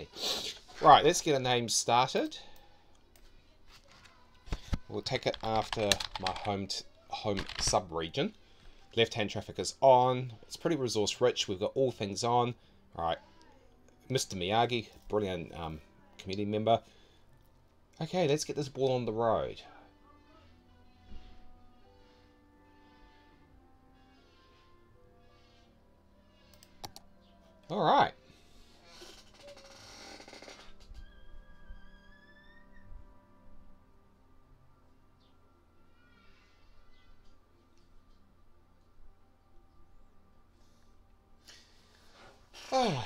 Okay. Right, let's get a name started. We'll take it after my home sub-region. Left-hand traffic is on. It's pretty resource-rich. We've got all things on. All right. Mr. Miyagi, brilliant community member. Okay, let's get this ball on the road. All right. Oh,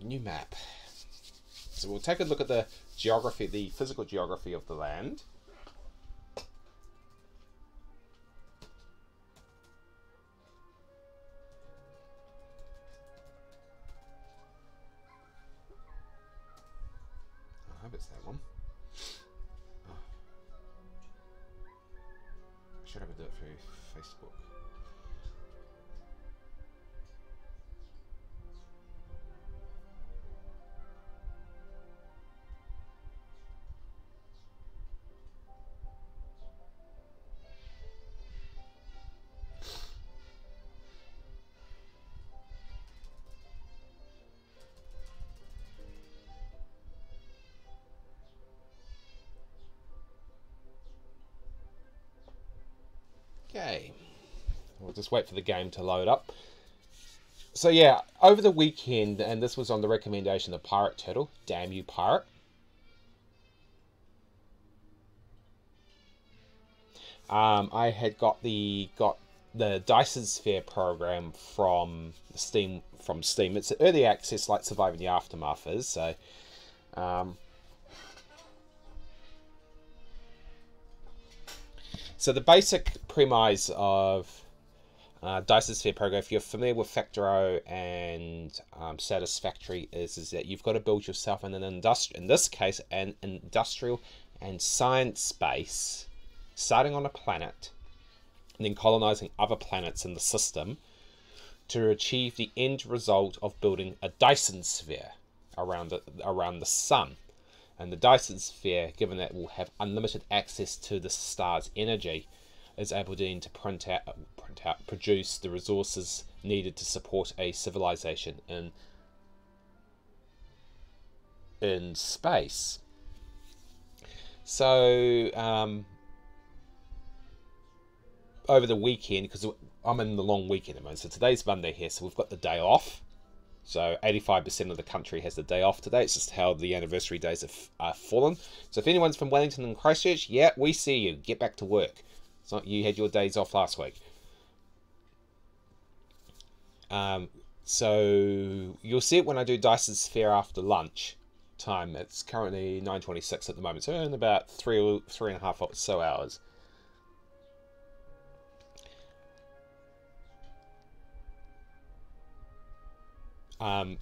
new map. So we'll take a look at the geography, the physical geography of the land. I hope it's that one. Oh. I should have to do it through Facebook. Just wait for the game to load up. So yeah, over the weekend, and this was on the recommendation of Pirate Turtle, damn you Pirate. I had got the Dyson Sphere program from Steam. It's early access, like Surviving the Aftermath is. So so the basic premise of Dyson Sphere Program, if you're familiar with Factoro and Satisfactory, is that you've got to build yourself in an industrial, in this case, an industrial and science base, starting on a planet, and then colonizing other planets in the system to achieve the end result of building a Dyson Sphere around the sun. And the Dyson Sphere, given that will have unlimited access to the star's energy, is able then to produce the resources needed to support a civilization in space. So over the weekend, because I'm in the long weekend at the moment, so today's Monday here, so we've got the day off. So 85% of the country has the day off today. It's just how the anniversary days are fallen. So if anyone's from Wellington and Christchurch, yeah, we see you. Get back to work. It's not you had your days off last week. So you'll see it when I do Dyson Sphere after lunch time. It's currently 9:26 at the moment, so in about three and a half or so hours.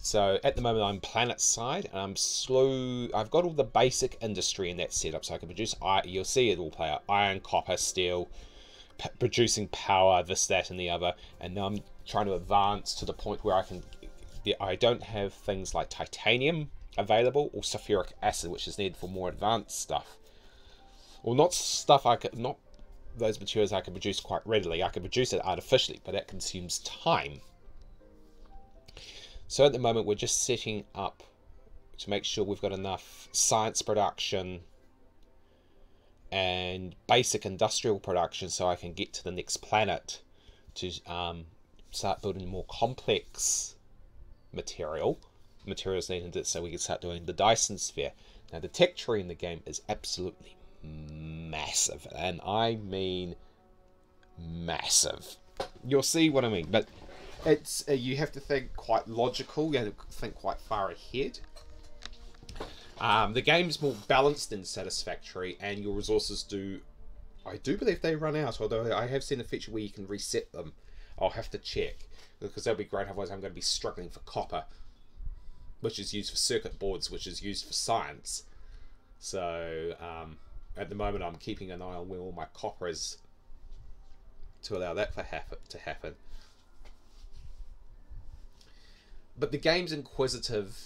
So at the moment I'm planet side, and I'm slow. I've got all the basic industry in that setup, so I can produce. You'll see it all play out: iron, copper, steel, producing power, this, that, and the other. And now I'm trying to advance to the point where I can. I don't have things like titanium available or sulfuric acid, which is needed for more advanced stuff. Well, not stuff I could not. Those materials I can produce quite readily. I can produce it artificially, but that consumes time. So at the moment we're just setting up to make sure we've got enough science production and basic industrial production so I can get to the next planet to start building more complex materials needed so we can start doing the Dyson Sphere. Now the tech tree in the game is absolutely massive, and I mean massive. You'll see what I mean, but it's you have to think quite logical. You have to think quite far ahead. The game's more balanced than Satisfactory, and your resources do. I do believe they run out. Although I have seen a feature where you can reset them. I'll have to check, because that'll be great. Otherwise, I'm going to be struggling for copper, which is used for circuit boards, which is used for science. So at the moment, I'm keeping an eye on where all my copper is to allow that to happen. But the game's inquisitive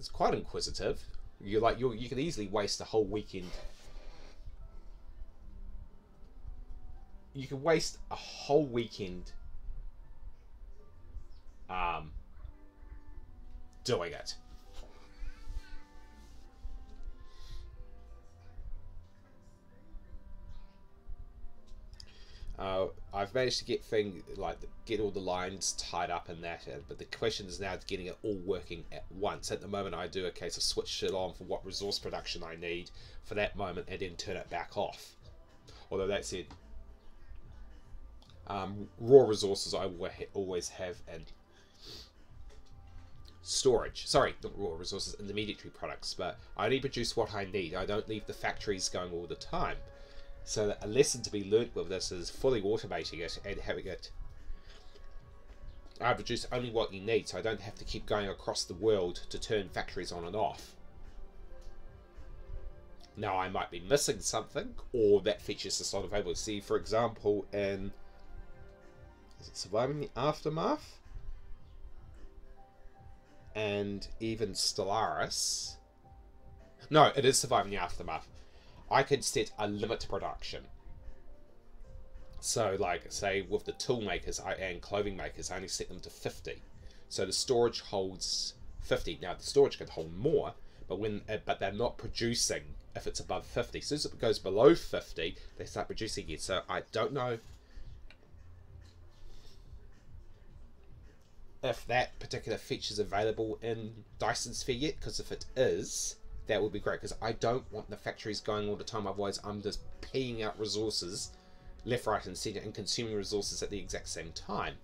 It's quite inquisitive. You're like, you could easily waste a whole weekend. You could waste a whole weekend doing it. I've managed to get get all the lines tied up in that, but the question is now getting it all working at once. At the moment, I do a case of switch it on for what resource production I need for that moment, and then turn it back off. Although that said, raw resources I will always have in storage. Sorry, not raw resources, intermediary products. But I only produce what I need. I don't leave the factories going all the time. So that a lesson to be learnt with this is fully automating it and having it. I produce only what you need, so I don't have to keep going across the world to turn factories on and off. Now I might be missing something, or that feature's just not available. See, for example, in is it Surviving the Aftermath? And even Stellaris. No, it is Surviving the Aftermath. I could set a limit to production. So like say with the tool makers and clothing makers, I only set them to 50. So the storage holds 50. Now the storage could hold more, but but they're not producing if it's above 50. As soon as it goes below 50, they start producing again. So I don't know if that particular feature is available in Dyson Sphere yet, because if it is, that would be great, because I don't want the factories going all the time, otherwise I'm just peeing out resources left, right and centre and consuming resources at the exact same time,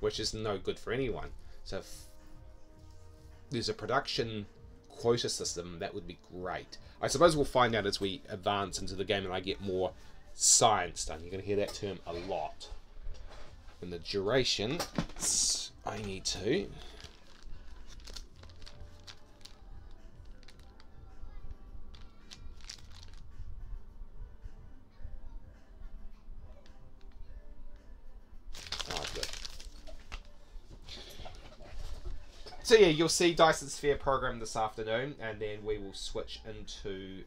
which is no good for anyone. So if there's a production quota system, that would be great. I suppose we'll find out as we advance into the game and I get more science done. You're going to hear that term a lot. And the duration, I need to... So yeah, you'll see Dyson Sphere Program this afternoon, and then we will switch into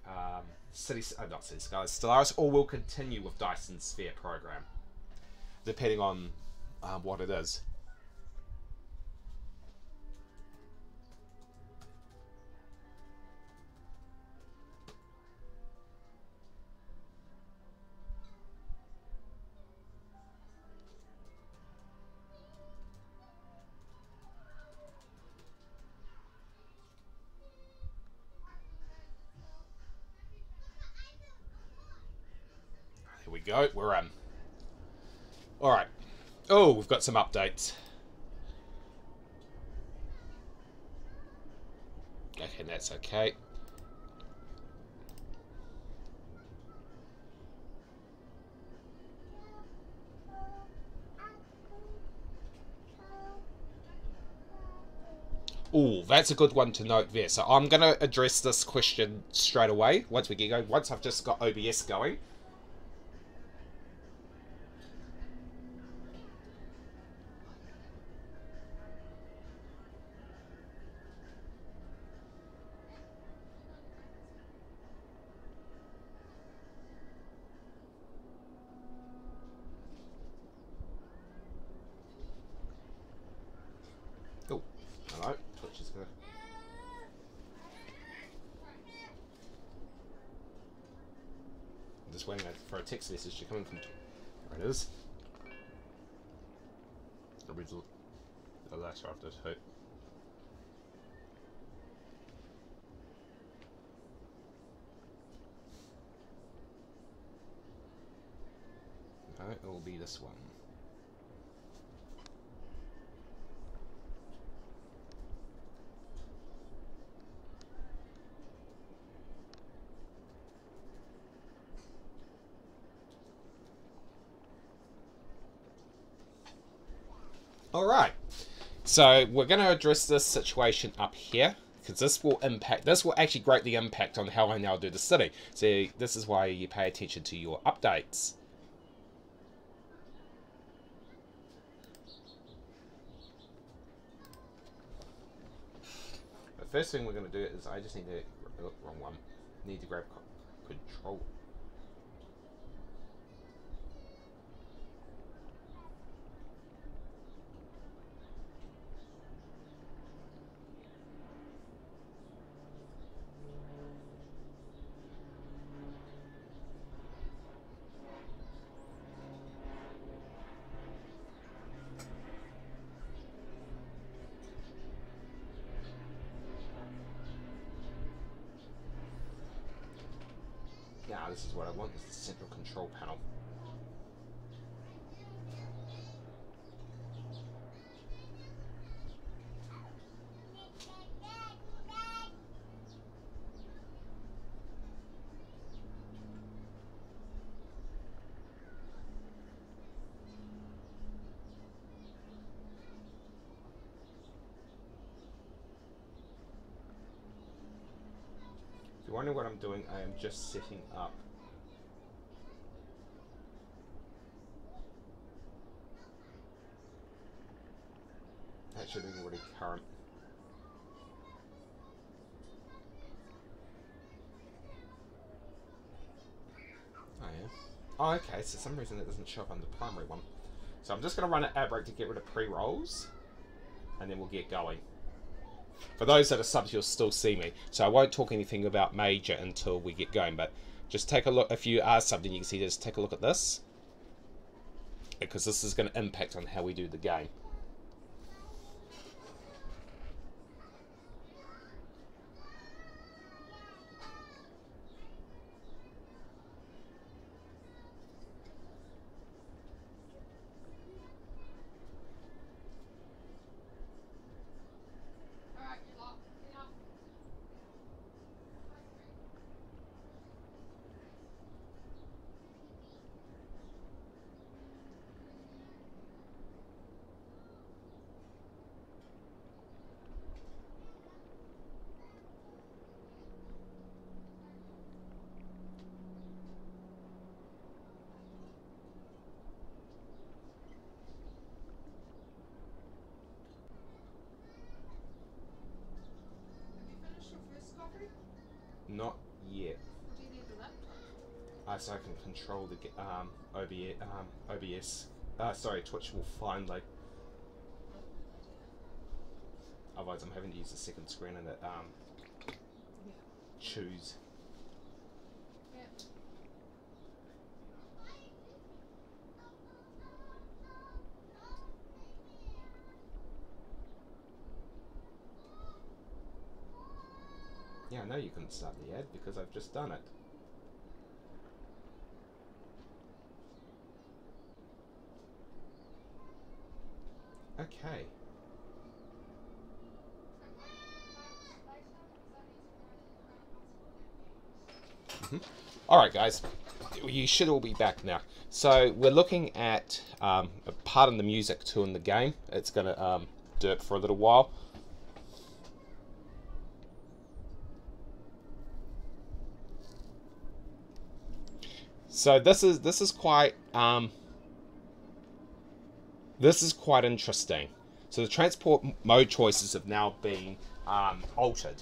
Stellaris, or we'll continue with Dyson Sphere Program, depending on what it is. Go, we're in. Alright. Oh, we've got some updates. Okay, that's okay. Oh, that's a good one to note there. So I'm going to address this question straight away once we get going, once I've just got OBS going. Text message to coming from. There it is. Original. The last after two. No, it will be this one. Alright, so we're going to address this situation up here, because this will actually greatly impact on how I now do the city. So this is why you pay attention to your updates. first thing we're going to do is I just need to, wrong one, need to grab control. This is what I want, is the central control panel. If you're wondering what I'm doing, I am just setting up already current. Oh yeah. Oh okay, so for some reason it doesn't show up on the primary one. So I'm just going to run an ad break to get rid of pre-rolls and then we'll get going. For those that are subs, you'll still see me. So I won't talk anything about major until we get going, but just take a look. If you are subbed, you can see, just take a look at this, because this is going to impact on how we do the game. So I can control the OBS. Sorry, Twitch will find, like, otherwise I'm having to use the second screen and choose. Yeah, I know you can start the ad because I've just done it. Okay. Alright guys, you should all be back now. So we're looking at pardon the music too in the game. It's going to derp for a little while. So this is quite quite interesting. So the transport mode choices have now been altered.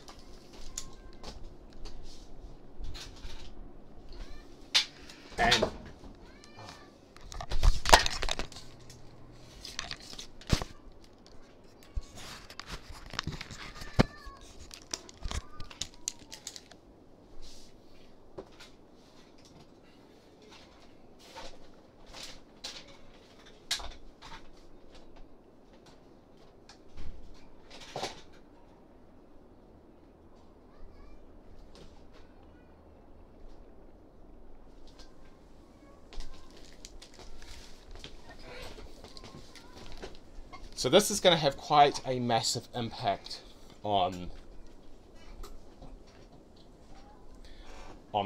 And so this is going to have quite a massive impact on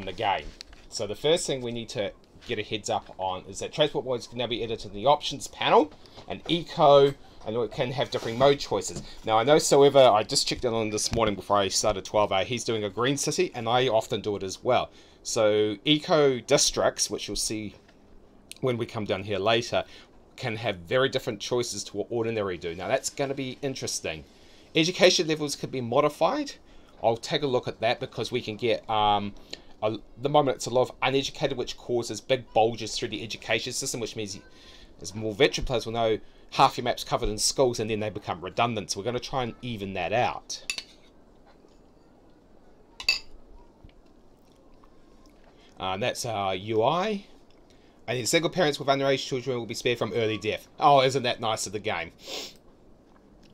the game. So the first thing we need to get a heads up on is that transport modes can now be edited in the options panel and eco, and it can have differing mode choices. Now I know Soever, I just checked in on this morning before I started 12A, he's doing a green city and I often do it as well. So eco districts, which you'll see when we come down here later, can have very different choices to what ordinary do. Now that's going to be interesting. Education levels can be modified. I'll take a look at that because we can get, at the moment it's a lot of uneducated, which causes big bulges through the education system, which means, as more veteran players will know, half your map's covered in schools and then they become redundant. So we're going to try and even that out. That's our UI. And then single parents with underage children will be spared from early death. Oh, isn't that nice of the game?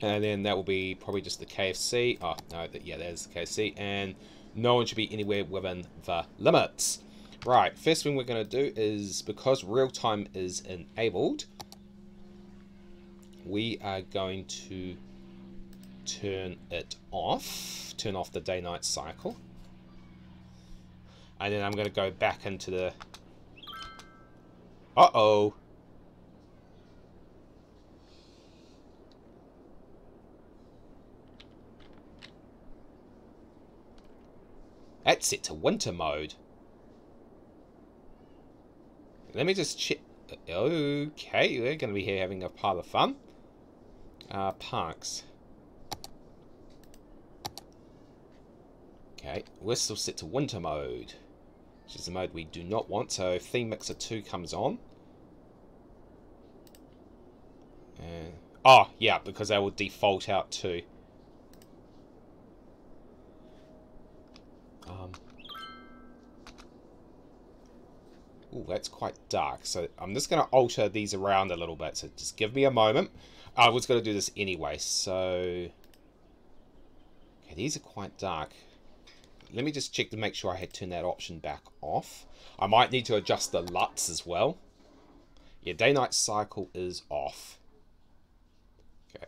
And then that will be probably just the KFC. Oh, no, yeah, that is the KFC. And no one should be anywhere within the limits. Right, first thing we're going to do is, because real time is enabled, we are going to turn it off. Turn off the day-night cycle. And then I'm going to go back into the... Uh-oh. That's set to winter mode. Let me just check. Okay, we're going to be here having a pile of fun. Parks. Okay, we're still set to winter mode, which is the mode we do not want. So if Theme Mixer 2 comes on. Oh, yeah, because they will default out to... Oh, that's quite dark. So I'm just going to alter these around a little bit. So just give me a moment. I was going to do this anyway. So okay, these are quite dark. Let me just check to make sure I had turned that option back off. I might need to adjust the LUTs as well. Yeah, day-night cycle is off. Okay.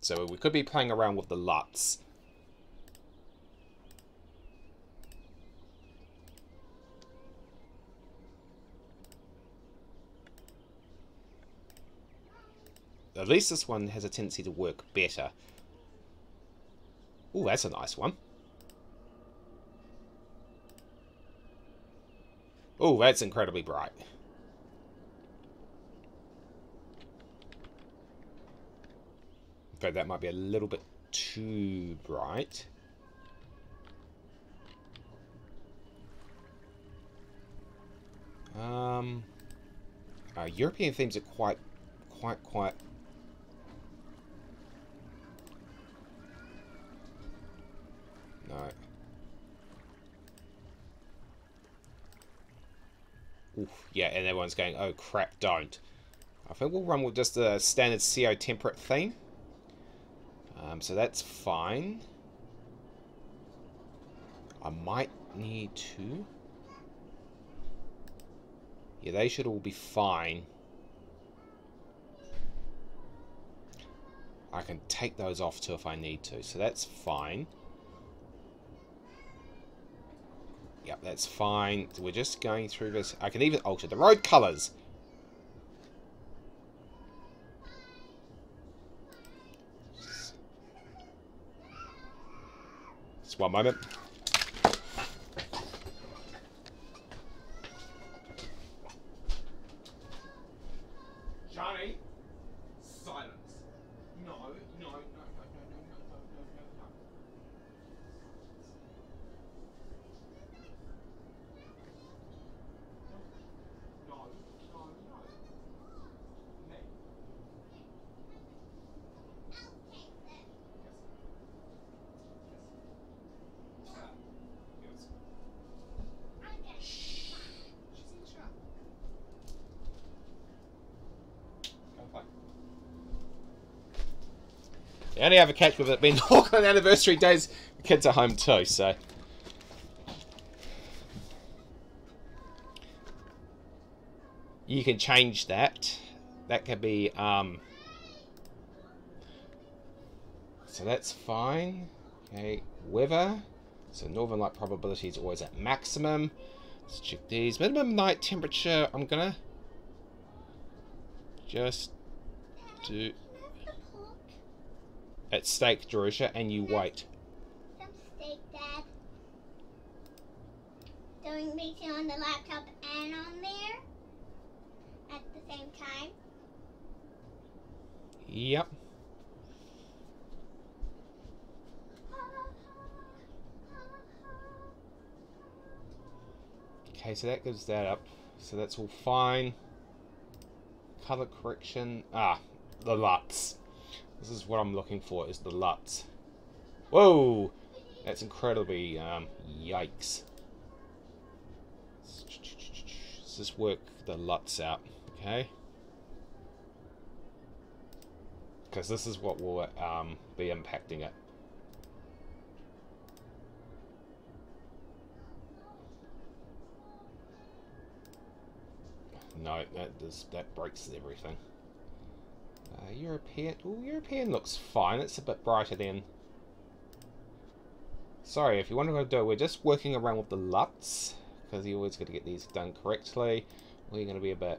So we could be playing around with the LUTs. At least this one has a tendency to work better. Oh, that's a nice one. Oh, that's incredibly bright. In fact, that might be a little bit too bright. European themes are quite no. Oof, yeah, and everyone's going, oh crap, don't. I think we'll run with just the standard CO temperate theme. So that's fine. I might need to... Yeah, they should all be fine. I can take those off too if I need to, so that's fine. Yep, that's fine. We're just going through this. I can even alter the road colours. Just one moment. Johnny, silence. No. The only other catch with it being Auckland anniversary days, the kids are home too, so. You can change that. That could be, so that's fine. Okay, weather. So northern light probability is always at maximum. Let's check these. Minimum night temperature, I'm gonna just do... It's steak, Jerusha, and you wait. Some steak, Dad. Doing meeting on the laptop and on there at the same time. Yep. Okay, so that gives that up. So that's all fine. Color correction. Ah, the LUTs. This is what I'm looking for, is the LUTs. Whoa! That's incredibly, yikes. Let's just work the LUTs out, okay? Because this is what will, be impacting it. No, that breaks everything. European. Well, European looks fine. It's a bit brighter then. Sorry, if you want to go do it, we're just working around with the LUTs, because you always got to get these done correctly. We're going to be a bit.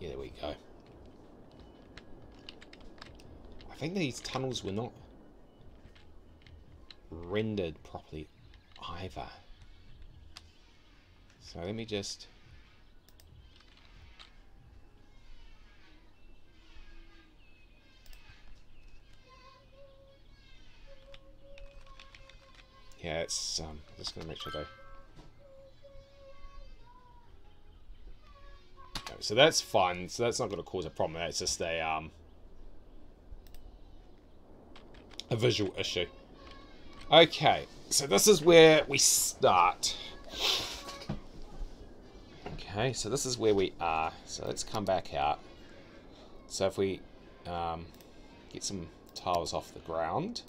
Yeah, there we go. I think these tunnels were not rendered properly either. So let me just. Yeah, it's just gonna make sure they. No, so that's fine. So that's not gonna cause a problem. That's just a visual issue. Okay, so this is where we start. Okay, so this is where we are. So let's come back out. So if we get some tiles off the ground.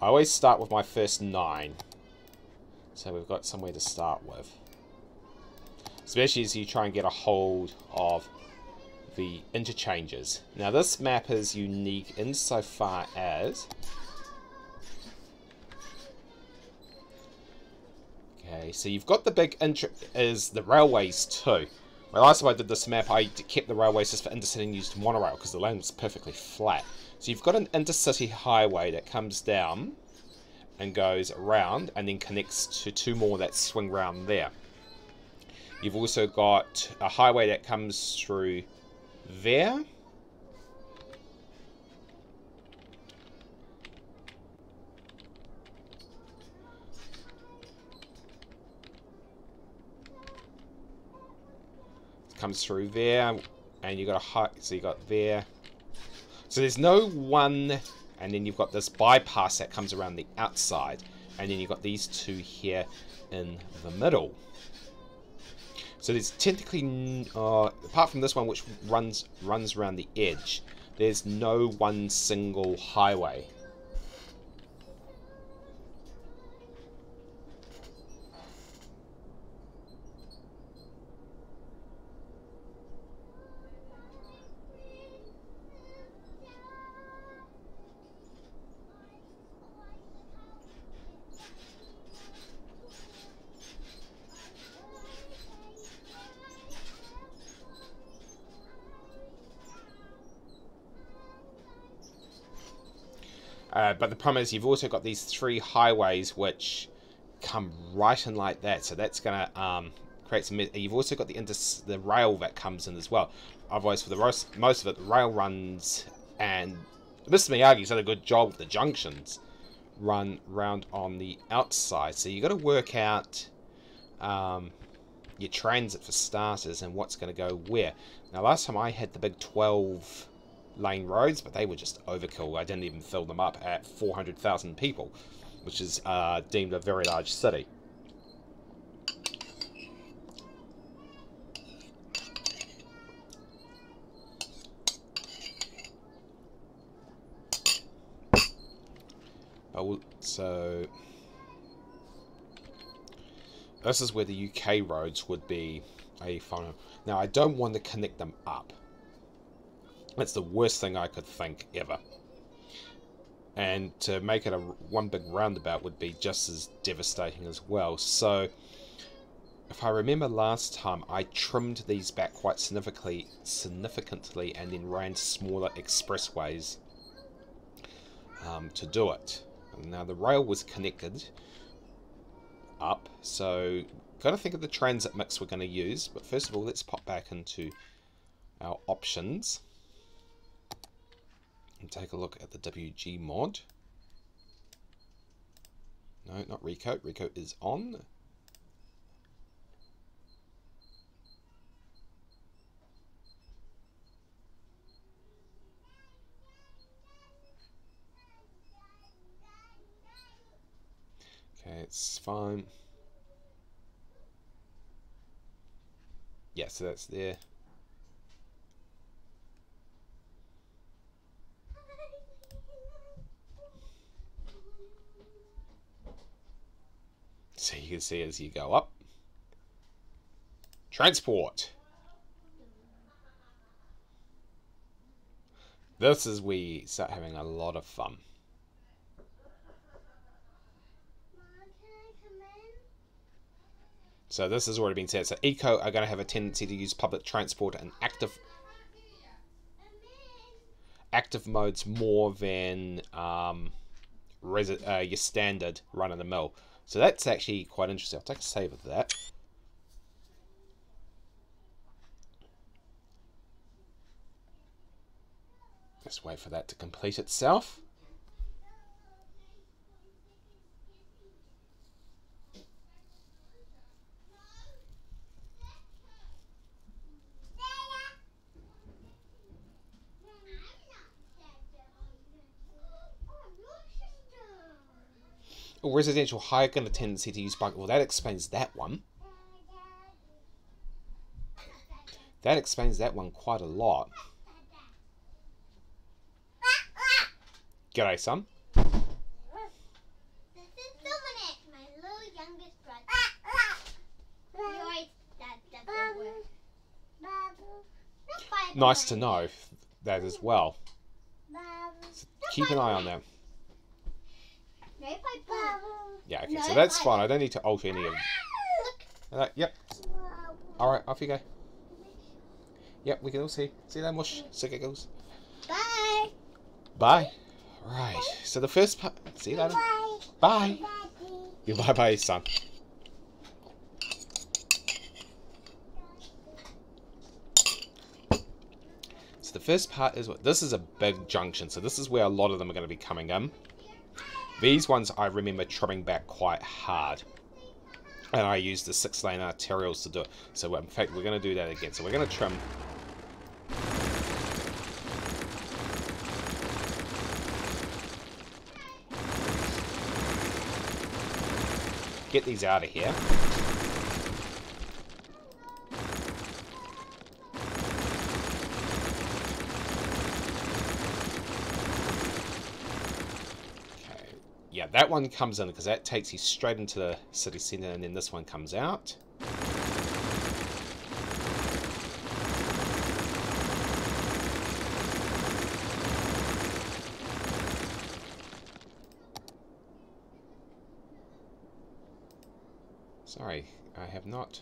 I always start with my first 9, so we've got somewhere to start with. Especially as you try and get a hold of the interchanges. Now this map is unique insofar as... Okay, so you've got the big is the railways too. Well, last time I did this map, I kept the railways just for intercity and used monorail, because the land was perfectly flat. So you've got an intercity highway that comes down and goes around and then connects to 2 more that swing round there. You've also got a highway that comes through there. It comes through there, and you've got a high, so you got there. So there's no one, and then you've got this bypass that comes around the outside, and then you've got these 2 here in the middle. So there's technically, apart from this one which runs around the edge, there's no one single highway. But the problem is you've also got these 3 highways which come right in like that, so that's going to create some... You've also got the rail that comes in as well. Otherwise, for the most of it, the rail runs, and Mr. Miyagi's done a good job with the junctions, run round on the outside. So you've got to work out your transit for starters and what's going to go where. Now, last time I had the big 12... lane roads, but they were just overkill. I didn't even fill them up at 400,000 people, which is deemed a very large city. So this is where the UK roads would be a fun. Now I don't want to connect them up. That's the worst thing I could think ever. And to make it a one big roundabout would be just as devastating as well. So, if I remember last time, I trimmed these back quite significantly and then ran smaller expressways to do it. Now, the rail was connected up, so got to think of the transit mix we're going to use. But first of all, let's pop back into our options. And take a look at the WG mod. No, not Ricoh. Ricoh is on. Okay, it's fine. Yeah, so that's there. So you can see as you go up. Transport. This is where you start having a lot of fun. So this has already been said. So Eco are going to have a tendency to use public transport and active modes more than your standard run-of-the-mill. So that's actually quite interesting. I'll take a save of that. Just wait for that to complete itself. Residential higher kind of tendency to use bunker. Well, that explains that one. That explains that one quite a lot. G'day, son. This is Dominic, my little youngest brother. Nice to know that as well. So keep an eye on that. Yeah, okay, so that's fine. I don't need to alter any of them. Yep. Alright, off you go. Yep, we can all see. See that mush? Sick it goes. Bye. Bye. Right, so the first part. See you later. Bye. Bye. Bye-bye, son. So the first part is what? This is a big junction, so this is where a lot of them are going to be coming in. These ones I remember trimming back quite hard. And I used the 6-lane arterials to do it. So in fact, we're going to do that again. So we're going to trim. Get these out of here. That one comes in because that takes you straight into the city centre, and then this one comes out. Sorry, I have not.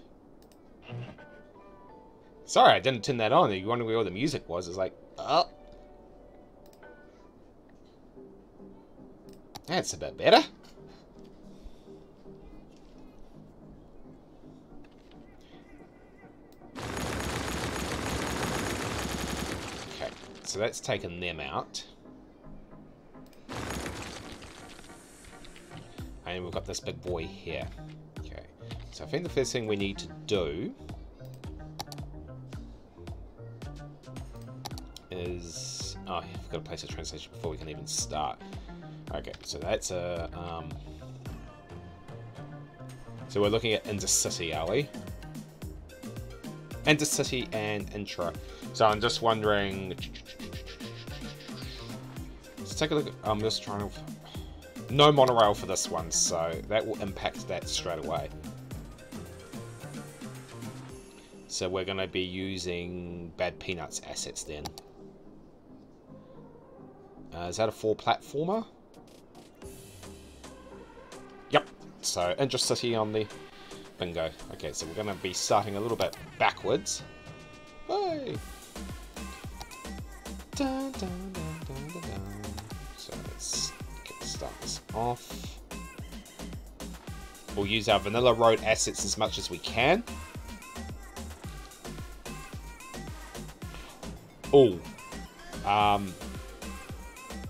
Sorry, I didn't turn that on. You wonder where all the music was. It's like, oh. That's a bit better. Okay, so that's taken them out. And we've got this big boy here. Okay, so I think the first thing we need to do is... Oh, I've got to place a translation before we can even start. Okay, so that's a, so we're looking at intercity, are we? Intercity and intra. So I'm just wondering, let's take a look. I'm just trying to, no monorail for this one, so that will impact that straight away. So we're going to be using Bad Peanut's assets then. Is that a 4-platformer? So, intracity on the bingo. Okay, so we're going to be starting a little bit backwards. Hey! Dun, dun, dun, dun, dun, dun. So, let's start this off. We'll use our vanilla road assets as much as we can. Oh!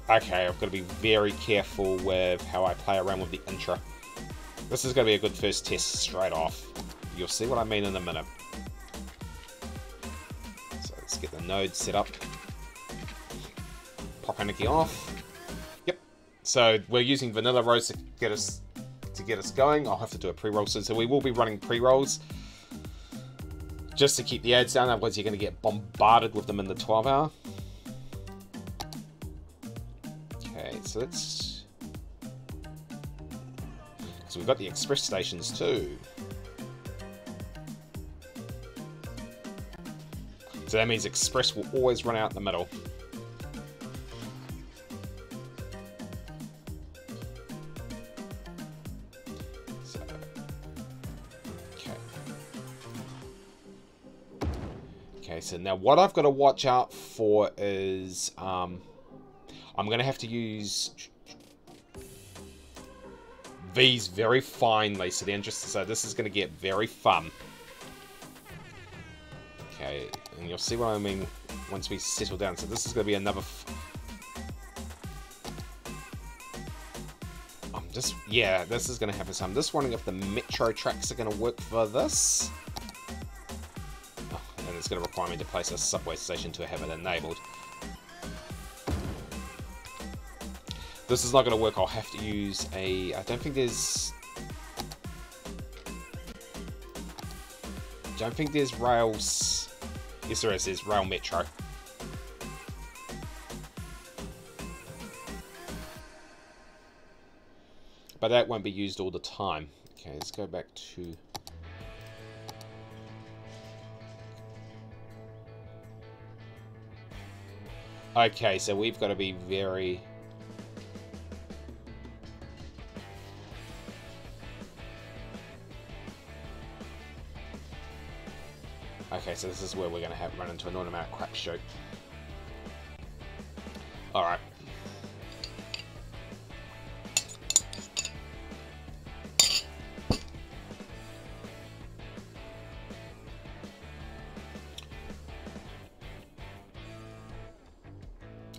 Okay, I've got to be very careful with how I play around with the intra. This is going to be a good first test straight off. You'll see what I mean in a minute. So let's get the node set up. Pop Anarchy off. Yep. So we're using Vanilla Rose to get us going. I'll have to do a pre-roll soon. So we will be running pre-rolls just to keep the ads down. Otherwise, you're going to get bombarded with them in the 12-hour. Okay, so let's... So we've got the express stations too. So that means express will always run out in the middle. So, okay. Okay, so now what I've got to watch out for is I'm going to have to use these very finely. So then just so this is going to get very fun. Okay. And you'll see what I mean once we settle down. So this is going to be another... I'm just... Yeah, this is going to happen some. Just wondering if the metro tracks are going to work for this. Oh, and it's going to require me to place a subway station to have it enabled. This is not going to work. I'll have to use a... I don't think there's... I don't think there's rails... Yes, there is. There's rail metro. But that won't be used all the time. Okay, let's go back to... Okay, so we've got to be very... Okay, so this is where we're going to have run into an automatic crap shoot. Alright.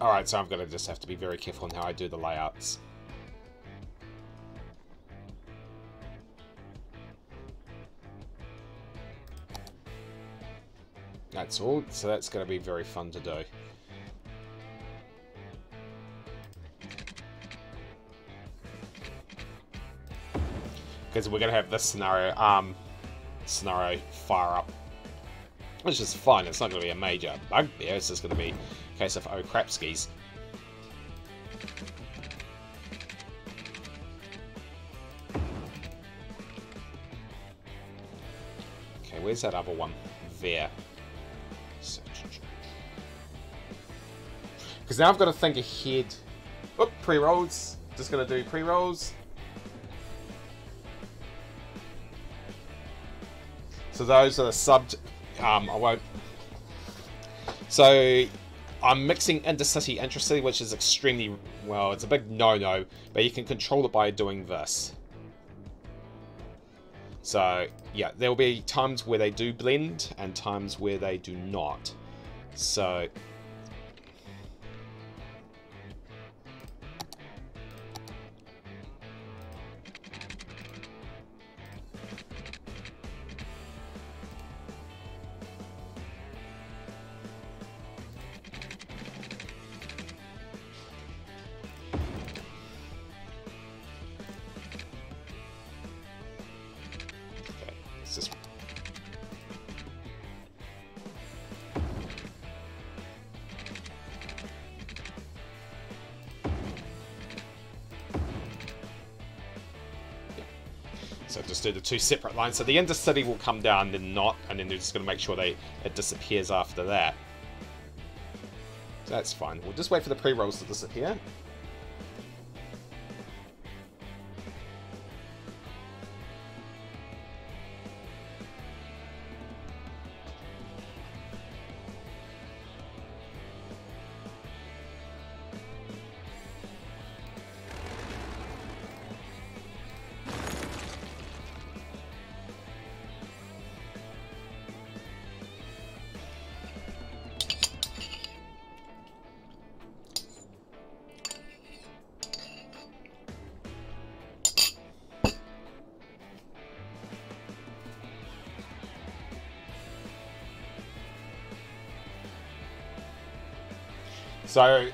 Alright, so I'm going to just have to be very careful on how I do the layouts. That's all, so that's going to be very fun to do. Because we're going to have this scenario, fire up. Which is fine, it's not going to be a major bugbear, it's just going to be a case of oh crap skis. Okay, where's that other one? There. Because now I've got to think ahead. Oop, pre-rolls. Just going to do pre-rolls. So those are the sub... I won't... So I'm mixing intercity, intracity, which is extremely... Well, it's a big no-no, but you can control it by doing this. So, yeah, there will be times where they do blend and times where they do not. So... the two separate lines, so the intercity will come down, then not, and then they're just going to make sure it disappears after that. So that's fine. We'll just wait for the pre-rolls to disappear. So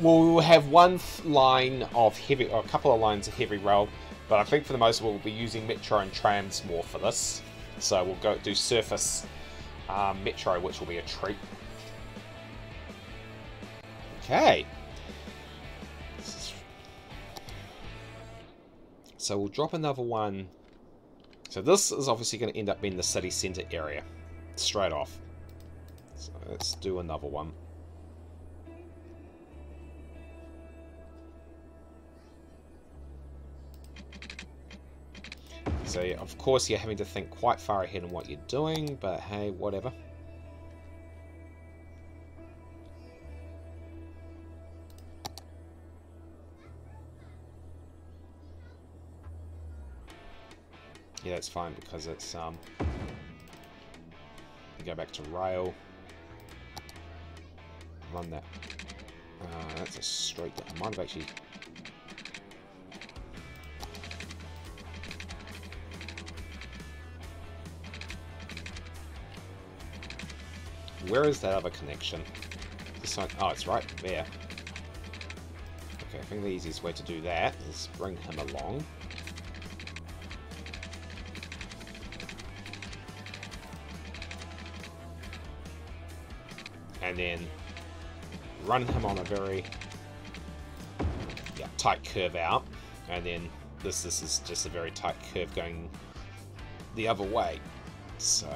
we'll have one line of heavy, or a couple of lines of heavy rail, but I think for the most we'll be using metro and trams more for this. So we'll go do surface metro, which will be a treat. Okay. So we'll drop another one. So this is obviously going to end up being the city centre area, straight off. So let's do another one. So yeah, of course you're having to think quite far ahead on what you're doing, but hey, whatever. Yeah, that's fine because it's you go back to rail, run that. That's a straight that I might have actually. Where is that other connection? This one, oh, it's right there. Okay, I think the easiest way to do that is bring him along. And then run him on a very tight curve out. And then this is just a very tight curve going the other way. So...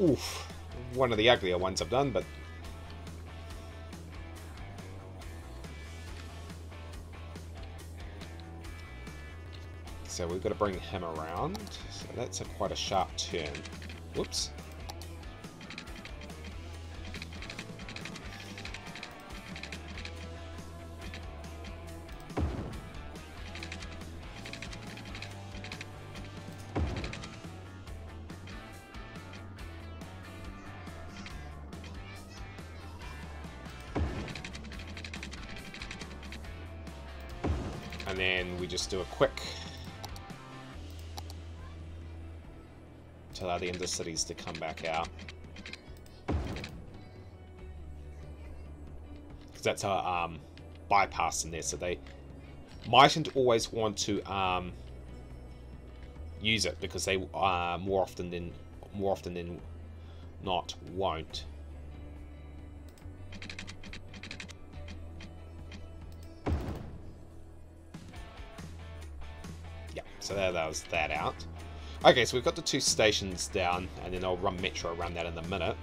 oof, one of the uglier ones I've done, but so we've got to bring him around. So that's a quite a sharp turn. Whoops. And then we just do a quick to allow the inner cities to come back out. Because that's a bypass in there, so they mightn't always want to use it because they more often than not won't. So that was that out. Okay, so we've got the two stations down, and then I'll run metro around that in a minute.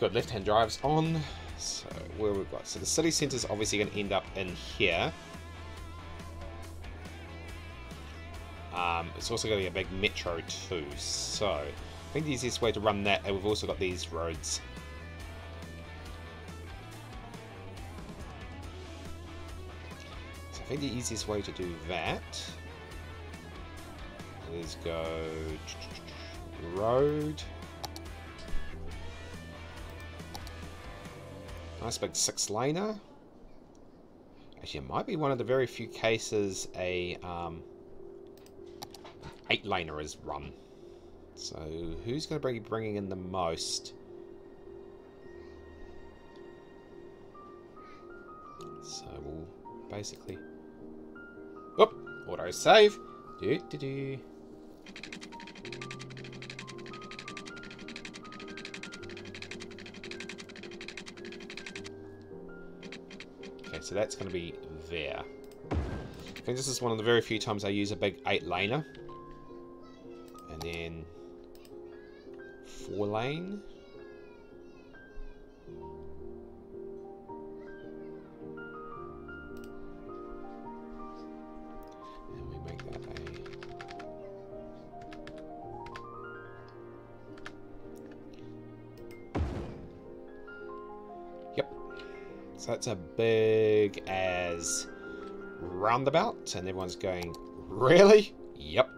Good, left-hand drive's on. So where we've got, so the city centre's obviously going to end up in here. It's also going to be a big metro too. So I think the easiest way to run that, and we've also got these roads. So I think the easiest way to do that. Let's go road. Nice big 6-laner. Actually, it might be one of the very few cases a 8-laner is run. So who's going to be bringing in the most? So we'll basically. Oop! Auto save. Do do do. Okay, so that's going to be there. I think this is one of the very few times I use a big 8-laner. And then 4-lane. And we make that So that's a big as roundabout, and everyone's going, really? Yep.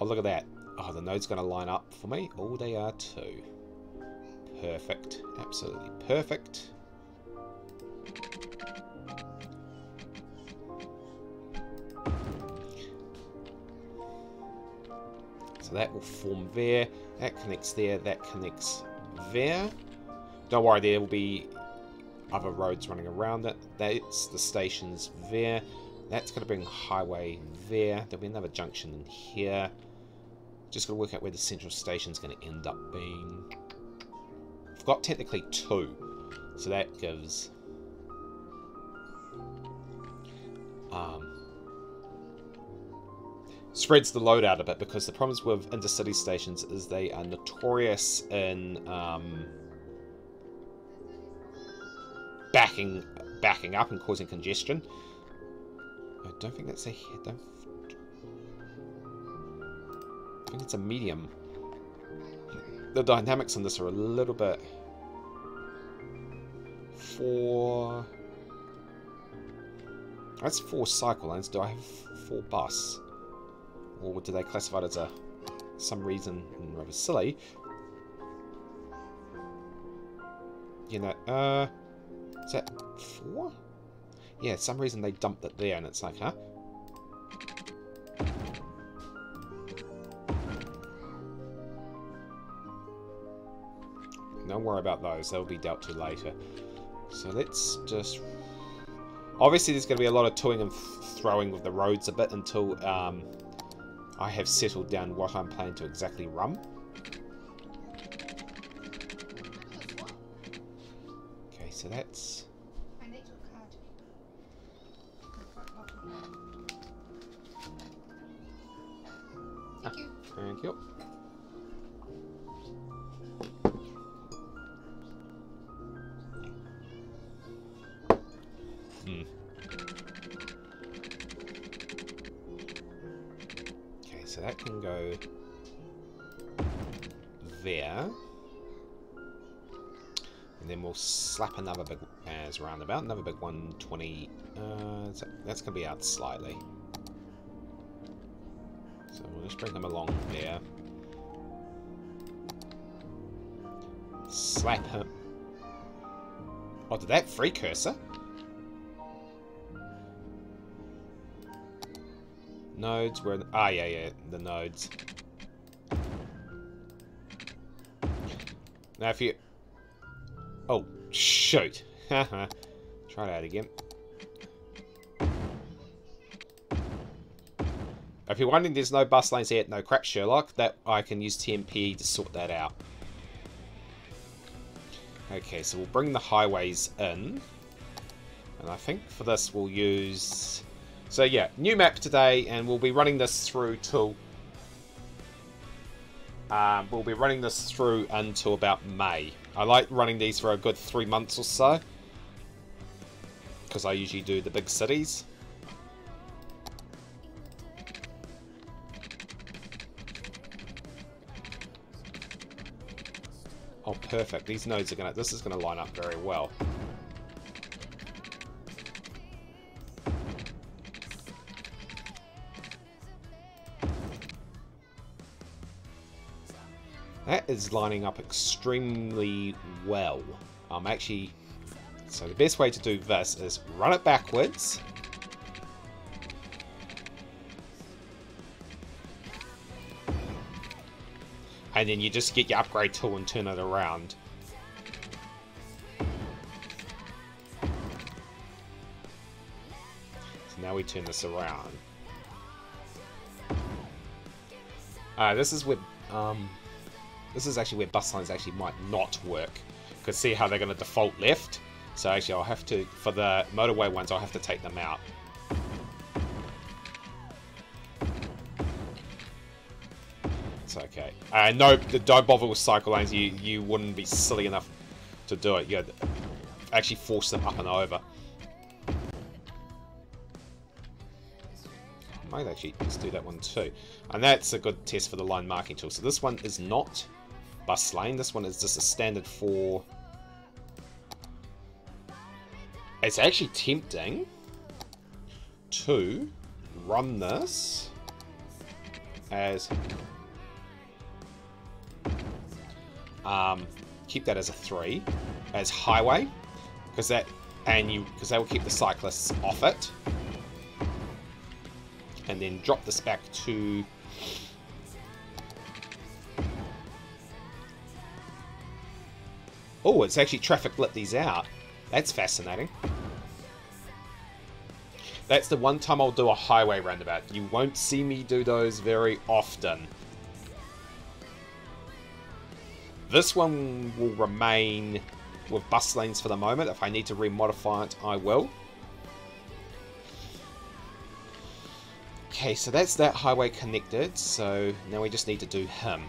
Oh, look at that. Oh, the node's going to line up for me. Oh, they are too. Perfect. Absolutely perfect. So that will form there. That connects there. That connects there. Don't worry, there will be other roads running around it. That's the stations there. That's going to bring highway there. There'll be another junction in here. Just got to work out where the central station's going to end up being. I've got technically two. So that gives... spreads the load out a bit, because the problems with intercity stations is they are notorious in backing up and causing congestion. I don't think that's a header. I think it's a medium. The dynamics on this are a little bit... 4... That's 4 cycle lanes. Do I have 4 bus? Or do they classify it as a... some reason rather silly? You know, is that 4? Yeah, some reason they dumped it there and it's like, huh? Don't worry about those. They'll be dealt to later. So let's just... Obviously there's going to be a lot of toing and throwing with the roads a bit until I have settled down what I'm planning to exactly run. Okay, so that's... Thank you. Okay, so that can go there. And then we'll slap another big as roundabout, another big 120. That's going to be out slightly. So we'll just bring them along there. Slap him. Oh, did that free cursor? Nodes, where... Ah, yeah, yeah, the nodes. Now if you... Oh, shoot. Haha. Try that again. If you're wondering, there's no bus lanes here. No crap, Sherlock. That I can use TMPE to sort that out. Okay, so we'll bring the highways in. And I think for this we'll use... So yeah, new map today, and we'll be running this through till... we'll be running this through until about May. I like running these for a good 3 months or so, because I usually do the big cities. Oh, perfect. These nodes are gonna... This is gonna line up very well. That is lining up extremely well. I'm actually... So the best way to do this is run it backwards. And then you just get your upgrade tool and turn it around. So now we turn this around. This is where, this is actually where bus lines actually might not work. Because see how they're going to default left? So actually I'll have to, for the motorway ones, I'll have to take them out. Okay. No, don't bother with cycle lanes. You wouldn't be silly enough to do it. You'd actually force them up and over. I might actually just do that one too. And that's a good test for the line marking tool. So this one is not bus lane. This one is just a standard for... It's actually tempting to run this as... keep that as a 3, as highway, because that, and you, because they will keep the cyclists off it, and then drop this back to Oh, it's actually traffic lit these out. That's fascinating. That's the one time I'll do a highway roundabout. You won't see me do those very often. This one will remain with bus lanes for the moment. If I need to remodify it, I will. Okay, so that's that highway connected. So now we just need to do him.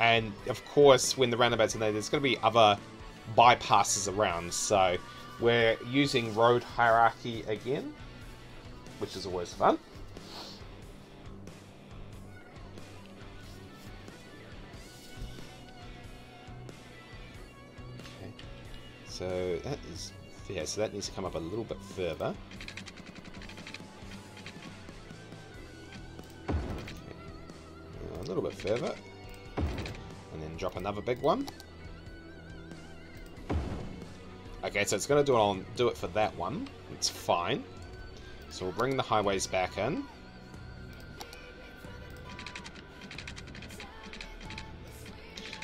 And of course, when the roundabout's in there, there's going to be other bypasses around. So we're using road hierarchy again, which is always fun. Okay, so that is, yeah, so that needs to come up a little bit further. Okay. A little bit further. And then drop another big one. Okay, so it's going to do it for that one. It's fine. So we'll bring the highways back in.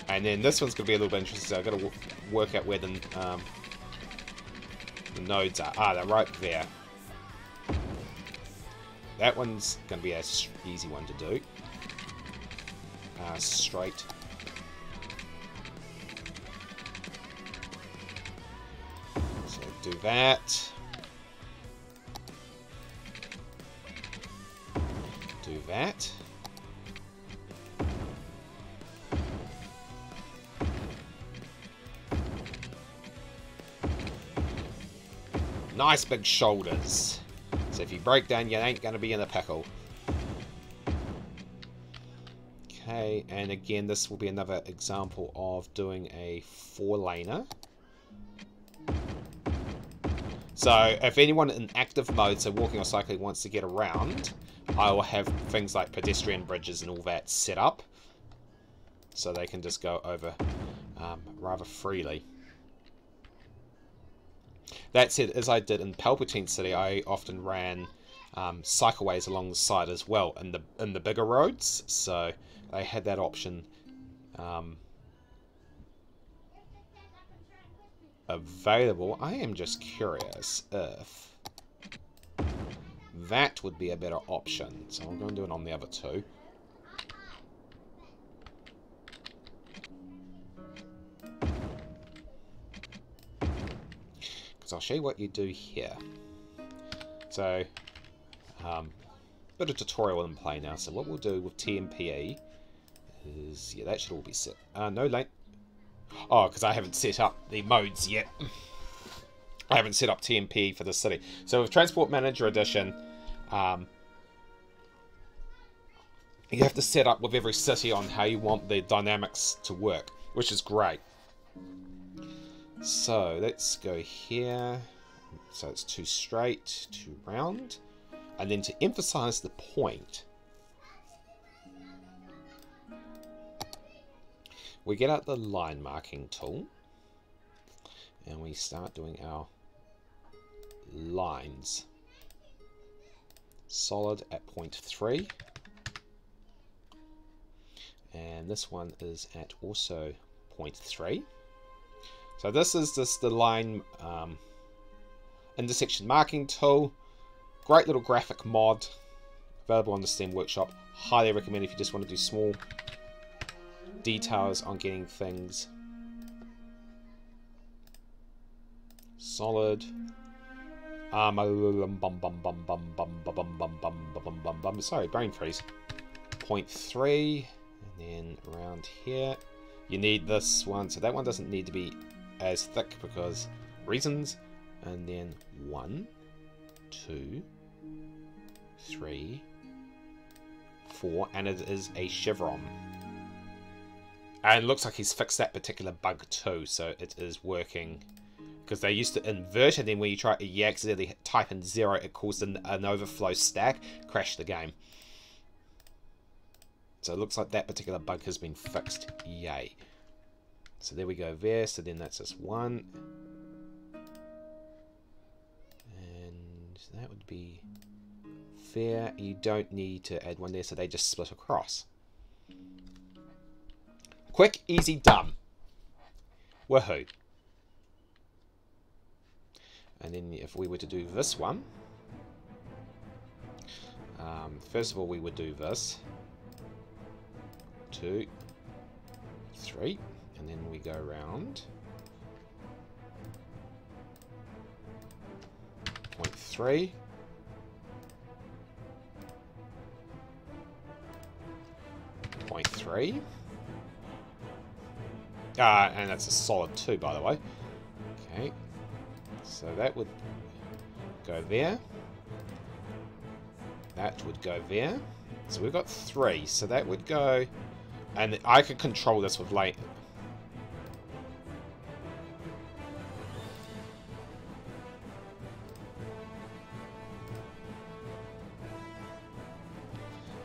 And then this one's going to be a little bit interesting. So I've got to work out where the nodes are. Ah, they're right there. That one's going to be an easy one to do. Straight. Do that. Do that. Nice big shoulders. So if you break down, you ain't gonna be in a pickle. Okay, and again, this will be another example of doing a four-laner. So if anyone in active mode, so walking or cycling, wants to get around, I will have things like pedestrian bridges and all that set up, so they can just go over rather freely. That said, as I did in Palpatine City, I often ran cycleways along the side as well in the bigger roads, so they had that option available. I am just curious if that would be a better option, so I'm going to do it on the other two. Because I'll show you what you do here. So, bit of tutorial in play now, so what we'll do with TMPE is, yeah, that should all be set. No lane. Oh, because I haven't set up the modes yet. I haven't set up TMP for the city. So with Transport Manager Edition, you have to set up with every city on how you want the dynamics to work, which is great. So let's go here. So it's too straight, too round. And then to emphasize the point, we get out the line marking tool and we start doing our lines. Solid at 0.3. And this one is at also 0.3. So this is just the line intersection marking tool. Great little graphic mod. Available on the Steam Workshop. Highly recommend if you just want to do small details on getting things solid. Sorry, brain freeze. 0.3, and then around here you need this one, so that one doesn't need to be as thick because reasons. And then 1, 2, 3, 4, and it is a chevron. And it looks like he's fixed that particular bug too, so it is working. Because they used to invert, and then when you try to accidentally type in 0, it caused an overflow stack, crashed the game. So it looks like that particular bug has been fixed. Yay. So there we go there. So then that's just 1. So that would be there. You don't need to add one there, so they just split across. Quick, easy, dumb. Woohoo. And then if we were to do this one, first of all we would do this, 2, 3, and then we go around 0.3, point 0.3, and that's a solid 2, by the way. Okay, so that would go there, that would go there, so we've got 3, so that would go, and I could control this with light.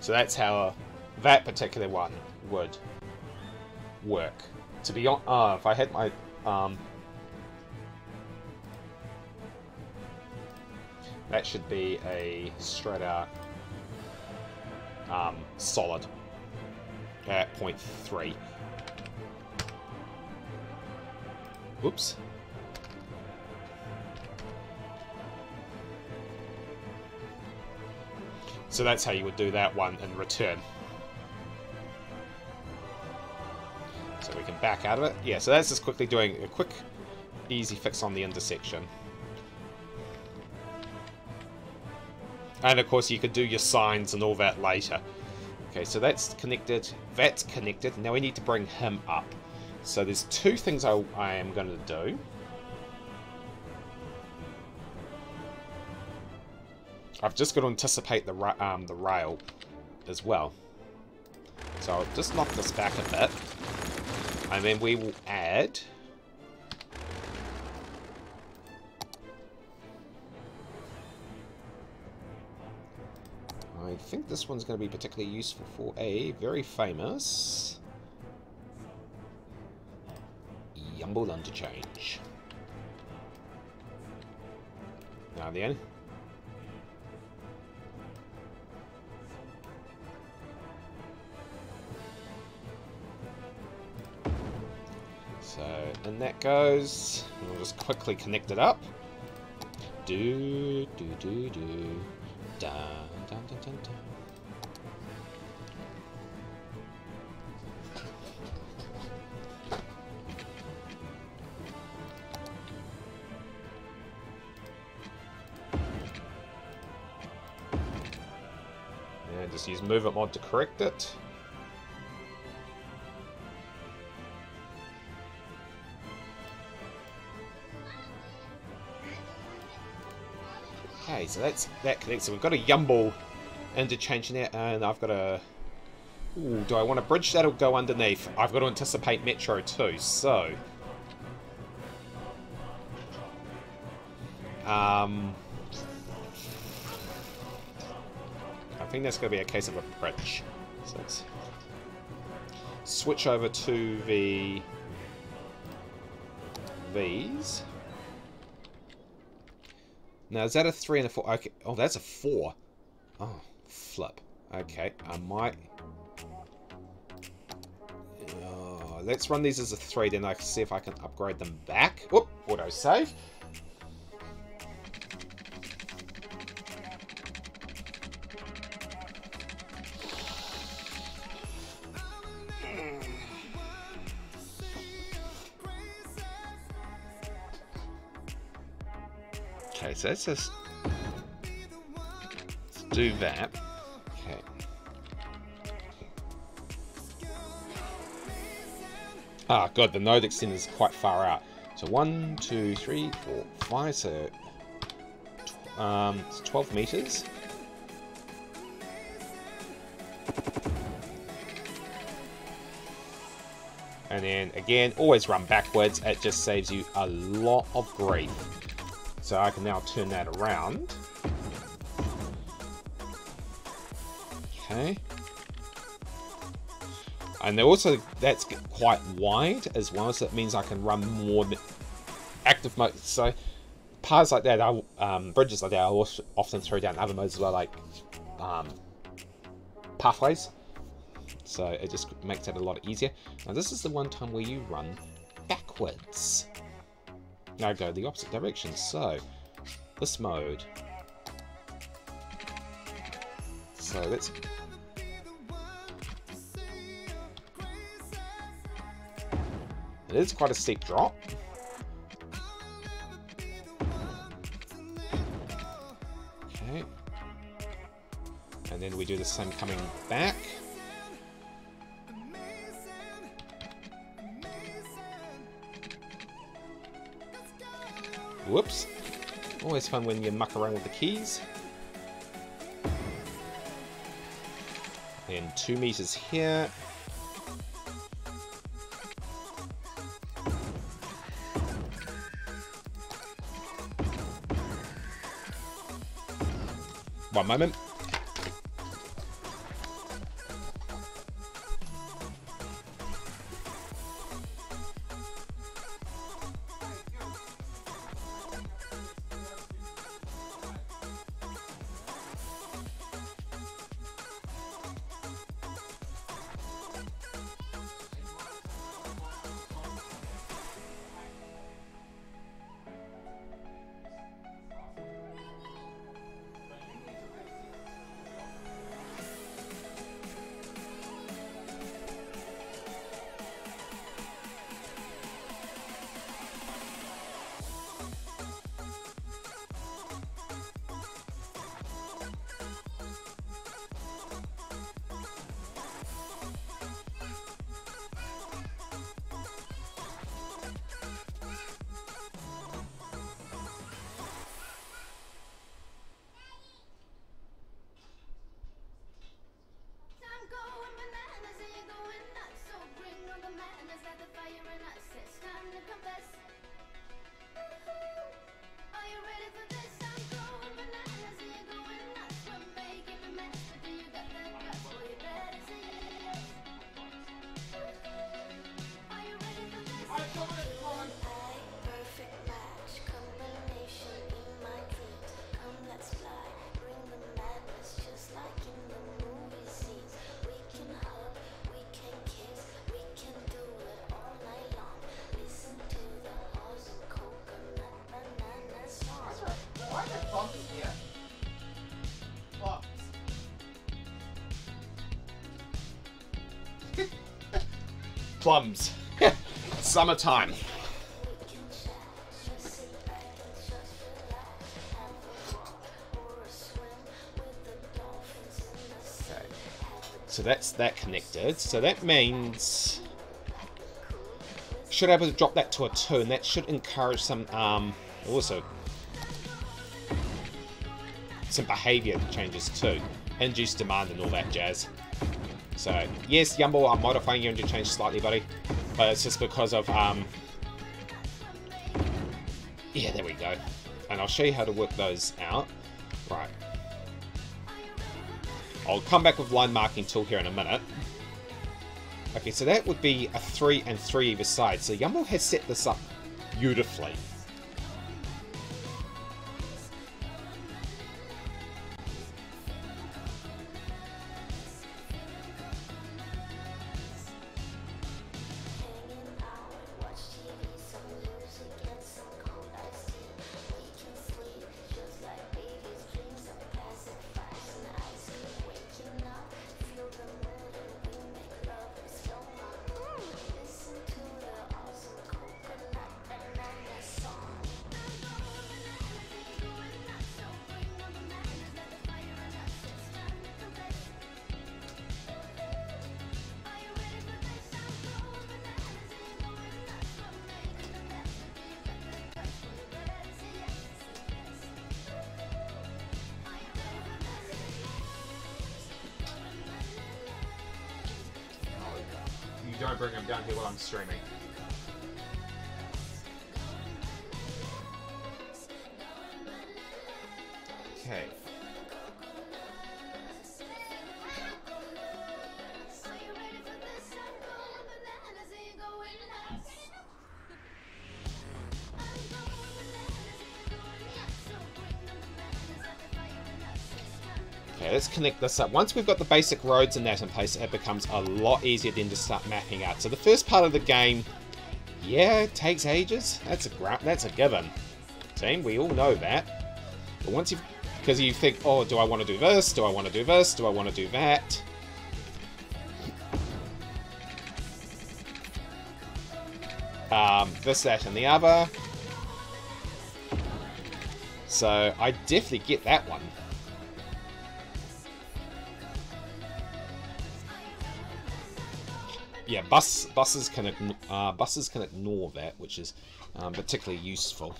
So that's how that particular one would work. To be honest, if I had my that should be a straight out solid at 0.3. Whoops. So that's how you would do that one in return. So we can back out of it. Yeah, so that's just quickly doing a quick, easy fix on the intersection. And of course you could do your signs and all that later. Okay, so that's connected, that's connected. Now we need to bring him up. So there's two things I am going to do. I've just got to anticipate the rail as well. So I'll just knock this back a bit. And then we will add... I think this one's going to be particularly useful for a very famous... Yumble interchange. Now then... So, and that goes, we'll just quickly connect it up. Do, do, do, do, dun, dun, dun, dun, dun. And just use Move It Mod to correct it. So that's that connects. So we've got a Yumble interchange now, and I've got a... Ooh, do I want a bridge that'll go underneath? I've got to anticipate Metro too, so... I think that's going to be a case of a bridge. So let's switch over to the... these... Now, is that a 3 and a 4? Okay. Oh, that's a 4. Oh, flip. Okay, I might... Oh, let's run these as a 3, then I can see if I can upgrade them back. Whoop, auto-save. So let's just do that. Okay. Ah, good, the node extender is quite far out. So 1, 2, 3, 4, 5, so it's 12 meters. And then again, always run backwards, it just saves you a lot of grief. So I can now turn that around. Okay. And they're also, that's quite wide as well, so it means I can run more active mode. So paths like that, bridges like that, I'll often throw down other modes as well, like pathways. So it just makes it a lot easier. Now this is the one time where you run backwards. Now go the opposite direction. So this mode. So let's. It is quite a steep drop. Okay. And then we do the same coming back. Whoops. Always fun when you muck around with the keys. Then 2 meters here. One moment. Plums. Summertime. Okay. So that's that connected. So that means should I be able to drop that to a 2, and that should encourage some also some behaviour changes too. Induced demand and all that jazz. So, yes, Yumble, I'm modifying your interchange slightly, buddy. But it's just because of, yeah, there we go. And I'll show you how to work those out. Right. I'll come back with line marking tool here in a minute. Okay, so that would be a 3 and 3 either side. So Yumble has set this up beautifully. Okay, let's connect this up. Once we've got the basic roads and that in place, it becomes a lot easier then to start mapping out. So the first part of the game, yeah, it takes ages. That's a given. Team, we all know that. But once you've... Because you think, oh, do I want to do this? Do I want to do this? Do I want to do that? This, that, and the other. So, I definitely get that one. Yeah, buses can ignore that, which is particularly useful.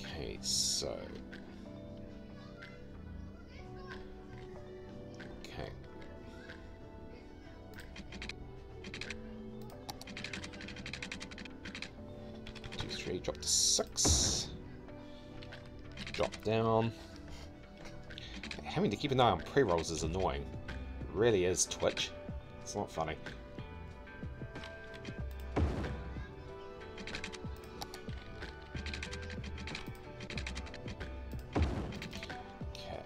Okay, so okay. Two, three, drop to 6. Drop down. Having to keep an eye on pre-rolls is annoying. Really is, Twitch. It's not funny. Okay,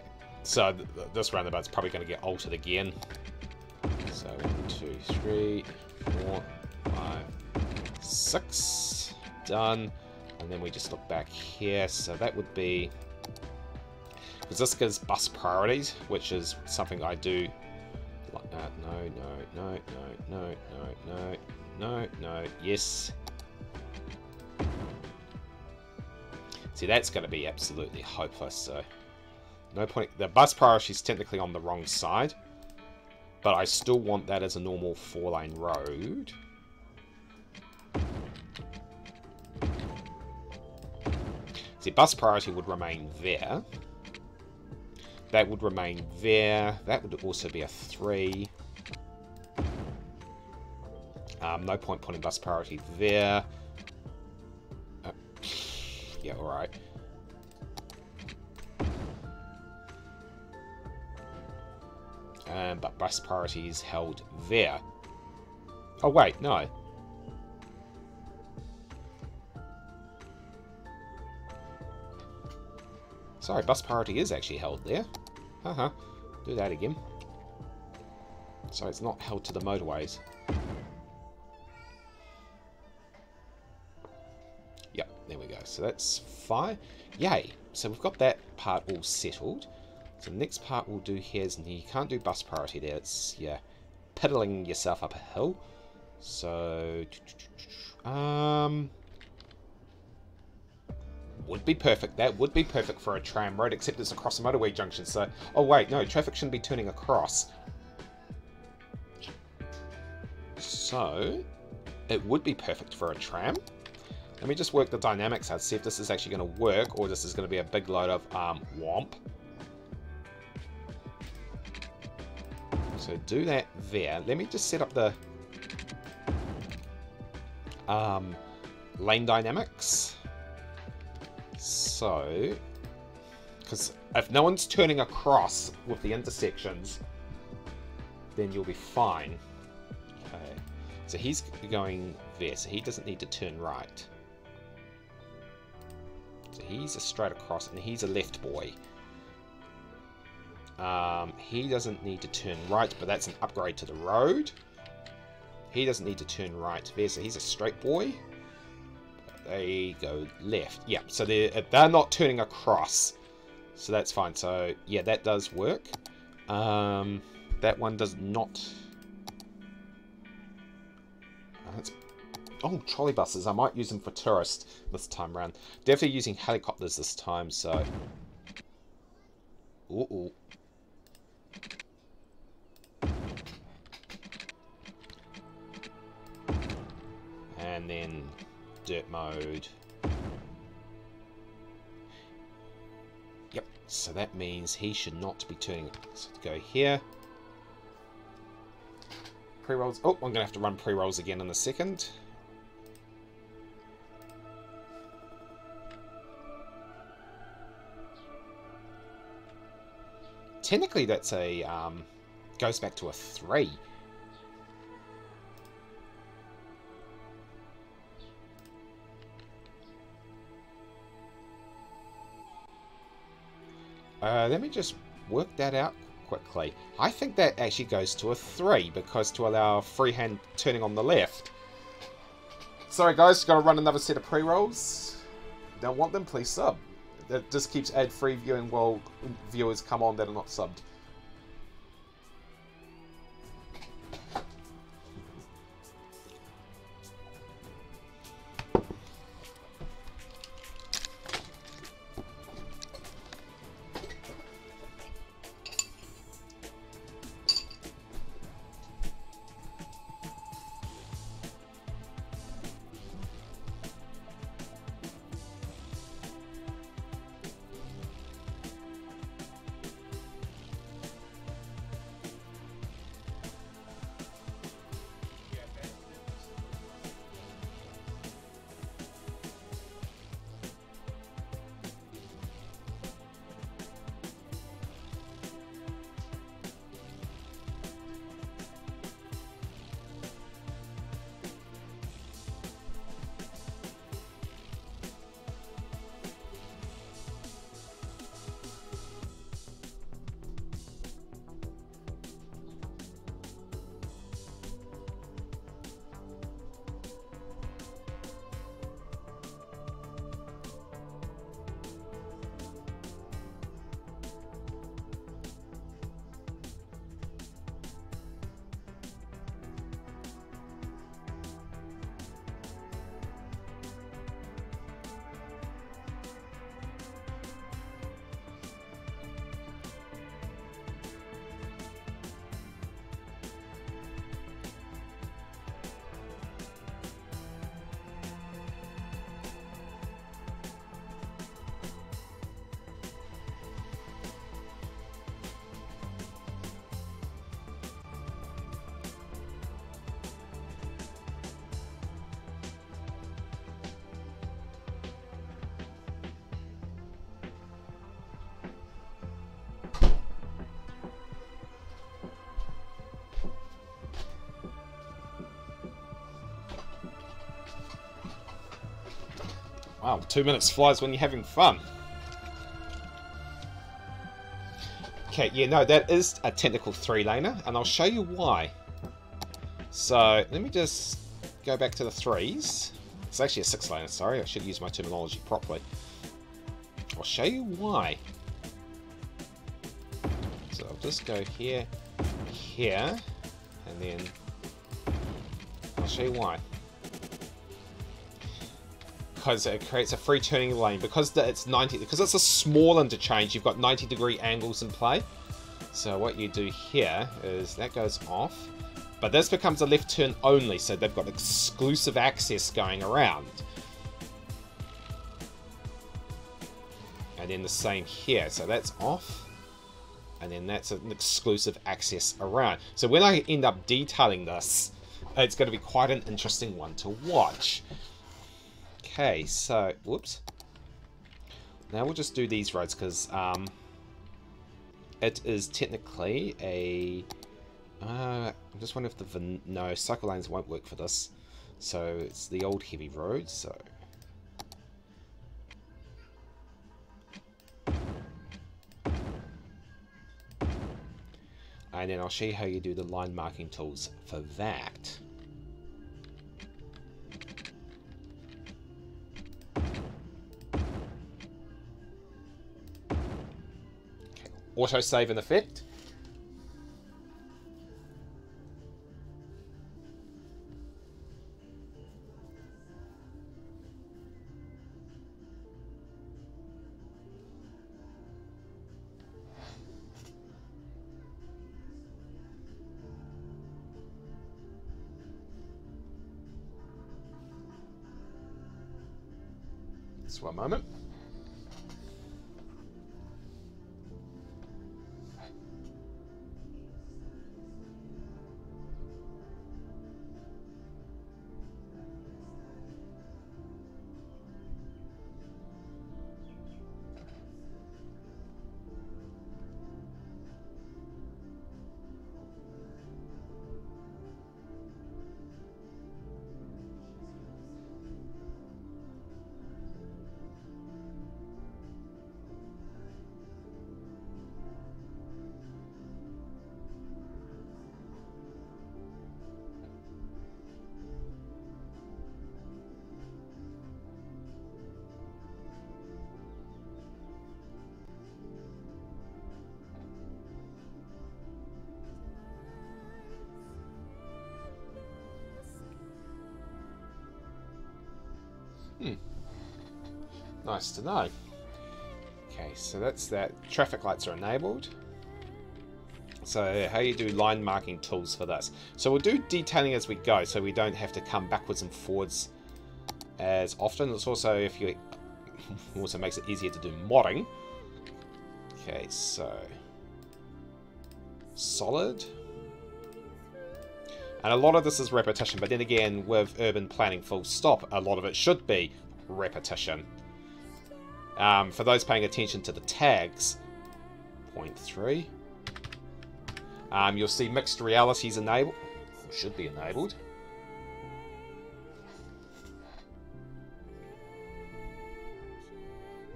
so this roundabout's probably going to get altered again. So 1, 2, 3, 4, 5, 6, done. And then we just look back here. So that would be because this gives bus priorities, which is something I do. No, yes. See, that's going to be absolutely hopeless, so no point. The bus priority is technically on the wrong side, but I still want that as a normal 4-lane road. See, bus priority would remain there. That would remain there. That would also be a 3. No point putting bus priority there. Yeah, alright. But bus priority is held there. Oh, wait, no. Sorry, bus priority is actually held there. Haha, do that again. So it's not held to the motorways. Yep, there we go. So that's 5. Yay! So we've got that part all settled. So the next part we'll do here is you can't do bus priority there. It's, yeah, piddling yourself up a hill. So, would be perfect. That would be perfect for a tram road, except it's across a motorway junction. So, oh wait, no, traffic shouldn't be turning across. So, it would be perfect for a tram. Let me just work the dynamics out, see if this is actually going to work, or this is going to be a big load of womp. So do that there. Let me just set up the lane dynamics. So, because if no one's turning across with the intersections, then you'll be fine. Okay, so he's going there, so he doesn't need to turn right. So he's a straight across, and he's a left boy. He doesn't need to turn right, but that's an upgrade to the road. He doesn't need to turn right there, so he's a straight boy. They go left. Yeah, so they're not turning across, so that's fine. So yeah, that does work. That one does not. That's, oh, trolley buses. I might use them for tourists this time around. Definitely using helicopters this time. So. Uh-oh. And then. Dirt mode. Yep, so that means he should not be turning. So go here. Pre-rolls. Oh, I'm going to have to run pre-rolls again in a second. Technically that's a, goes back to a 3. Let me just work that out quickly. I think that actually goes to a 3, because to allow freehand turning on the left. Sorry guys, gotta run another set of pre-rolls. Don't want them, please sub. That just keeps ad-free viewing while viewers come on that are not subbed. Wow, 2 minutes flies when you're having fun. Okay, yeah, no, that is a technical 3-laner, and I'll show you why. So, let me just go back to the 3s. It's actually a 6-laner, sorry, I should use my terminology properly. I'll show you why. So, I'll just go here, here, and then I'll show you why. Because it creates a free turning lane, because it's 90, because it's a small interchange, you've got 90-degree angles in play. So what you do here is that goes off, but this becomes a left turn only, so they've got exclusive access going around. And then the same here, so that's off, and then that's an exclusive access around. So when I end up detailing this, it's going to be quite an interesting one to watch. Okay, so, whoops. Now we'll just do these roads, because it is technically a... I just wonder if the... No, cycle lanes won't work for this. So, it's the old heavy road, so... And then I'll show you how you do the line marking tools for that. Autosave in effect. Just one moment. Nice to know. Okay, so that's that. Traffic lights are enabled. So how you do line marking tools for this. So we'll do detailing as we go, so we don't have to come backwards and forwards as often. It's also, if you also makes it easier to do modding. Okay, so solid. And a lot of this is repetition, but then again, with urban planning full stop, a lot of it should be repetition. For those paying attention to the tags, point 3, you'll see mixed realities enabled, or should be enabled.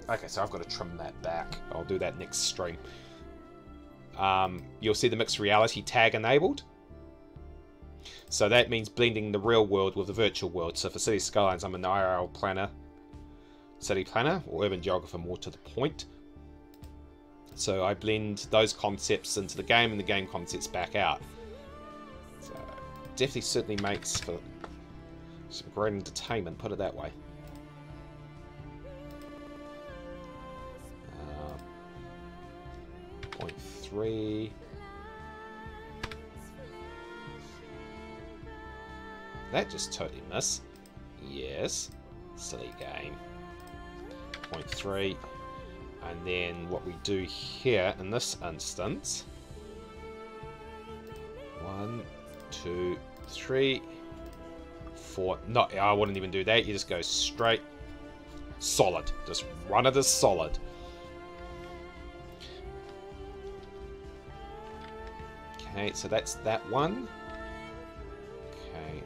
Okay, so I've got to trim that back. I'll do that next stream. You'll see the mixed reality tag enabled. So that means blending the real world with the virtual world. So for Cities Skylines, I'm an IRL planner, city planner, or urban geographer, more to the point. So I blend those concepts into the game and the game concepts back out. So definitely certainly makes for some great entertainment, put it that way. Point 3. That just totally missed. Yes. Silly game. Point 3. And then what we do here in this instance. 1, 2, 3, 4. No, I wouldn't even do that. You just go straight. Solid. Just run it as solid. Okay, so that's that one.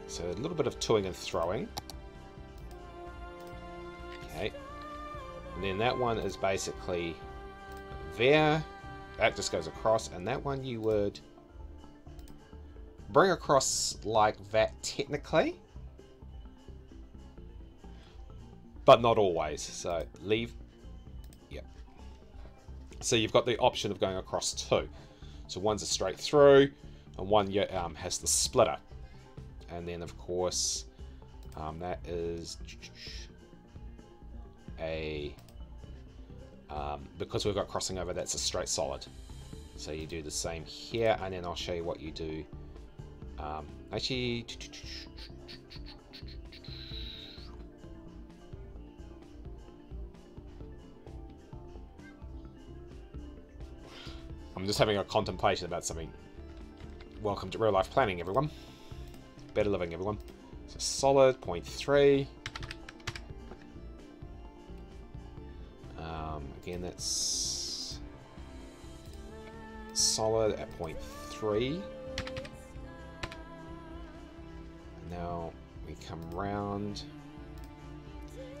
So a little bit of toing and throwing. Okay. And then that one is basically there. That just goes across. And that one you would bring across like that technically. But not always. So leave. Yep. So you've got the option of going across two. So one's a straight through and one has the splitter. And then, of course, that is a, because we've got crossing over, that's a straight solid. So you do the same here, and then I'll show you what you do. Actually, I'm just having a contemplation about something. Welcome to real life planning, everyone. Better living, everyone. So solid, point 3. Again, that's solid at point 3. Now we come round.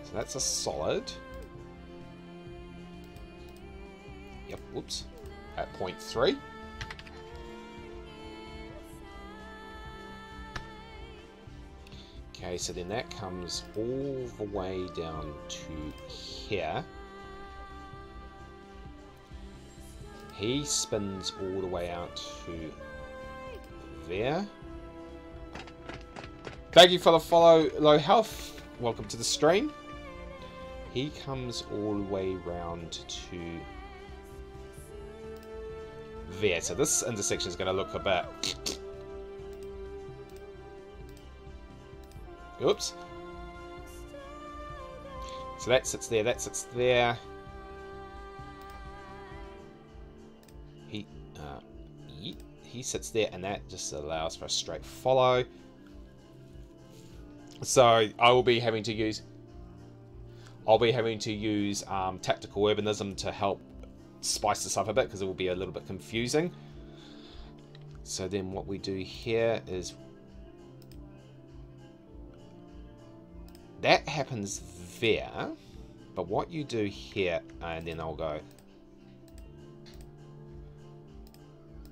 So that's a solid. Yep, whoops. At point 3. Okay, so then that comes all the way down to here. He spins all the way out to there. Thank you for the follow, Low Health. Welcome to the stream. He comes all the way round to there. So this intersection is going to look a bit... Oops. So that sits there, that sits there. He sits there, and that just allows for a straight follow. So I will be having to use tactical urbanism to help spice this up a bit, because it will be a little bit confusing. So then what we do here is that happens there, but what you do here, and then I'll go,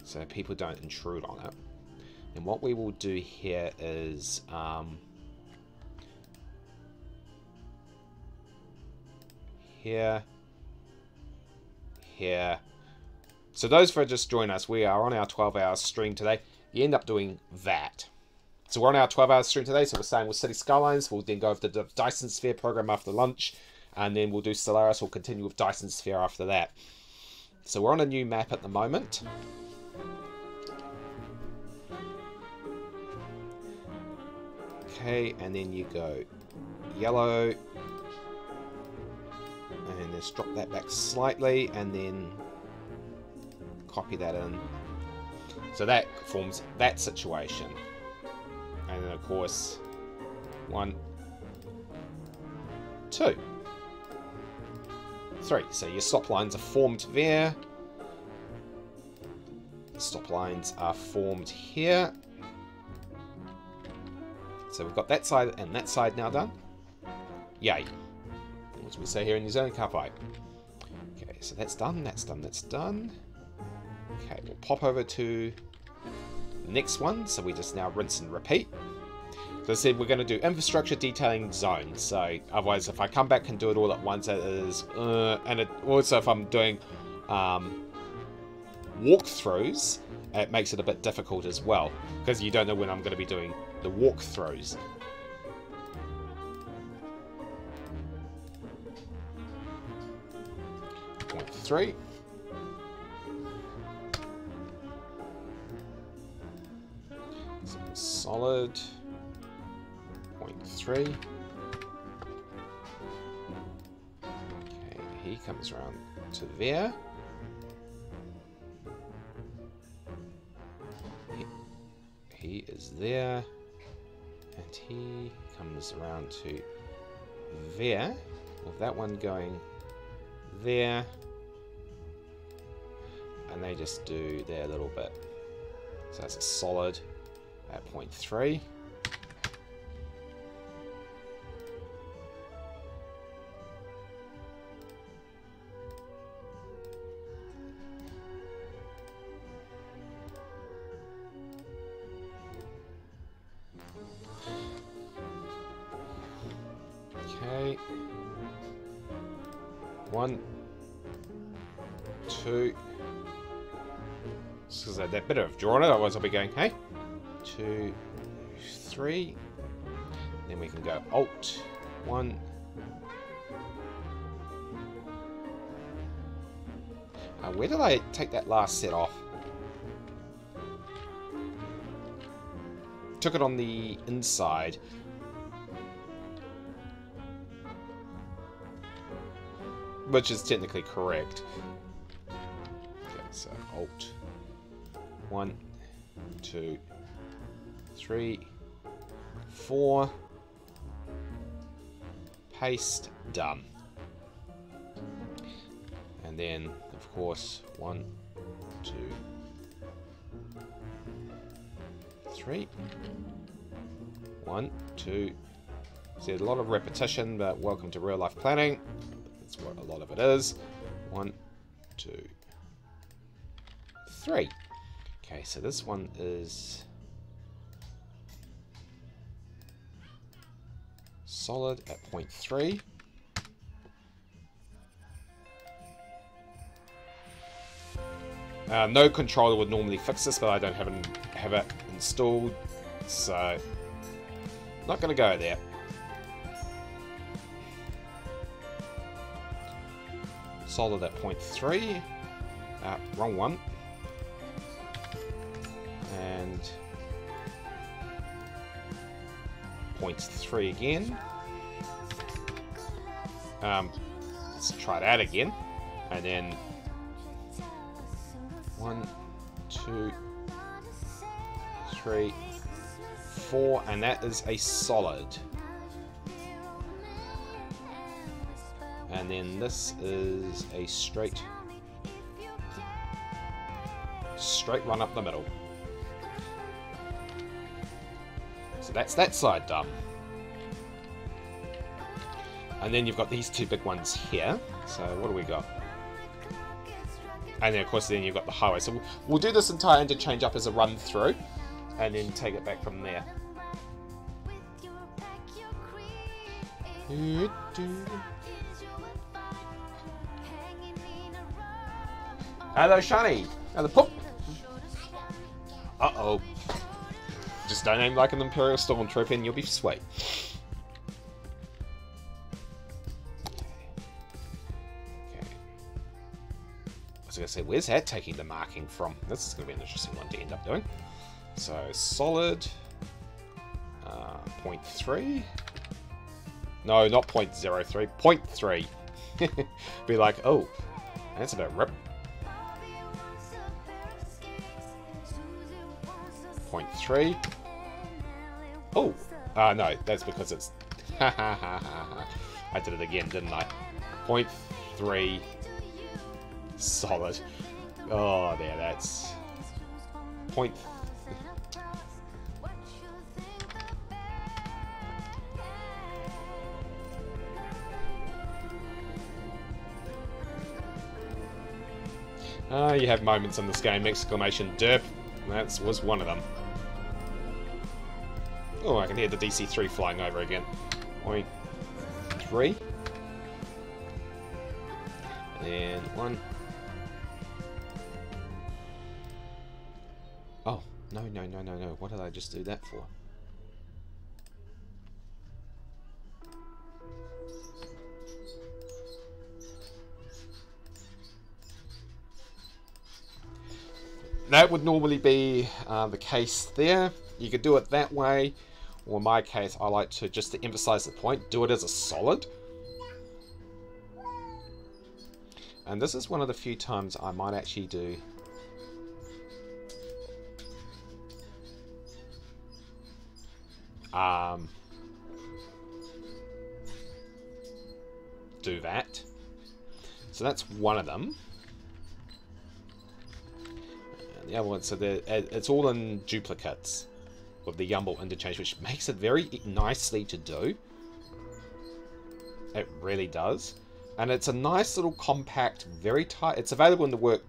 so people don't intrude on it. And what we will do here is, here. So those who just joined us, we are on our 12-hour stream today. You end up doing that. So we're on our 12-hour stream today, so we're staying with Cities Skylines. We'll then go over the Dyson Sphere program after lunch, and then we'll do Stellaris. We'll continue with Dyson Sphere after that. So we're on a new map at the moment. Okay, and then you go yellow, and just drop that back slightly, and then copy that in. So that forms that situation. And then of course, 1, 2, 3. So your stop lines are formed there. Stop lines are formed here. So we've got that side and that side now done. Yay. As we say here in New Zealand, kapai. Okay, so that's done, that's done, that's done. Okay, we'll pop over to the next one. So we just now rinse and repeat. So I said we're going to do infrastructure detailing zones. So otherwise, if I come back and do it all at once, it is... and it, also, if I'm doing walkthroughs, it makes it a bit difficult as well. Because you don't know when I'm going to be doing the walkthroughs. Point 3. Solid. 3. Okay, he comes around to there. He is there. And he comes around to there. With that one going there. And they just do their little bit. So that's a solid at 0.3. Bit of drawing it, otherwise I'll be going, hey, 2, 3, then we can go alt 1, where did I take that last set off? Took it on the inside. Which is technically correct. Okay, so alt 1, 2, 3, 4. Paste, done. And then, of course, 1, 2, 3. 1, 2. See, a lot of repetition, but welcome to real life planning. That's what a lot of it is. 1, 2, 3. Okay, so this one is solid at 0.3. No controller would normally fix this, but I don't have it installed, so not going to go there. Solid at 0.3. Wrong one. And 0.3 again. Let's try that again. And then 1, 2, 3, 4, and that is a solid. And then this is a straight run up the middle. That's that side done. And then you've got these two big ones here. So what do we got? And then, of course, then you've got the highway. So we'll do this entire interchange up as a run through and then take it back from there. Hello, Shani. Hello, Pop. Uh-oh. Stone aim like an Imperial Stormtrooper and you'll be sweet. Okay. I was going to say, where's that taking the marking from? This is going to be an interesting one to end up doing. So, solid... 0.3? No, not 0.03. 0.3. Be like, oh, that's about rip. 0.3. Oh, no, that's because it's... I did it again, didn't I? 0.3. Solid. Oh, there, that's... 0.3. Ah, you have moments in this game, exclamation derp. That was one of them. Oh, I can hear the DC-3 flying over again. 0.3. And then 1. Oh, no. What did I just do that for? That would normally be the case there. You could do it that way, or in my case, I like to, just to emphasize the point, do it as a solid. And this is one of the few times I might actually do... do that. So that's one of them. The other one, so it's all in duplicates with the Yumble interchange, which makes it very nicely to do. It really does, and it's a nice little compact, very tight. It's available in the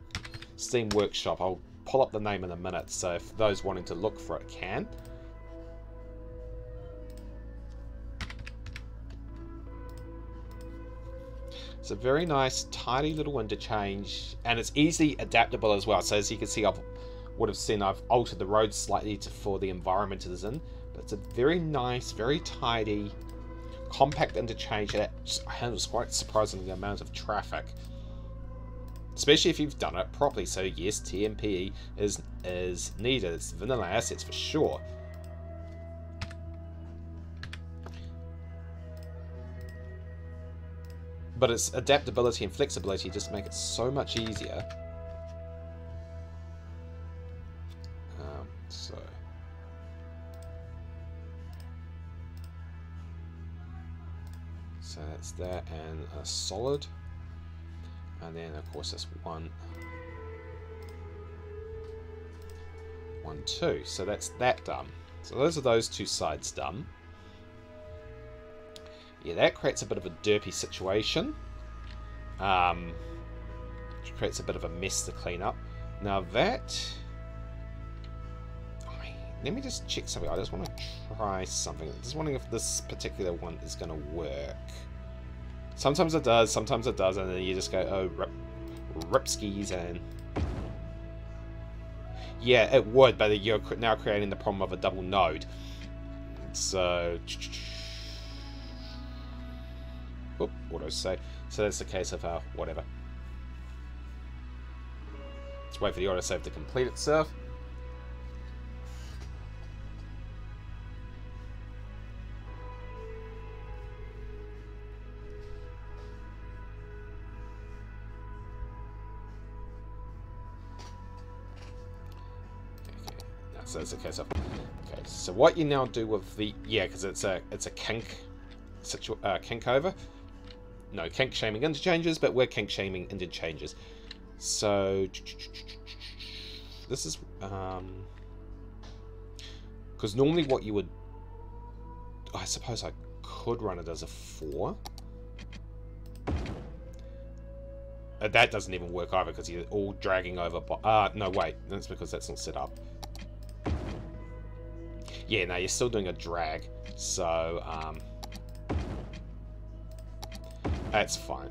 Steam Workshop. I'll pull up the name in a minute, so if those wanting to look for it can. It's a very nice, tidy little interchange, and it's easily adaptable as well. So as you can see, I've altered the road slightly for the environment it is in. But it's a very nice, very tidy, compact interchange that handles quite surprisingly the amount of traffic. Especially if you've done it properly. So yes, TMPE is needed. It's vanilla assets for sure. But its adaptability and flexibility just make it so much easier. So that's that, and a solid, and then of course that's 1, 1, 2. So that's that done. So those are those two sides done. Yeah, that creates a bit of a derpy situation. Which creates a bit of a mess to clean up. Now that... let me just check something. I just want to try something. I'm just wondering if this particular one is going to work. Sometimes it does, sometimes it doesn't. And then you just go, oh, rip skis and... Yeah, it would, but you're now creating the problem of a double node. So... Oop, autosave. So that's the case of whatever. Let's wait for the autosave to complete itself. Okay. So that's the case of. Okay. So what you now do with the because it's a kink over. No kink shaming interchanges, but we're kink shaming interchanges. So this is because normally what you would, I suppose I could run it as a 4. That doesn't even work either because you're all dragging over. No wait, that's because that's not set up. Yeah, no, you're still doing a drag. So that's fine,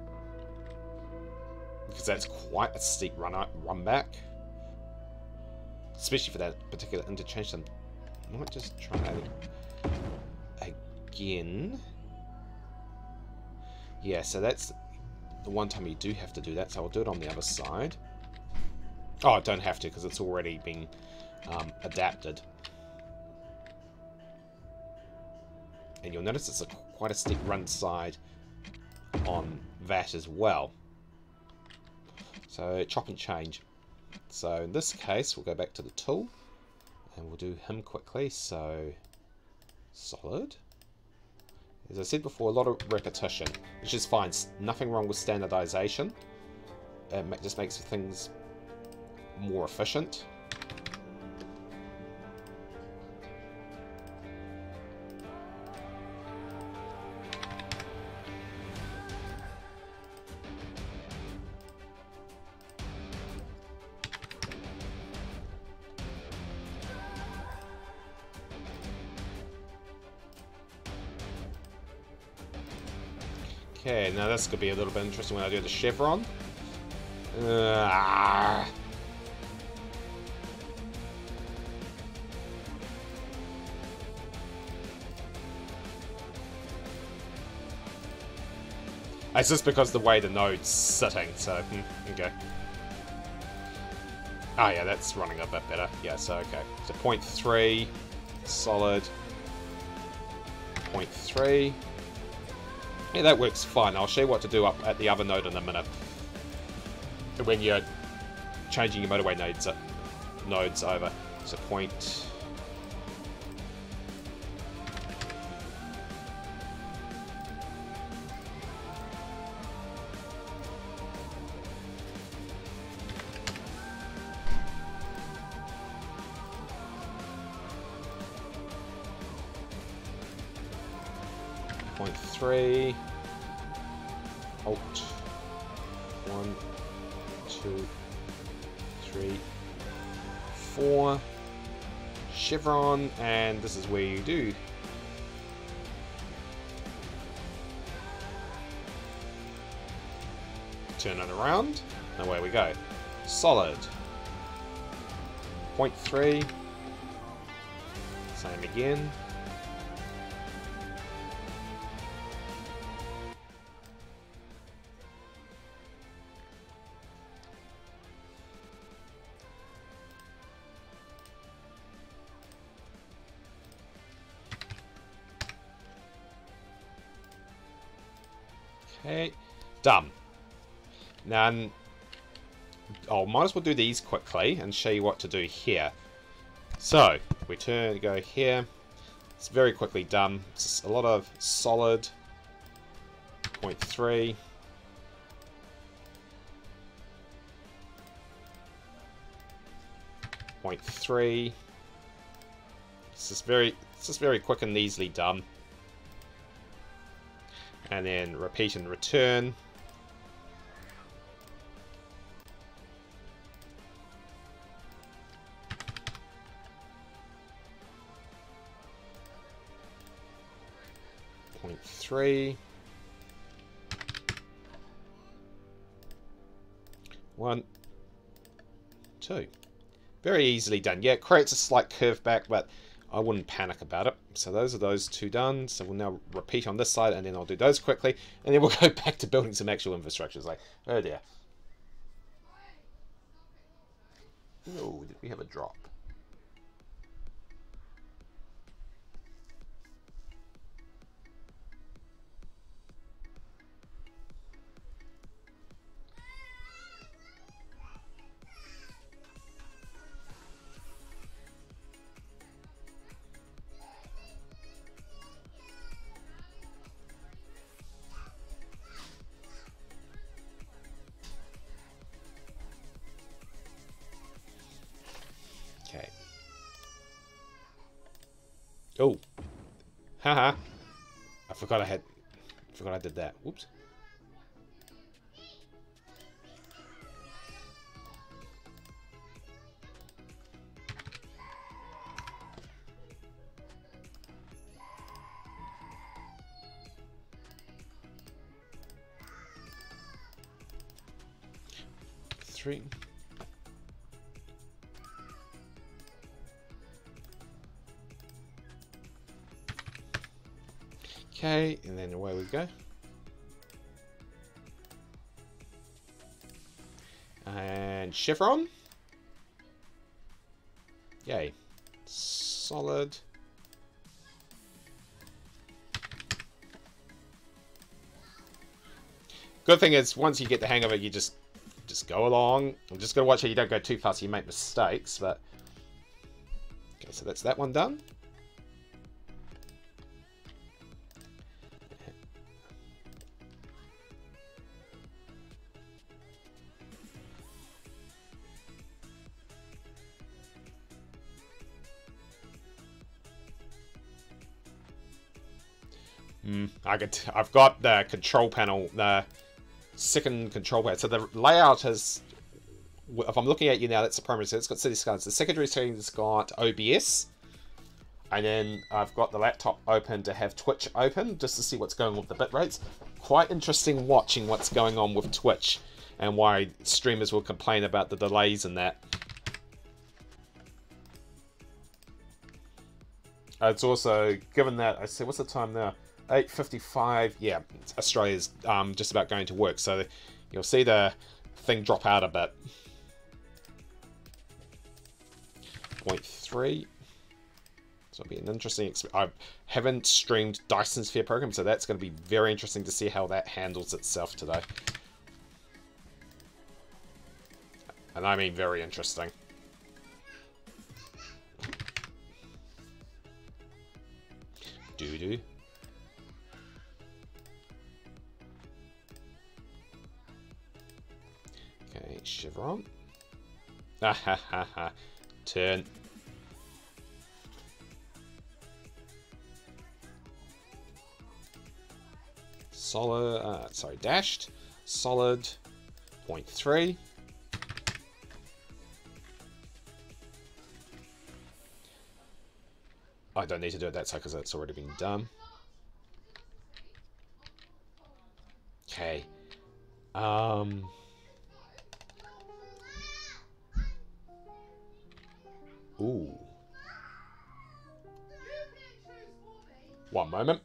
because that's quite a steep run back, especially for that particular interchange. I'm might just try that again. Yeah, so that's the one time you do have to do that, so I'll do it on the other side. Oh, I don't have to because it's already been adapted. And you'll notice it's a, quite a steep run side on that as well. So chop and change. So in this case, we'll go back to the tool and we'll do him quickly. So solid. As I said before, a lot of repetition, which is fine. Nothing wrong with standardization. It just makes things more efficient. Okay, now this could be a little bit interesting when I do the chevron. It's just because the way the node's sitting, so, okay. Oh yeah, that's running a bit better. Yeah, so, okay. So 0.3, solid, 0.3. Yeah, that works fine. I'll show you what to do up at the other node in a minute when you're changing your motorway nodes over. So point. Three, alt, 1, 2, 3, 4, chevron, and this is where you do. Turn it around, and away we go. Solid, 0.3, same again. Done. Now, I might as well do these quickly and show you what to do here. So, we turn, go here. It's very quickly done. It's a lot of solid. 0.3. It's just very quick and easily done. And then repeat and return. Three, 1, 2, very easily done. Yeah, it creates a slight curve back, but I wouldn't panic about it. So those are those two done. So we'll now repeat on this side, and then I'll do those quickly, and then we'll go back to building some actual infrastructures. Like, oh dear. Oh, did we have a drop? Oh, haha! I forgot I did that. Whoops. Three. Okay, and then away we go. And chevron. Yay. Solid. Good thing is, once you get the hang of it, you just go along. I'm just going to watch how you don't go too fast, you make mistakes, but... Okay, so that's that one done. I've got the control panel, the second control panel. So the layout is, if I'm looking at you now, that's the primary. So it's got Cities Skylines. The secondary screen's got OBS. And then I've got the laptop open to have Twitch open, just to see what's going on with the bit rates. Quite interesting watching what's going on with Twitch and why streamers will complain about the delays and that. It's also, given that, I see, what's the time now? 8:55, yeah, Australia's just about going to work, so you'll see the thing drop out a bit. 0.3. So it'll be an interesting experience. I haven't streamed Dyson Sphere Program, so that's going to be very interesting to see how that handles itself today. And I mean very interesting. Doo-doo. Okay, chevron. Ah, ha, ha, ha. Turn. Solid, sorry, dashed. Solid. 0.3. I don't need to do it that side because that's already been done. Okay. Ooh. 1 moment.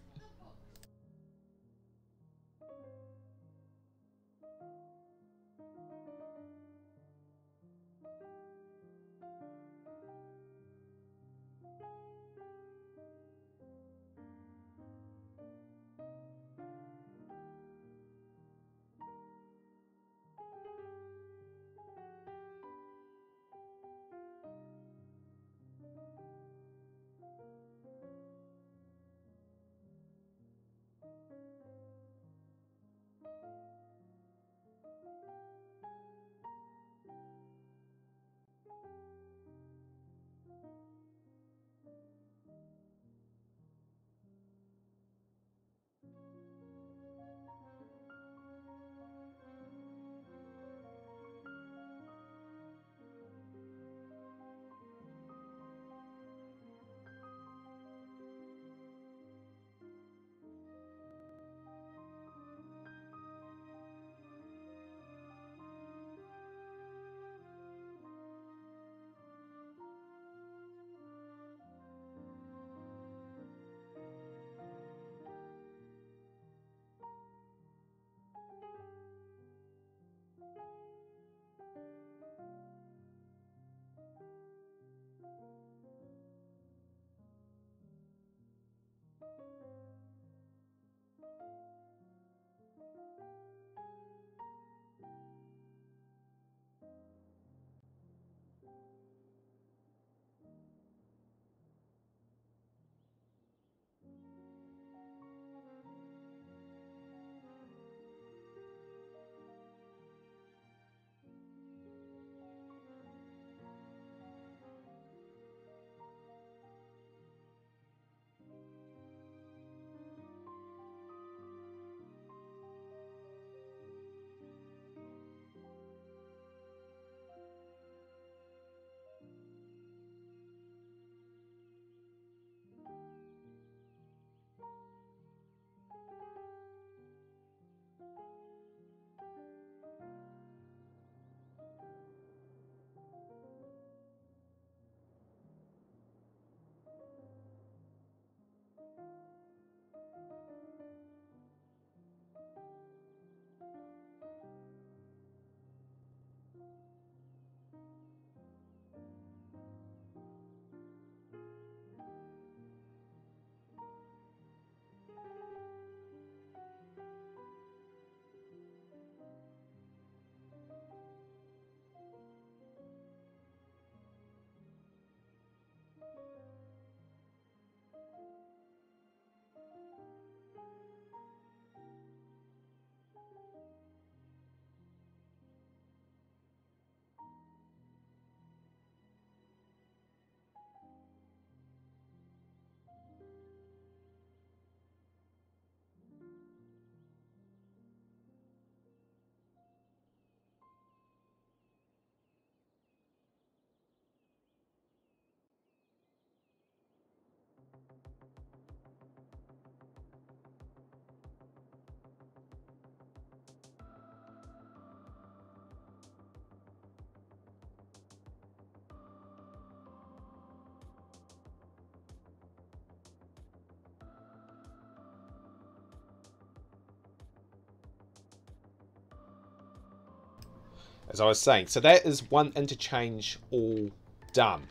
as I was saying. So that is one interchange all done.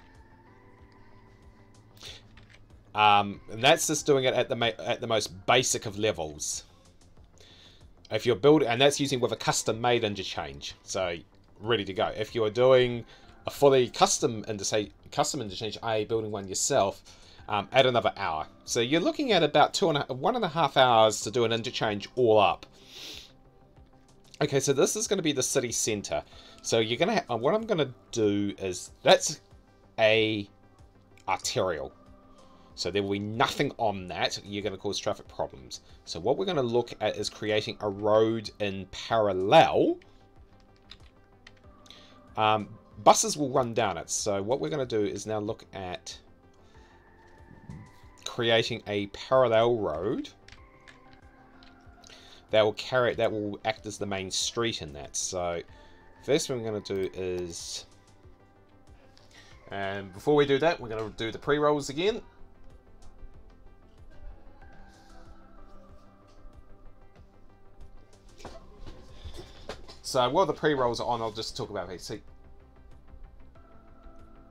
And that's just doing it at the most basic of levels. If you're building, and that's using with a custom made interchange, so ready to go. If you are doing a fully custom interchange, i.e. building one yourself, at another hour. So you're looking at about 1.5 hours to do an interchange all up. Okay, so this is going to be the city centre. So you're going to, what I'm going to do is, that's a arterial. So there will be nothing on that. You're going to cause traffic problems. So what we're going to look at is creating a road in parallel. Buses will run down it. So what we're going to do is now look at creating a parallel road that will carry, that will act as the main street in that. So first thing we're going to do is, and before we do that, we're going to do the pre-rolls again. So while the pre-rolls are on, I'll just talk about PC.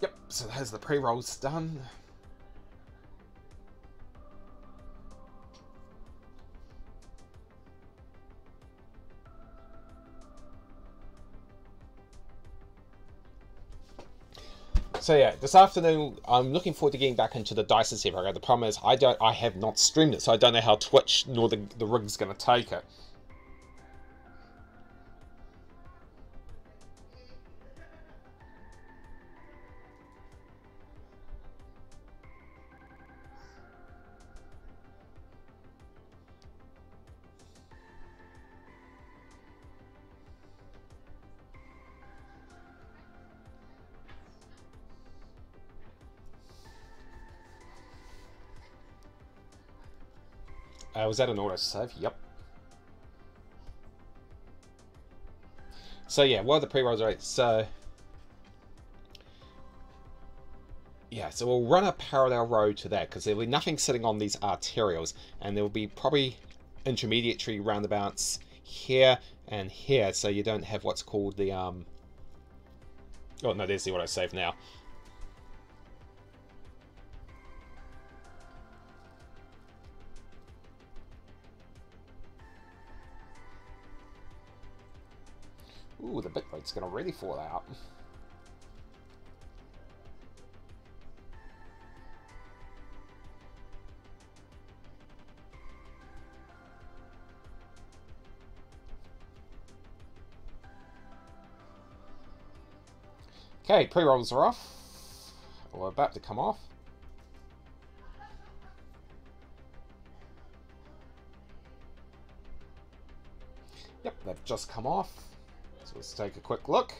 Yep, so there's the pre-rolls done. So yeah, this afternoon I'm looking forward to getting back into the Dyson Sphere Program. The problem is I have not streamed it, so I don't know how Twitch nor the rig's gonna take it. Was that an autosave? Yep. So yeah, well, the pre-rolls are right. So yeah, so we'll run a parallel road to that because there'll be nothing sitting on these arterials, and there will be probably intermediary roundabouts here and here, so you don't have what's called the Oh no, there's the autosave now. Ooh, the bitrate's gonna really fall out. Okay, pre-rolls are off. We're about to come off. Yep, they've just come off. So let's take a quick look.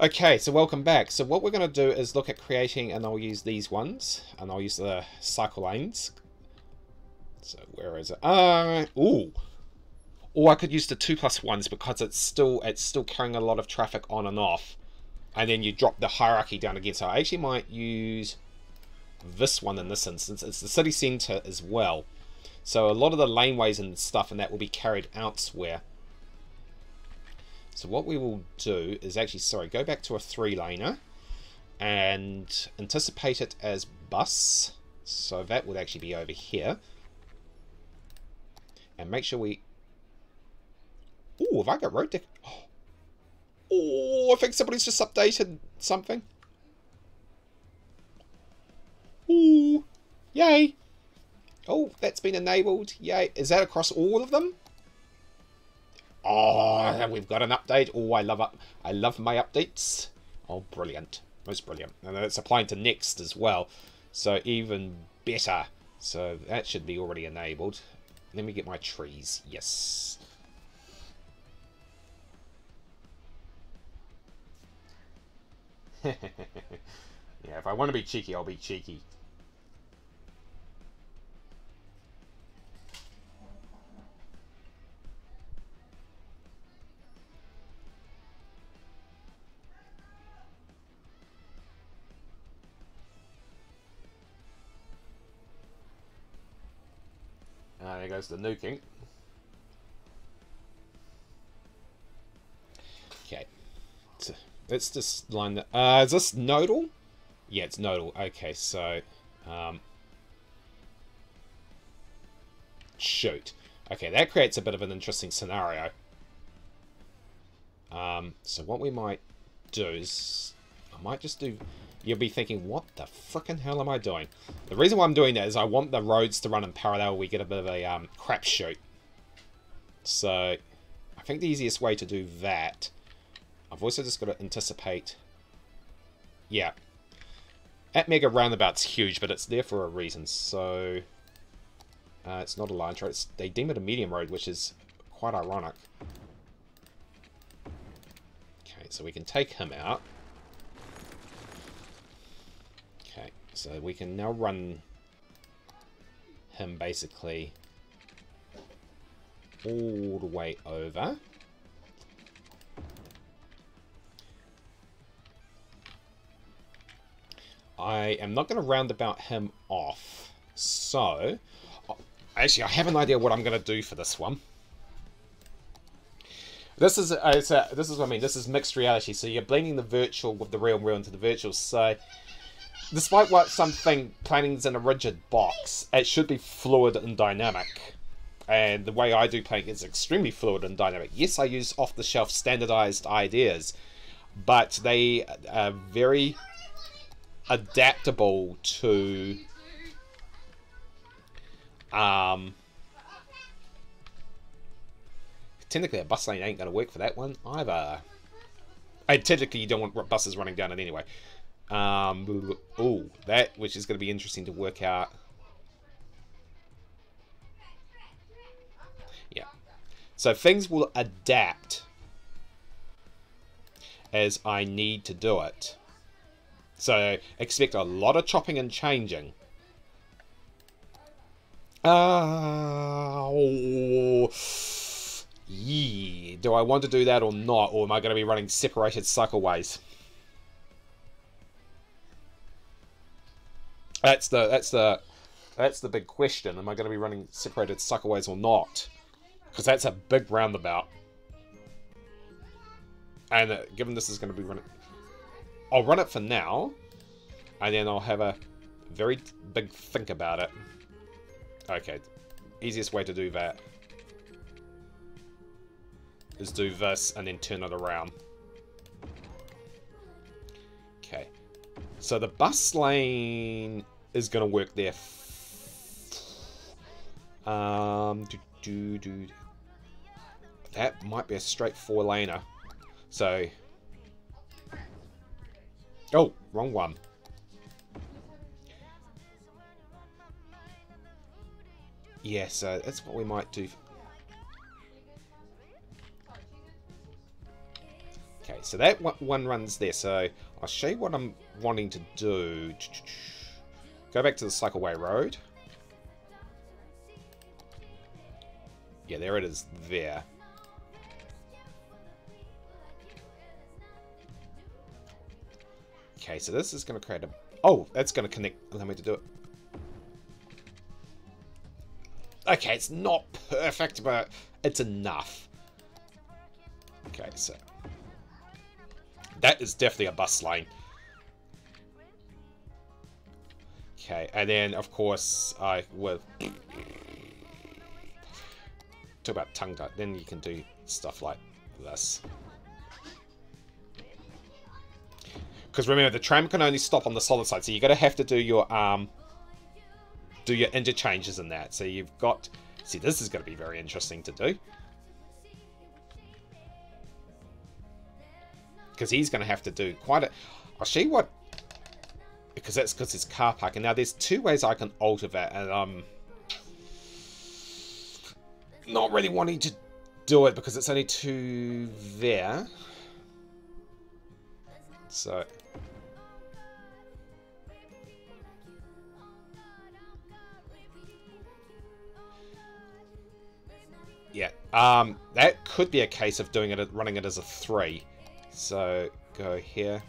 Okay, so welcome back. So what we're going to do is look at creating, and I'll use these ones, and I'll use the cycle lanes. So where is it? Ooh. Or I could use the 2+1s because it's still carrying a lot of traffic on and off. And then you drop the hierarchy down again. So I actually might use this one in this instance. It's the city centre as well, so a lot of the laneways and stuff and that will be carried elsewhere. So what we will do is actually, sorry, go back to a 3-laner and anticipate it as bus, so that would actually be over here, and make sure we, oh, have I got road deck? Oh, I think somebody's just updated something. Ooh, yay. Oh, that's been enabled. Yay. Is that across all of them? Oh, we've got an update. Oh, I love my updates. Oh, brilliant. Most brilliant. And it's applying to next as well. So even better. So that should be already enabled. Let me get my trees. Yes. Yeah, if I want to be cheeky, I'll be cheeky. goes the nuking. Okay. Let's just line that. Is this nodal? Yeah, it's nodal. Okay, so... shoot. Okay, that creates a bit of an interesting scenario. So what we might do is... I might just do... You'll be thinking, what the frickin' hell am I doing? The reason why I'm doing that is I want the roads to run in parallel. We get a bit of a crapshoot. So, I think the easiest way to do that... I've also just got to anticipate... Yeah. At Mega Roundabout's huge, but it's there for a reason, so... it's not a large road. It's, they deem it a medium road, which is quite ironic. Okay, so we can take him out. Okay, so we can now run him basically all the way over. I am not going to roundabout him off, so... Actually, I have an idea what I'm going to do for this one. This is this is what I mean. This is mixed reality. So you're blending the virtual with the real world into the virtual. So, despite what some think planning's in a rigid box, it should be fluid and dynamic. And the way I do planning is extremely fluid and dynamic. Yes, I use off-the-shelf standardized ideas, but they are very adaptable to... technically a bus lane ain't going to work for that one either. And technically you don't want buses running down it anyway. Ooh, that, which is going to be interesting to work out. Yeah. So things will adapt as I need to do it. So expect a lot of chopping and changing. Oh, yeah. Do I want to do that or not? Or am I going to be running separated cycleways? That's the big question. Am I going to be running separated cycleways or not? Because that's a big roundabout. And given this is going to be running, I'll run it for now, and then I'll have a very big think about it. Okay, easiest way to do that is do this and then turn it around. Okay, so the bus lane is going to work there. That might be a straight four-laner. So, oh, wrong one. Yeah, so that's what we might do. Okay, so that one runs there. So I'll show you what I'm wanting to do. Go back to the cycleway road. Yeah, there it is there. Okay, so this is going to create a... Oh, that's going to connect. Allow me to do it. Okay, it's not perfect, but it's enough. Okay, so... That is definitely a bus lane. Okay, and then, of course, I will... Talk about tongue tie. Then you can do stuff like this. Because remember, the tram can only stop on the solid side, so you're going to have to do your... do your interchanges in that. So you've got... See, this is going to be very interesting to do. Because he's going to have to do quite a... I'll show you what... Because that's because it's car parking. Now, there's two ways I can alter that. And I'm... not really wanting to do it because it's only two there. So... Yeah, that could be a case of doing it, running it as a 3. So, go here.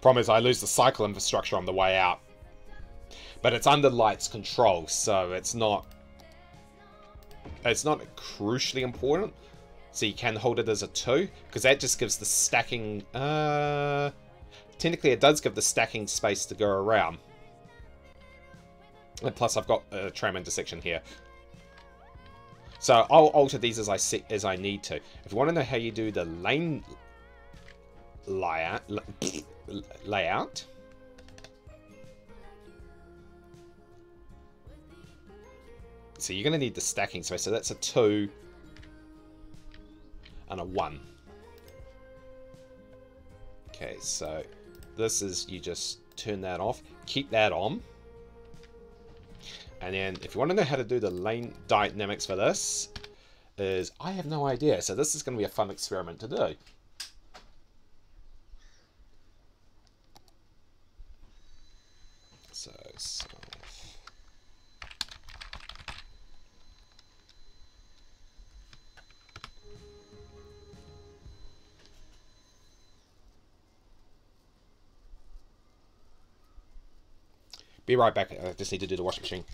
Problem is, I lose the cycle infrastructure on the way out. But it's under Light's control, so it's not crucially important. So you can hold it as a 2, because that just gives the stacking... technically it does give the stacking space to go around. And plus I've got a tram intersection here. So I'll alter these as I need to. If you want to know how you do the lane layout, so you're going to need the stacking space. So that's a 2 and a 1. Okay, so this is, you just turn that off, keep that on. And then if you want to know how to do the lane dynamics for this, is I have no idea. So this is going to be a fun experiment to do. So be right back. I just need to do the washing machine.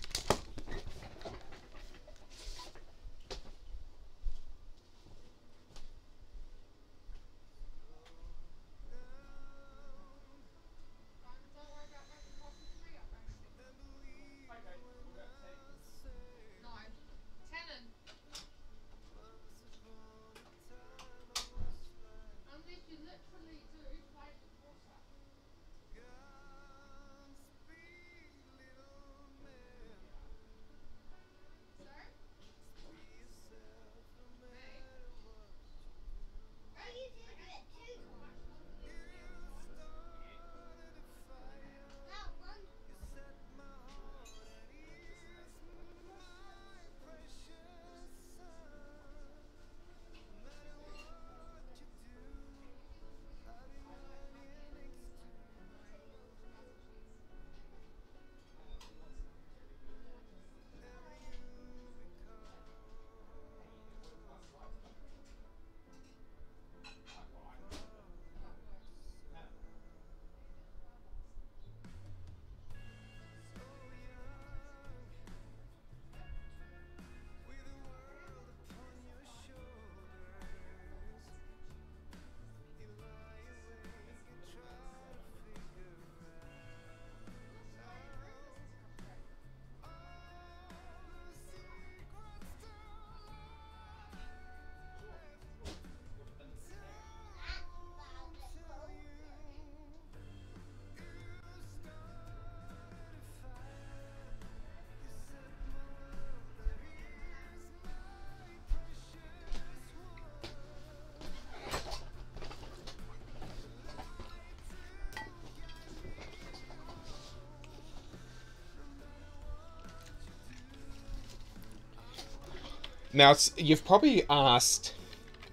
Now, you've probably asked,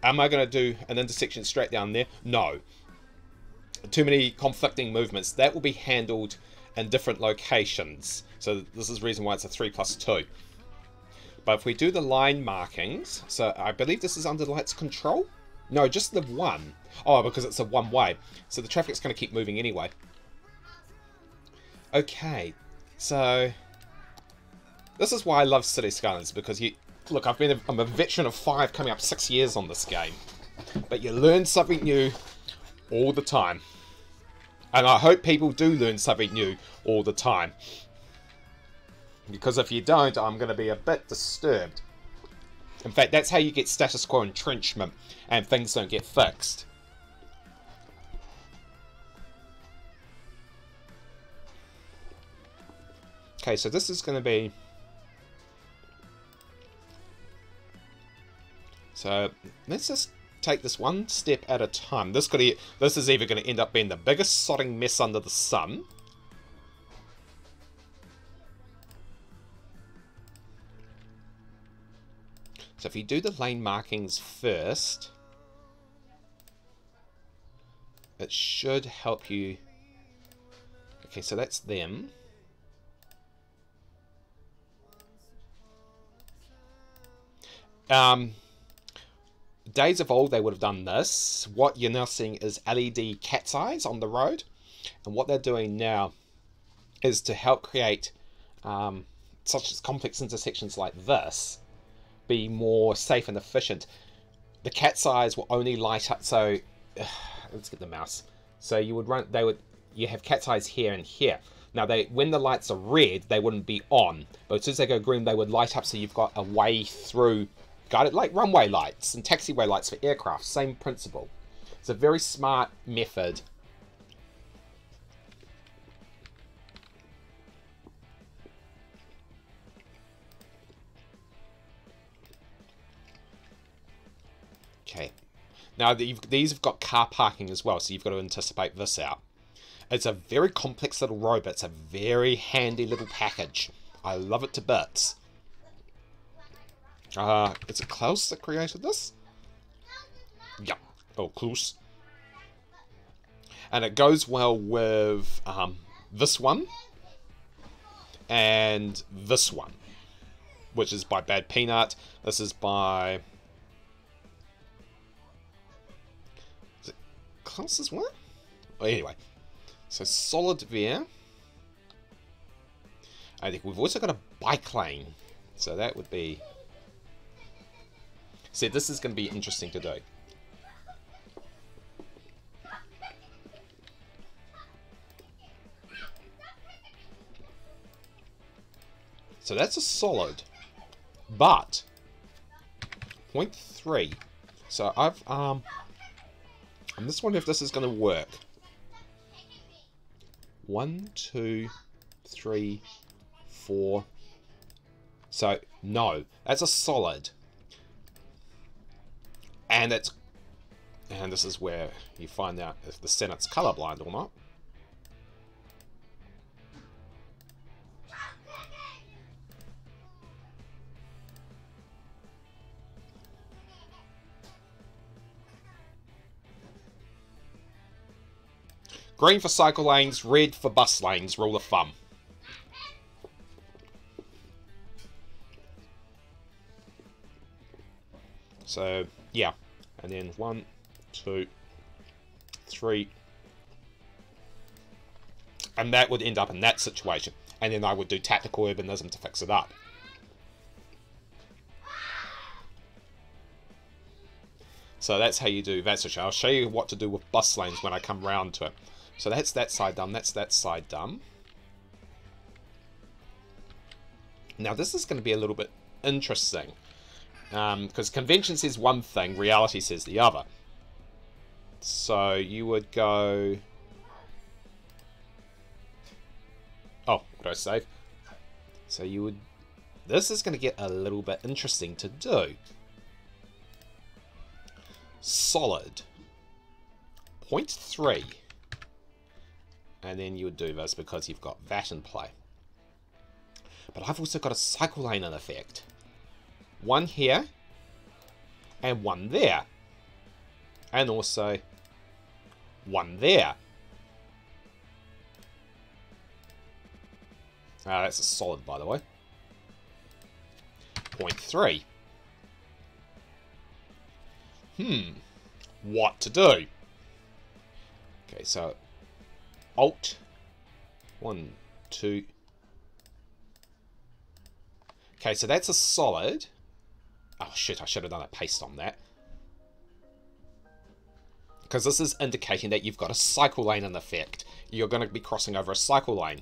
am I going to do an intersection straight down there? No. Too many conflicting movements. That will be handled in different locations. So this is the reason why it's a 3+2. But if we do the line markings, so I believe this is under Light's control? No, just the 1. Oh, because it's a one-way. So the traffic's going to keep moving anyway. Okay, so this is why I love Cities Skylines, because you... Look, I'm a veteran of 5, coming up 6 years on this game. But you learn something new all the time. And I hope people do learn something new all the time. Because if you don't, I'm going to be a bit disturbed. In fact, that's how you get status quo entrenchment and things don't get fixed. Okay, so this is going to be... So let's just take this one step at a time. This is either going to end up being the biggest sodding mess under the sun. So if you do the lane markings first, it should help you. Okay, so that's them. Days of old, they would have done this. What you're now seeing is LED cat's eyes on the road. And what they're doing now is to help create such as complex intersections like this, be more safe and efficient. The cat's eyes will only light up, so let's get the mouse. So you would run, you have cat's eyes here and here. Now when the lights are red, they wouldn't be on, but as soon as they go green, they would light up. So you've got a way through, guided like runway lights and taxiway lights for aircraft. Same principle. It's a very smart method. Okay. Now these have got car parking as well, so you've got to anticipate this out. It's a very complex little road, but it's a very handy little package. I love it to bits. Is it Klaus that created this? Yeah. Oh, Klaus. And it goes well with this one and this one, which is by Bad Peanut. This is by... Is it Klaus as well? Oh, anyway. So solid there. I think we've also got a bike lane. So that would be... See, this is going to be interesting to do. So that's a solid, but 0.3. So I've I'm just wondering if this is going to work. 1, 2, 3, 4. So no, that's a solid. And it's, and this is where you find out if the Senate's colorblind or not. Green for cycle lanes, red for bus lanes, rule of thumb. So, yeah. And then 1, 2, 3. And that would end up in that situation. And then I would do tactical urbanism to fix it up. So that's how you do that situation. I'll show you what to do with bus lanes when I come round to it. So that's that side done, that's that side done. Now this is going to be a little bit interesting. Because convention says one thing, reality says the other. So you would go... Oh, did I save? So you would... This is going to get a little bit interesting to do. Solid. 0.3. And then you would do this because you've got that in play. But I've also got a cycle lane in effect. One here and one there, and also one there. That's a solid, by the way. 0.3. What to do? Okay, so alt 1, 2. Okay, so that's a solid. Oh shit, I should have done a paste on that. Because this is indicating that you've got a cycle lane in effect. You're going to be crossing over a cycle lane.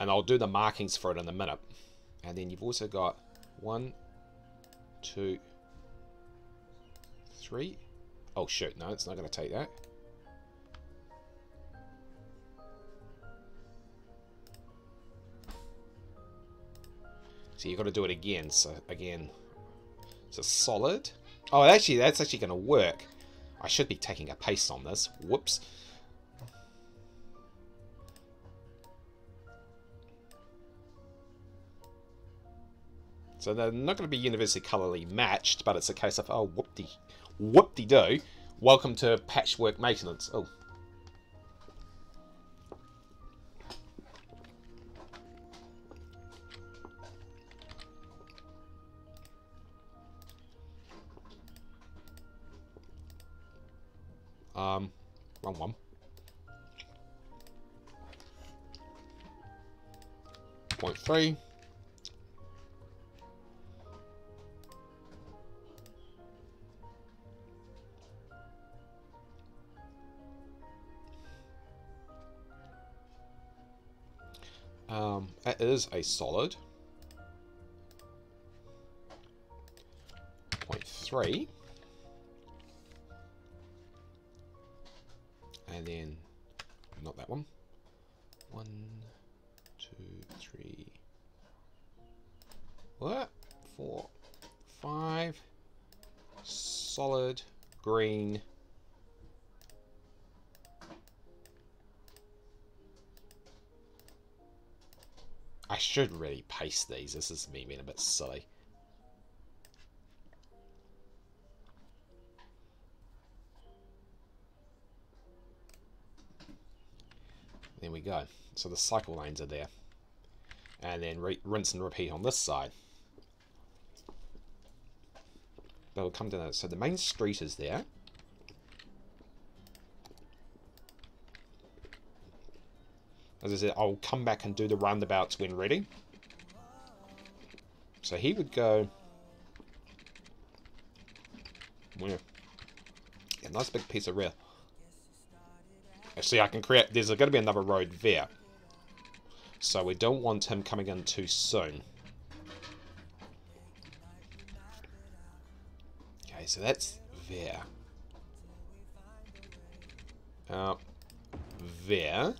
And I'll do the markings for it in a minute. And then you've also got 1, 2, 3... Oh shit, no, it's not going to take that. So you've got to do it again. So again, it's a solid. Oh, actually, that's actually going to work. I should be taking a paste on this. Whoops. So they're not going to be universally colorly matched, but it's a case of, oh, whoopty. Whoop-de-do. Welcome to patchwork maintenance. Oh. Wrong one. Point three. It is a solid. 0.3. And then, not that one. 1, 2, 3, 4, 5. Solid green. I should really paste these. This is me being a bit silly. There we go. So the cycle lanes are there. And then rinse and repeat on this side. But we'll come down. So the main street is there. As I said, I'll come back and do the roundabouts when ready. So he would go... Yeah. Yeah, nice big piece of rail. Actually, I can create... There's going to be another road there. So we don't want him coming in too soon. Okay, so that's there. There.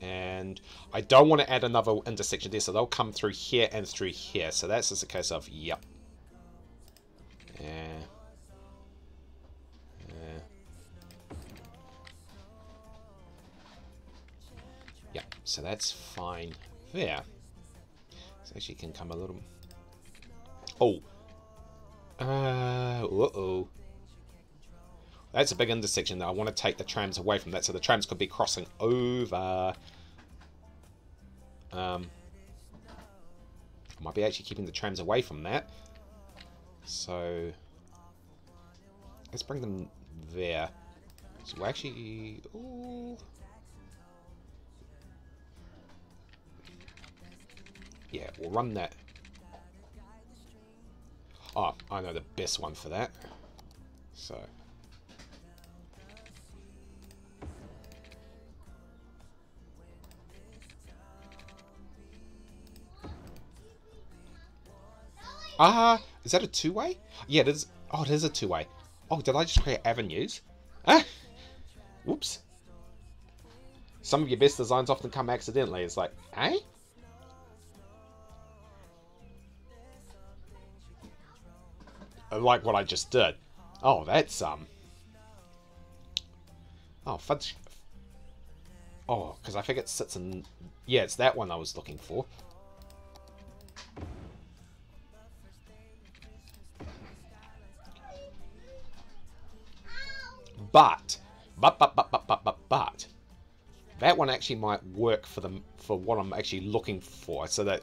And I don't want to add another intersection there, so they'll come through here and through here. So that's just a case of, yep. Yeah, so that's fine there. So she can come a little... Oh. Uh-oh. That's a big intersection that I want to take the trams away from that, so the trams could be crossing over. I might be actually keeping the trams away from that. So, let's bring them there. So we're actually... Ooh. Yeah, we'll run that. Oh, I know the best one for that. So... Ah, is that a two-way? Yeah, it is. Oh, it is a two-way. Oh, did I just create avenues? Ah, whoops. Some of your best designs often come accidentally. It's like, eh? I like what I just did. Oh, that's, Oh, fudge. Oh, because I think it sits in... Yeah, it's that one I was looking for. But that one actually might work for them, for what I'm actually looking for. So that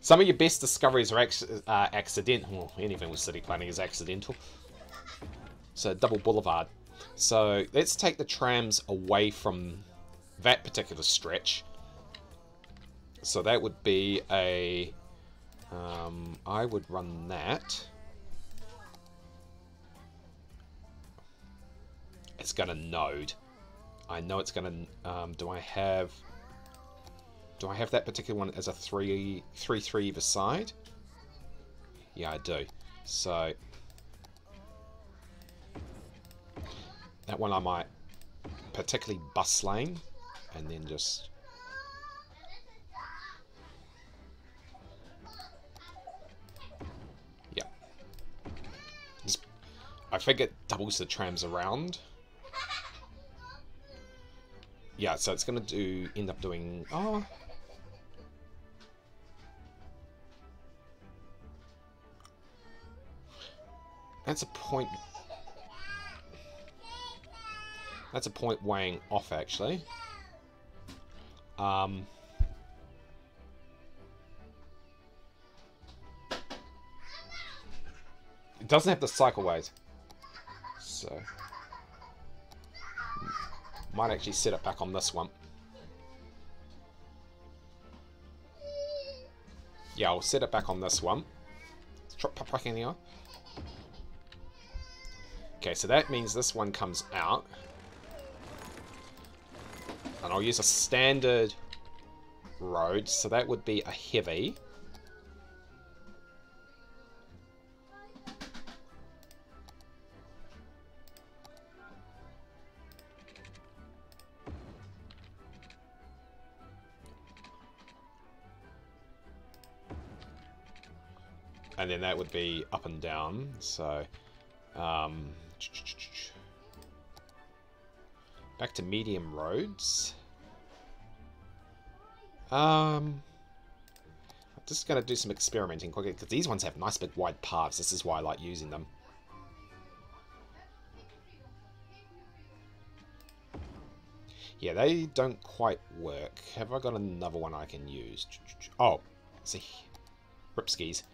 some of your best discoveries are accidental. Well, anything with city planning is accidental. So double boulevard. So let's take the trams away from that particular stretch. So that would be a, I would run that. It's gonna node. I know it's gonna. Do I have that particular one as a 3/3 either side? Yeah, I do. So that one I might particularly bus lane, and then just. Yeah. I think it doubles the trams around. Yeah, so it's gonna end up doing oh. That's a point. That's a point weighing off actually. It doesn't have the cycleways. So Might actually set it back on this one. Yeah, I'll set it back on this one. Okay, so that means this one comes out. And I'll use a standard road, so that would be a heavy. And then that would be up and down, so back to medium roads. I'm just going to do some experimenting quickly, because these ones have nice big wide paths. This is why I like using them. Yeah, they don't quite work. Have I got another one I can use? Oh, see, rip skis.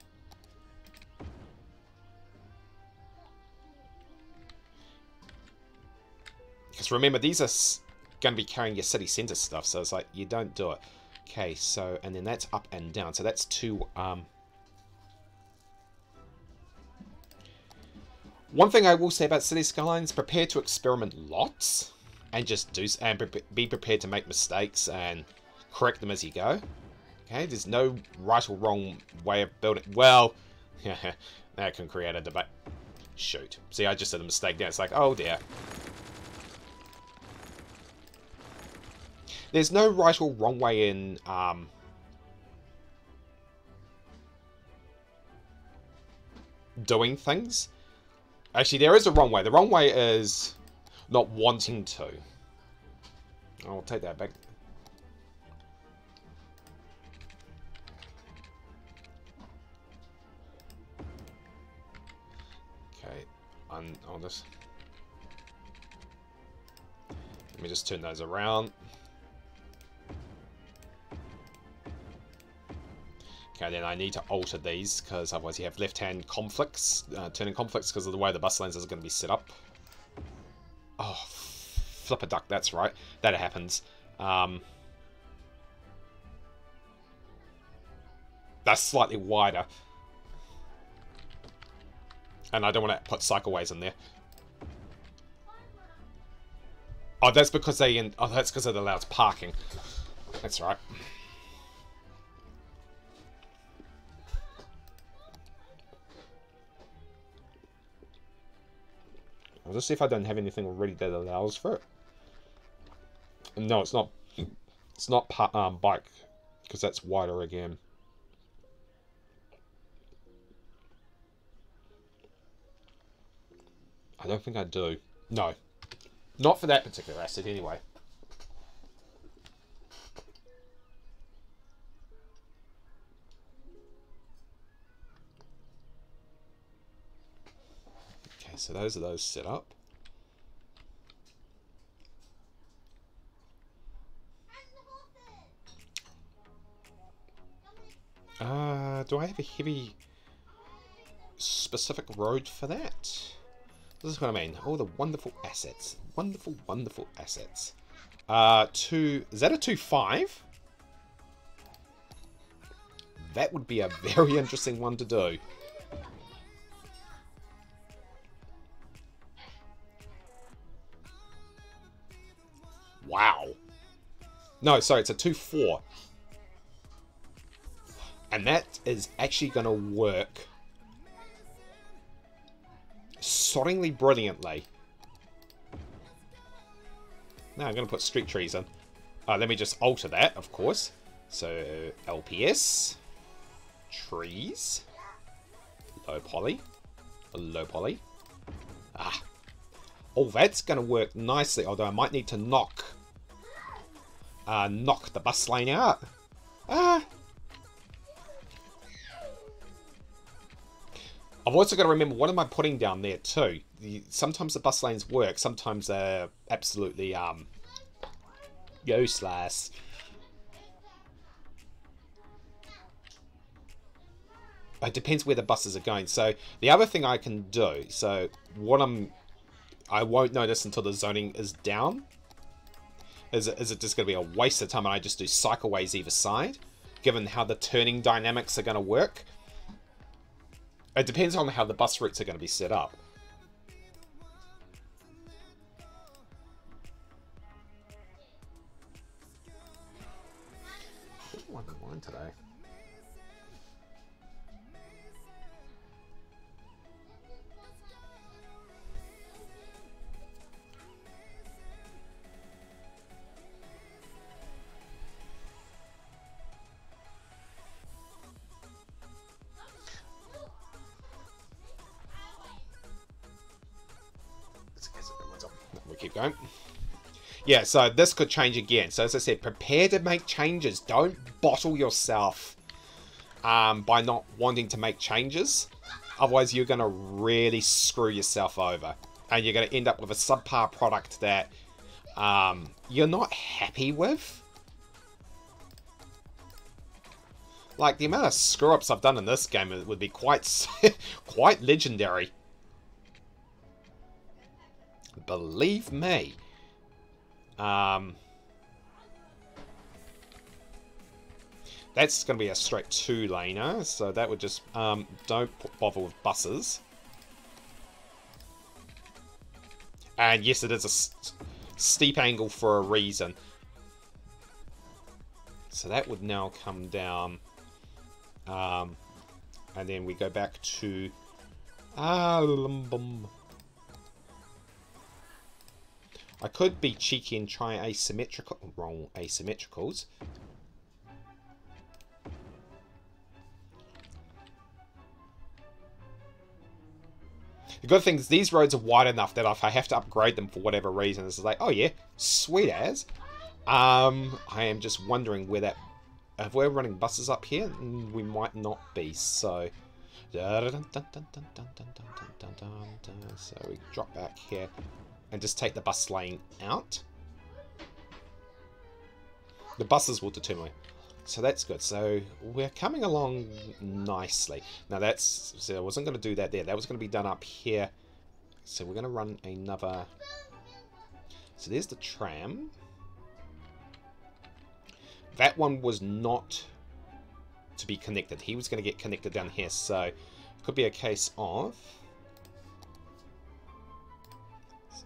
Because remember, these are going to be carrying your city centre stuff, so it's like, you don't do it. Okay, so, and then that's up and down. So that's two, One thing I will say about Cities Skylines, prepare to experiment lots, and just do, and be prepared to make mistakes and correct them as you go. Okay, there's no right or wrong way of building. Well, that can create a debate. Shoot. See, I just did a mistake there. It's like, oh dear. There's no right or wrong way in, doing things. Actually, there is a wrong way. The wrong way is not wanting to. I'll take that back. Okay, and I'll just... Let me just turn those around. Okay, then I need to alter these, because otherwise you have left-hand conflicts, turning conflicts, because of the way the bus lanes is going to be set up. Oh, flip a duck, that's right. That happens. That's slightly wider. And I don't want to put cycleways in there. Oh, that's because they... oh, that's because it allows parking. That's right. I'll just see if I don't have anything already that allows for it. No, it's not. It's not bike, because that's wider again. I don't think I do. No, not for that particular asset anyway. So those are those set up. Do I have a heavy specific road for that? This is what I mean. All the wonderful assets. Wonderful, wonderful assets. Is that a 2-5? That would be a very interesting one to do. Wow. No, sorry, it's a 2-4. And that is actually going to work soddingly brilliantly. Now I'm going to put street trees in. Let me just alter that, of course. So, LPS. Trees. Low poly. Low poly. Ah. Oh, that's going to work nicely, although I might need to knock the bus lane out. I've also got to remember, what am I putting down there too? Sometimes the bus lanes work, sometimes they're absolutely useless. It depends where the buses are going. So the other thing I can do, so what I won't notice until the zoning is down, Is it just going to be a waste of time and I just do cycleways either side, given how the turning dynamics are going to work? It depends on how the bus routes are going to be set up. Ooh, I'm in line today. Going. Yeah, so this could change again. So as I said, prepare to make changes. Don't bottle yourself by not wanting to make changes. Otherwise, you're going to really screw yourself over. And you're going to end up with a subpar product that you're not happy with. Like, the amount of screw-ups I've done in this game would be quite, quite legendary. Believe me. That's going to be a straight two-laner, so that would just... don't bother with buses. And yes, it is a steep angle for a reason. So that would now come down. And then we go back to... I could be cheeky and try asymmetrical, wrong asymmetricals. The good thing is these roads are wide enough that if I have to upgrade them for whatever reason, it's like, oh yeah, sweet as. I am just wondering where that, if we're running buses up here, we might not be, so. So we drop back here. And just take the bus lane out. The buses will determine. So that's good. So we're coming along nicely. Now that's... So I wasn't going to do that there. That was going to be done up here. So we're going to run another... So there's the tram. That one was not to be connected. He was going to get connected down here. So it could be a case of...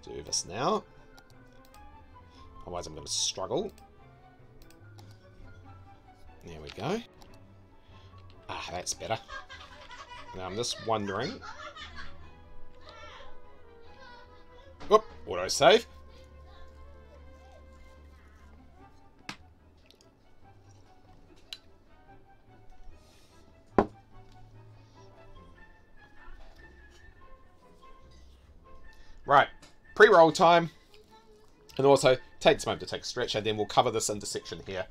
do this now, otherwise I'm going to struggle. There we go. Ah, that's better. Now I'm just wondering... Whoop, auto-save. Right. Pre-roll time, and also take some time to take a stretch, and then we'll cover this intersection here.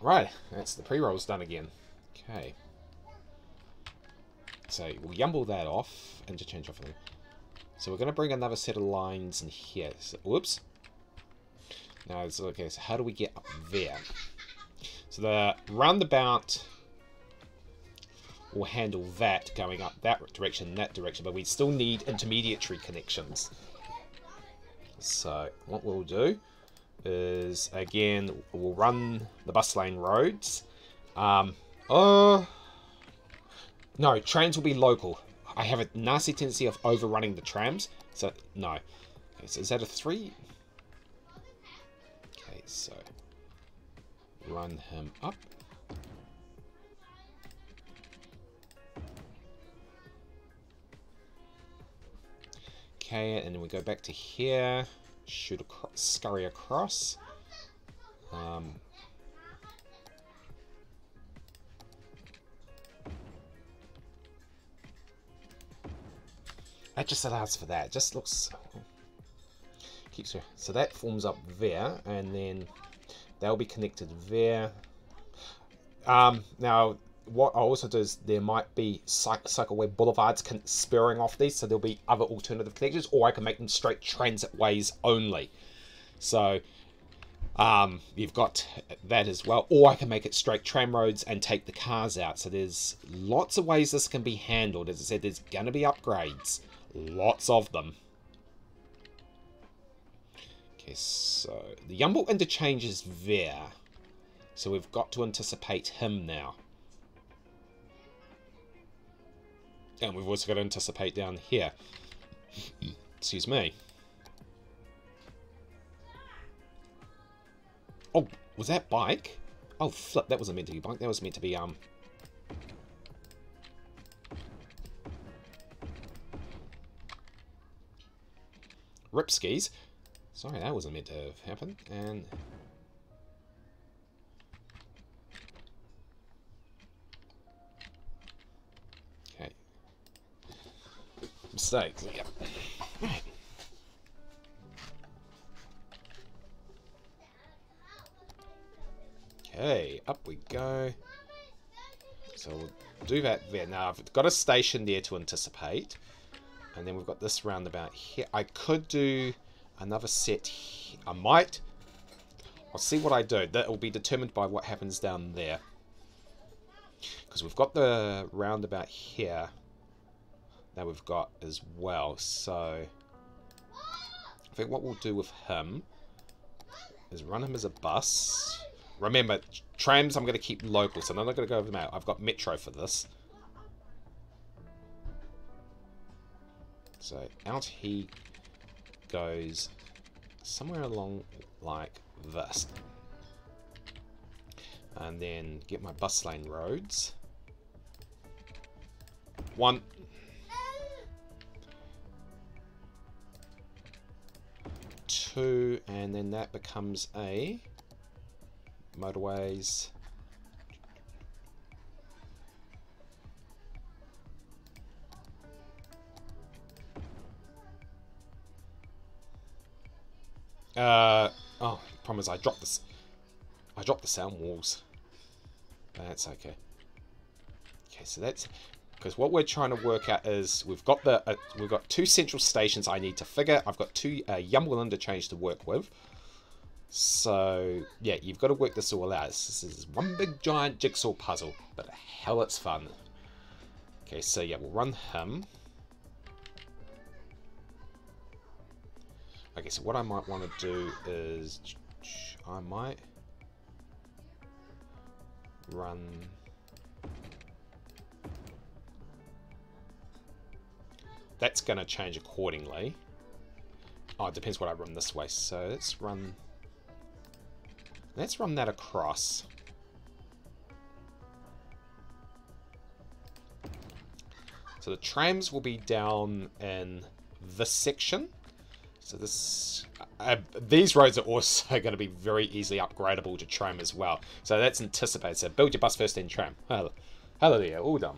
Right, that's the pre-rolls done again. Okay. So we'll Yumble that off, interchange off of them. So we're going to bring another set of lines in here. So, whoops. Now, okay, so how do we get up there? So the roundabout will handle that going up that direction, but we still need intermediary connections. So what we'll do is, again, we'll run the bus lane roads. No, trains will be local. I have a nasty tendency of overrunning the trams, so no. Okay, so is that a 3? Okay, so run him up. Okay, and then we go back to here, shoot across, scurry across. That just allows for that. It just looks keeps so that forms up there, and then that'll be connected there. Now, what I also do is there might be cycleway boulevards spurring off these, so there'll be other alternative connections, or I can make them straight transit ways only. So you've got that as well, or I can make it straight tram roads and take the cars out. So there's lots of ways this can be handled. As I said, there's going to be upgrades, lots of them. Okay, so the Yumble interchange is there, so we've got to anticipate him now. And we've also got to anticipate down here. Excuse me. Oh, was that bike? Oh, flip, that wasn't meant to be bike. That was meant to be, Rip skis. Sorry, that wasn't meant to have happened. And mistakes. Yeah. Okay, up we go. So we'll do that there. Now I've got a station there to anticipate, and then we've got this roundabout here. I could do another set here. I might. I'll see what I do. That will be determined by what happens down there, because we've got the roundabout here that we've got as well. So I think what we'll do with him is run him as a bus. Remember, trams I'm going to keep local, so I'm not going to go over them out. I've got metro for this. So out he goes somewhere along like this, and then get my bus lane roads. 1. And then that becomes a motorways. Oh, the problem is I dropped this. I dropped the sound walls. That's okay. Okay, so that's because what we're trying to work out is we've got the we've got 2 central stations I need to figure. I've got 2 Yumble interchange to work with. So yeah, you've got to work this all out. This is one big giant jigsaw puzzle, but hell, it's fun. Okay, so yeah, we'll run him. Okay, so what I might want to do is I might run. That's going to change accordingly. Oh, it depends what I run this way. So let's run that across. So the trams will be down in this section. So this, these roads are also going to be very easily upgradable to tram as well. So that's anticipated. So build your bus first, then tram. Hello there, all done.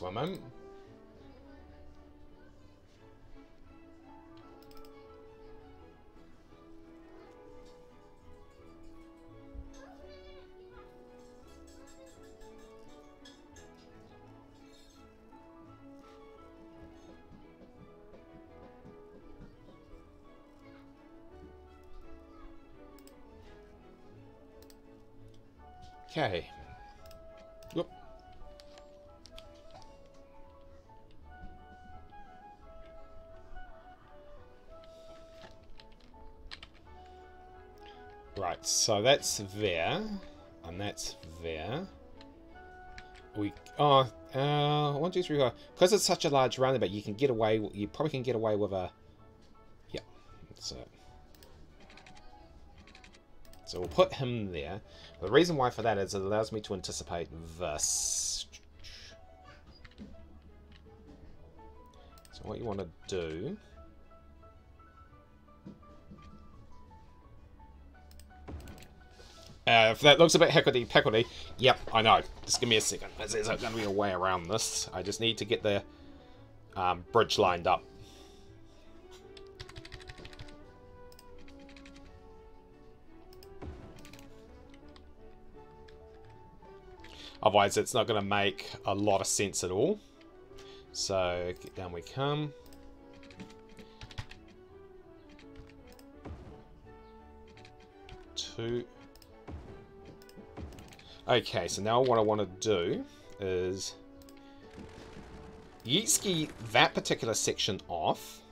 just one moment. Okay. Whoop. Right, so that's there, and that's there. We are 1, 2, 3, 4. Because it's such a large roundabout, you can get away. You probably can get away with a. Yeah, that's it. So we'll put him there. The reason why for that is it allows me to anticipate this. So what you want to do... if that looks a bit hickledy-pickledy, yep, I know. Just give me a second. There's going to be a way around this. I just need to get the bridge lined up. Otherwise, it's not going to make a lot of sense at all. So, down we come. Two. Okay, so now what I want to do is... yeet-ski that particular section off.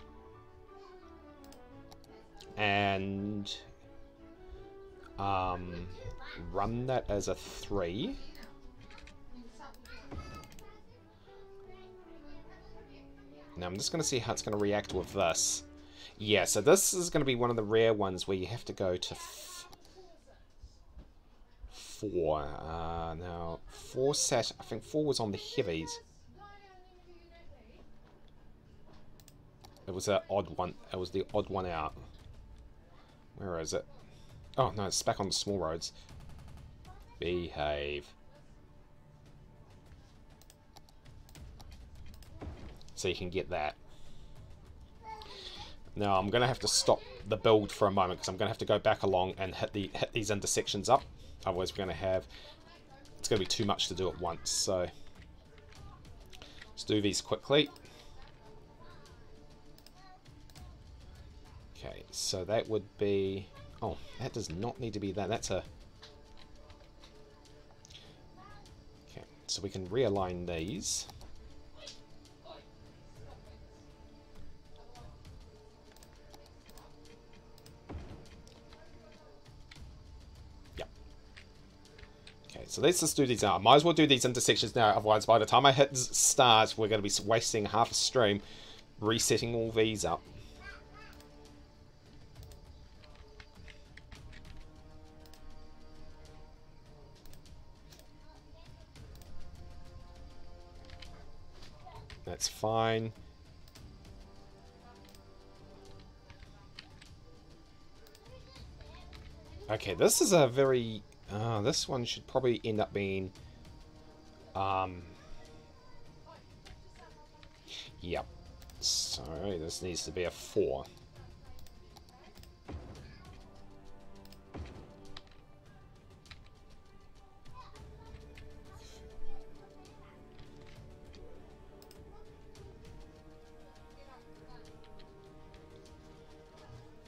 And... run that as a 3. Now I'm just going to see how it's going to react with this. Yeah, so this is going to be one of the rare ones where you have to go to 4. Now, 4 sat... I think 4 was on the heavies. It was an odd one. It was the odd one out. Where is it? Oh, no, it's back on the small roads. Behave. So you can get that. Now I'm going to have to stop the build for a moment because I'm going to have to go back along and hit these intersections up. Otherwise we're going to have... it's going to be too much to do at once. So let's do these quickly. Okay, so that would be... oh, that does not need to be that. That's a... okay, so we can realign these. So let's just do these now. I might as well do these intersections now, otherwise by the time I hit start, we're going to be wasting half a stream resetting all these up. That's fine. Okay, this is a very... this one should probably end up being, yep, so this needs to be a 4.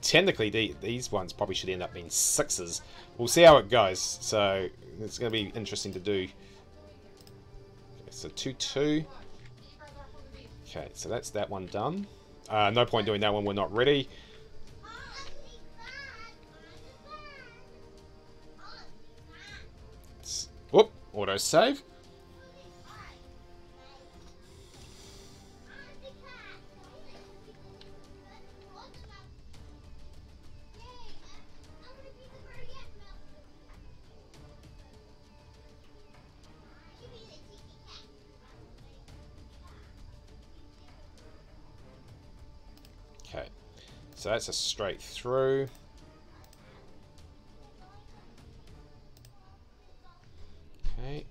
Technically, these ones probably should end up being 6s. We'll see how it goes. So it's going to be interesting to do. Okay, so 2, 2. Okay, so that's that one done. No point doing that one. We're not ready. It's, whoop! Auto save. So that's a straight through. Okay.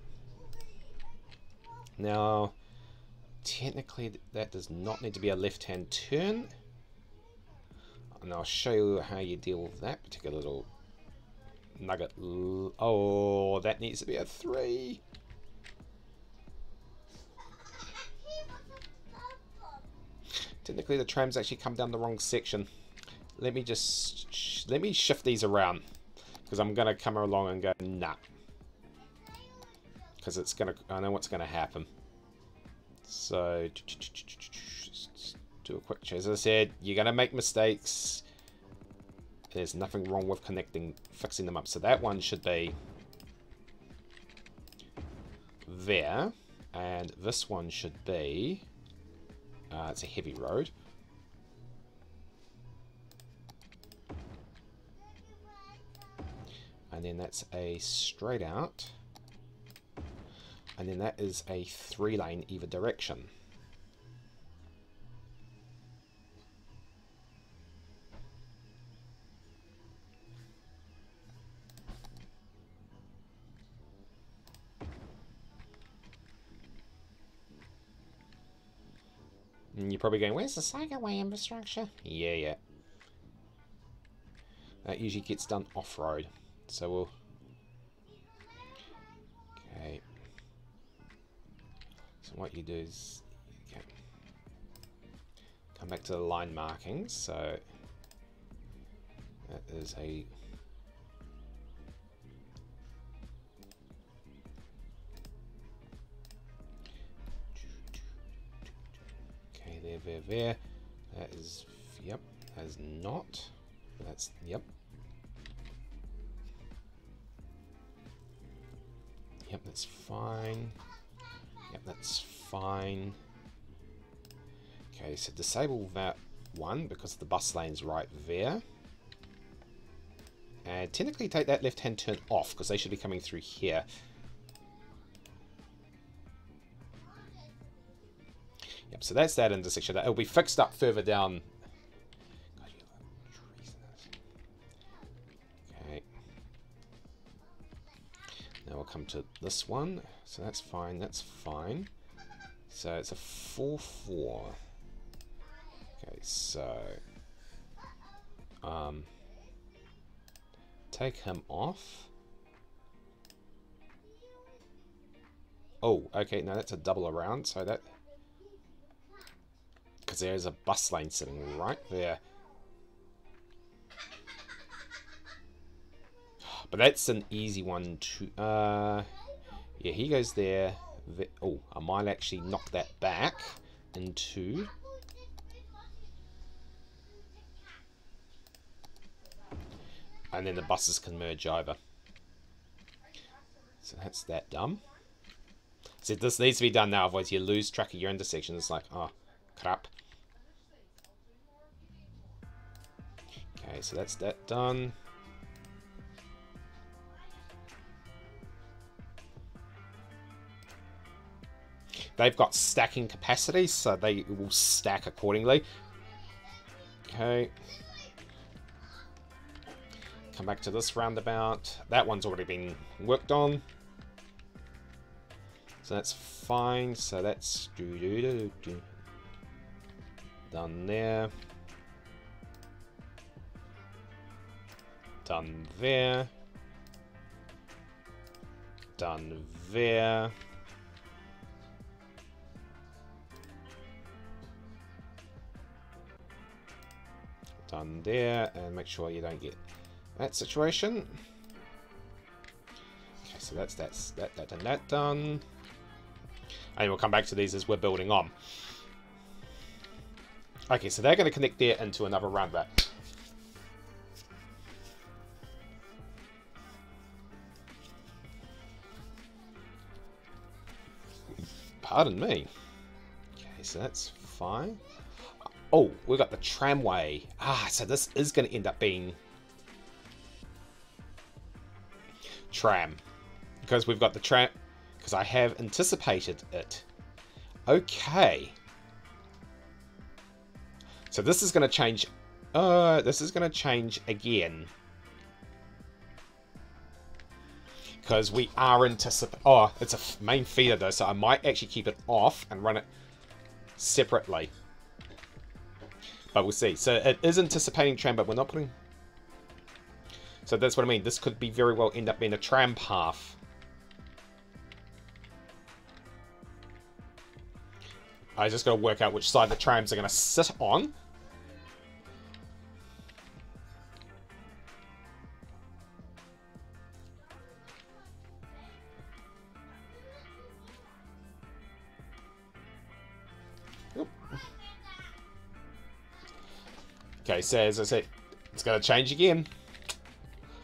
Now, technically that does not need to be a left-hand turn. And I'll show you how you deal with that particular little nugget. Oh, that needs to be a 3. Technically the trams actually come down the wrong section. Let me just let me shift these around, because I'm gonna come along and go nah, because it's gonna, I know what's gonna happen. So do a quick check. As I said, you're gonna make mistakes. There's nothing wrong with connecting, fixing them up. So that one should be there, and this one should be it's a heavy road. And then that's a straight out. And then that is a 3-lane either direction. And you're probably going, where's the cycleway infrastructure? Yeah, yeah. That usually gets done off-road. So we'll... Okay. So what you do is... Okay. Come back to the line markings. So... That is a... There. That is, yep, that is not. That's, yep. Yep, that's fine. Yep, that's fine. Okay, so disable that one because the bus lane's right there. And technically take that left-hand turn off because they should be coming through here. Yep, so that's that intersection. It'll be fixed up further down. Okay. Now we'll come to this one. So that's fine, that's fine. So it's a 4-4. Okay, so... take him off. Oh, okay, now that's a double around, so that... Because there's a bus lane sitting right there. But that's an easy one to... yeah, he goes there. Oh, I might actually knock that back into... And then the buses can merge over. So that's that dumb. So this needs to be done now, otherwise you lose track of your intersection. It's like, oh, crap. Okay, so that's that done. They've got stacking capacity, so they will stack accordingly. Okay. Come back to this roundabout. That one's already been worked on. So that's fine. So that's done there. Done there. Done there. Done there. And make sure you don't get that situation. Okay, so that's that and that done. And we'll come back to these as we're building on. Okay, so they're going to connect there into another roundabout. Pardon me. Okay, so that's fine. Oh, we've got the tramway. Ah, so this is going to end up being tram. Because we've got the tram... Because I have anticipated it. Okay. So this is going to change. This is going to change again. Because we are anticipating... Oh, it's a main feeder though, so I might actually keep it off and run it separately. But we'll see. So it is anticipating tram, but we're not putting... So that's what I mean. This could be very well end up being a tram path. I just got to work out which side the trams are going to sit on. Okay, so as I said, it's going to change again.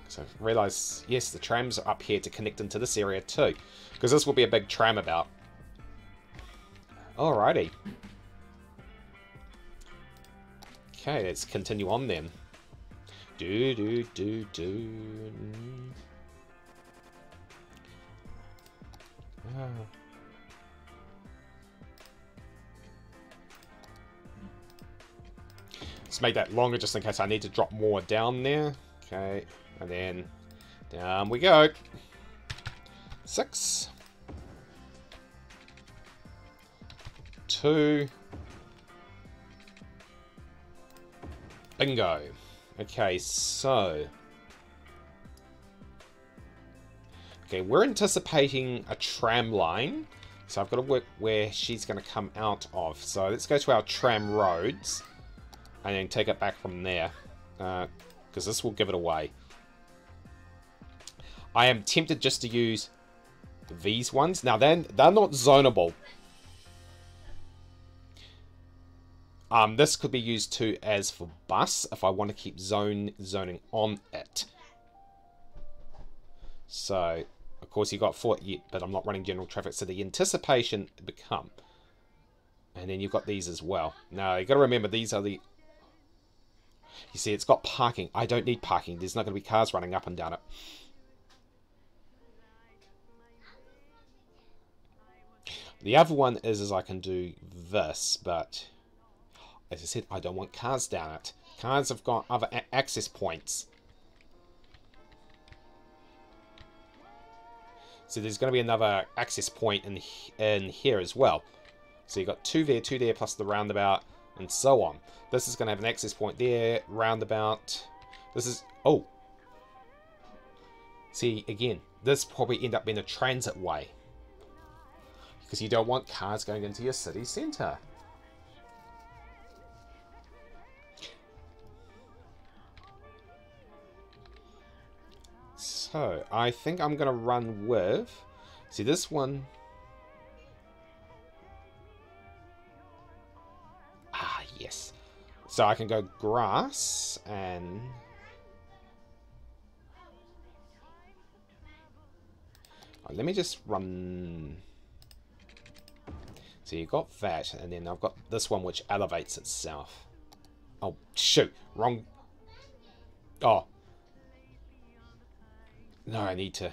So I realise, yes, the trams are up here to connect into this area too. Because this will be a big tram about. Alrighty. Okay, let's continue on then. Oh. Let's make that longer just in case I need to drop more down there. Okay, and then down we go. 6. 2. Bingo. Okay, so. Okay, we're anticipating a tram line. So I've got to work where she's going to come out of. So let's go to our tram roads. And then take it back from there. Because this will give it away. I am tempted just to use these ones. Now, they're not zonable. This could be used too as for bus if I want to keep zoning on it. So, of course, you got 4 yet, but I'm not running general traffic. So the anticipation become, and then you've got these as well. Now you got to remember these are the. You see, it's got parking. I don't need parking. There's not going to be cars running up and down it. The other one is I can do this, but. As I said, I don't want cars down it. Cars have got other access points. So there's going to be another access point in here as well. So you've got 2 there, 2 there, plus the roundabout, and so on. This is going to have an access point there, roundabout. This is... Oh! See, again, this probably end up being a transit way. Because you don't want cars going into your city centre. So, I think I'm going to run with... See, this one... Ah, yes. So, I can go grass and... Oh, let me just run... So, you've got that, and then I've got this one which elevates itself. Oh, shoot. Wrong. Oh. No, I need to...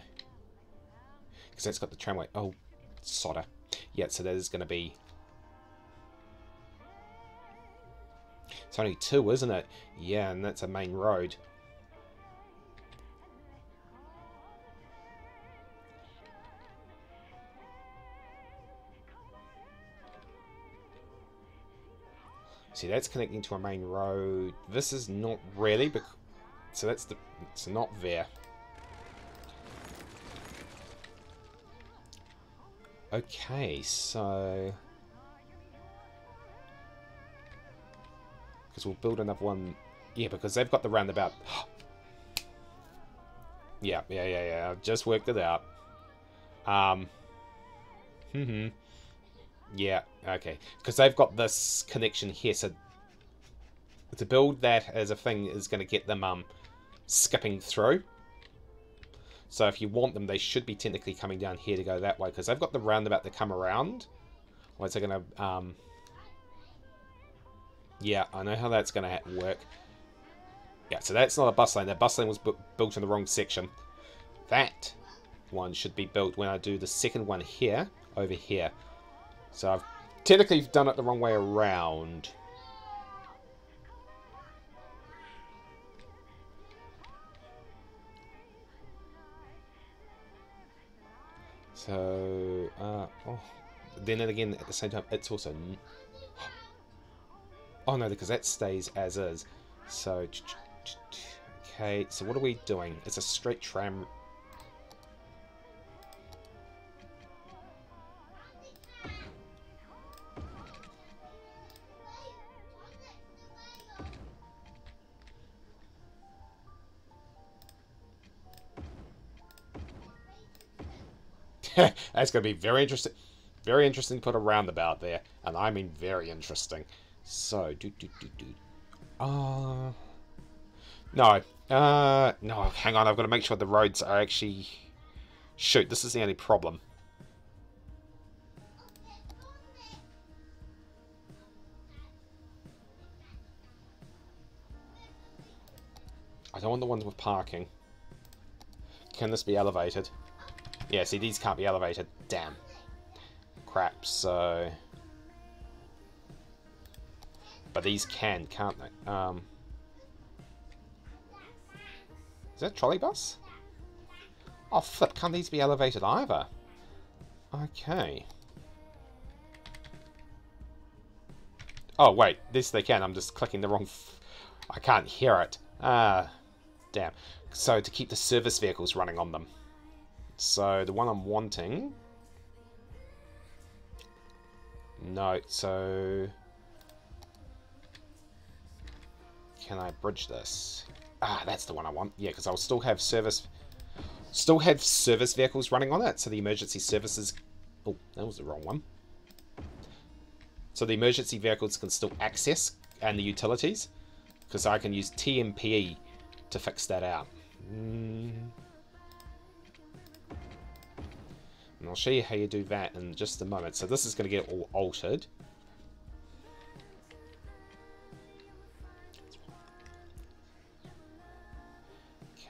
Because that's got the tramway. Oh, sodder. Yeah, so that is going to be... It's only 2, isn't it? Yeah, and that's a main road. See, that's connecting to a main road. This is not really... So that's the... It's not there. Okay, so... Because we'll build another one... Yeah, because they've got the roundabout... yeah, I've just worked it out. Yeah, okay. Because they've got this connection here, so... To build that as a thing is going to get them skipping through. So if you want them, they should be technically coming down here to go that way. Because they've got the roundabout to come around. Or it's going to... Yeah, I know how that's going to work. Yeah, so that's not a bus lane. That bus lane was built in the wrong section. That one should be built when I do the second one here, over here. So I've technically done it the wrong way around. So, oh, then again, at the same time, it's also... Oh no, because that stays as is. So, okay, so what are we doing? It's a straight tram. That's going to be very interesting. Very interesting to put a roundabout there. And I mean very interesting. So, no, hang on. I've got to make sure the roads are actually... Shoot, this is the only problem. I don't want the ones with parking. Can this be elevated? Yeah, see, these can't be elevated. Damn. Crap, so... But these can, can't they? Is that a trolley bus? Oh, flip, can't these be elevated either? Okay. Oh, wait, this they can. I'm just clicking the wrong... I can't hear it. Damn. So, to keep the service vehicles running on them. So, the one I'm wanting... No, so... Can I bridge this? Ah, that's the one I want. Yeah, because I'll still have service vehicles running on it. So the emergency services... Oh, that was the wrong one. So the emergency vehicles can still access, and the utilities. Because I can use TMPE to fix that out. And I'll show you how you do that in just a moment. So this is going to get all altered.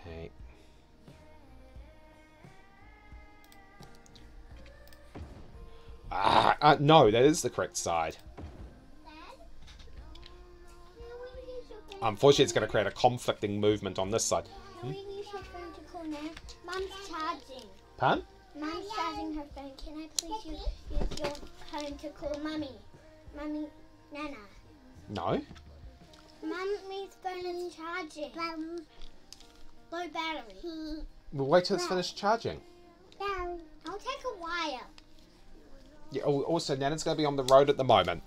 Okay. Ah, no, that is the correct side. Unfortunately, it's going to create a conflicting movement on this side. Mum's charging. Pardon? Mum's charging her phone. Can I please use your phone to call Mummy? Mummy, Nana. No. Mummy's phone is charging. Low battery. We'll wait till it's finished charging. I'll take a wire. Yeah. Also, Nana's going to be on the road at the moment.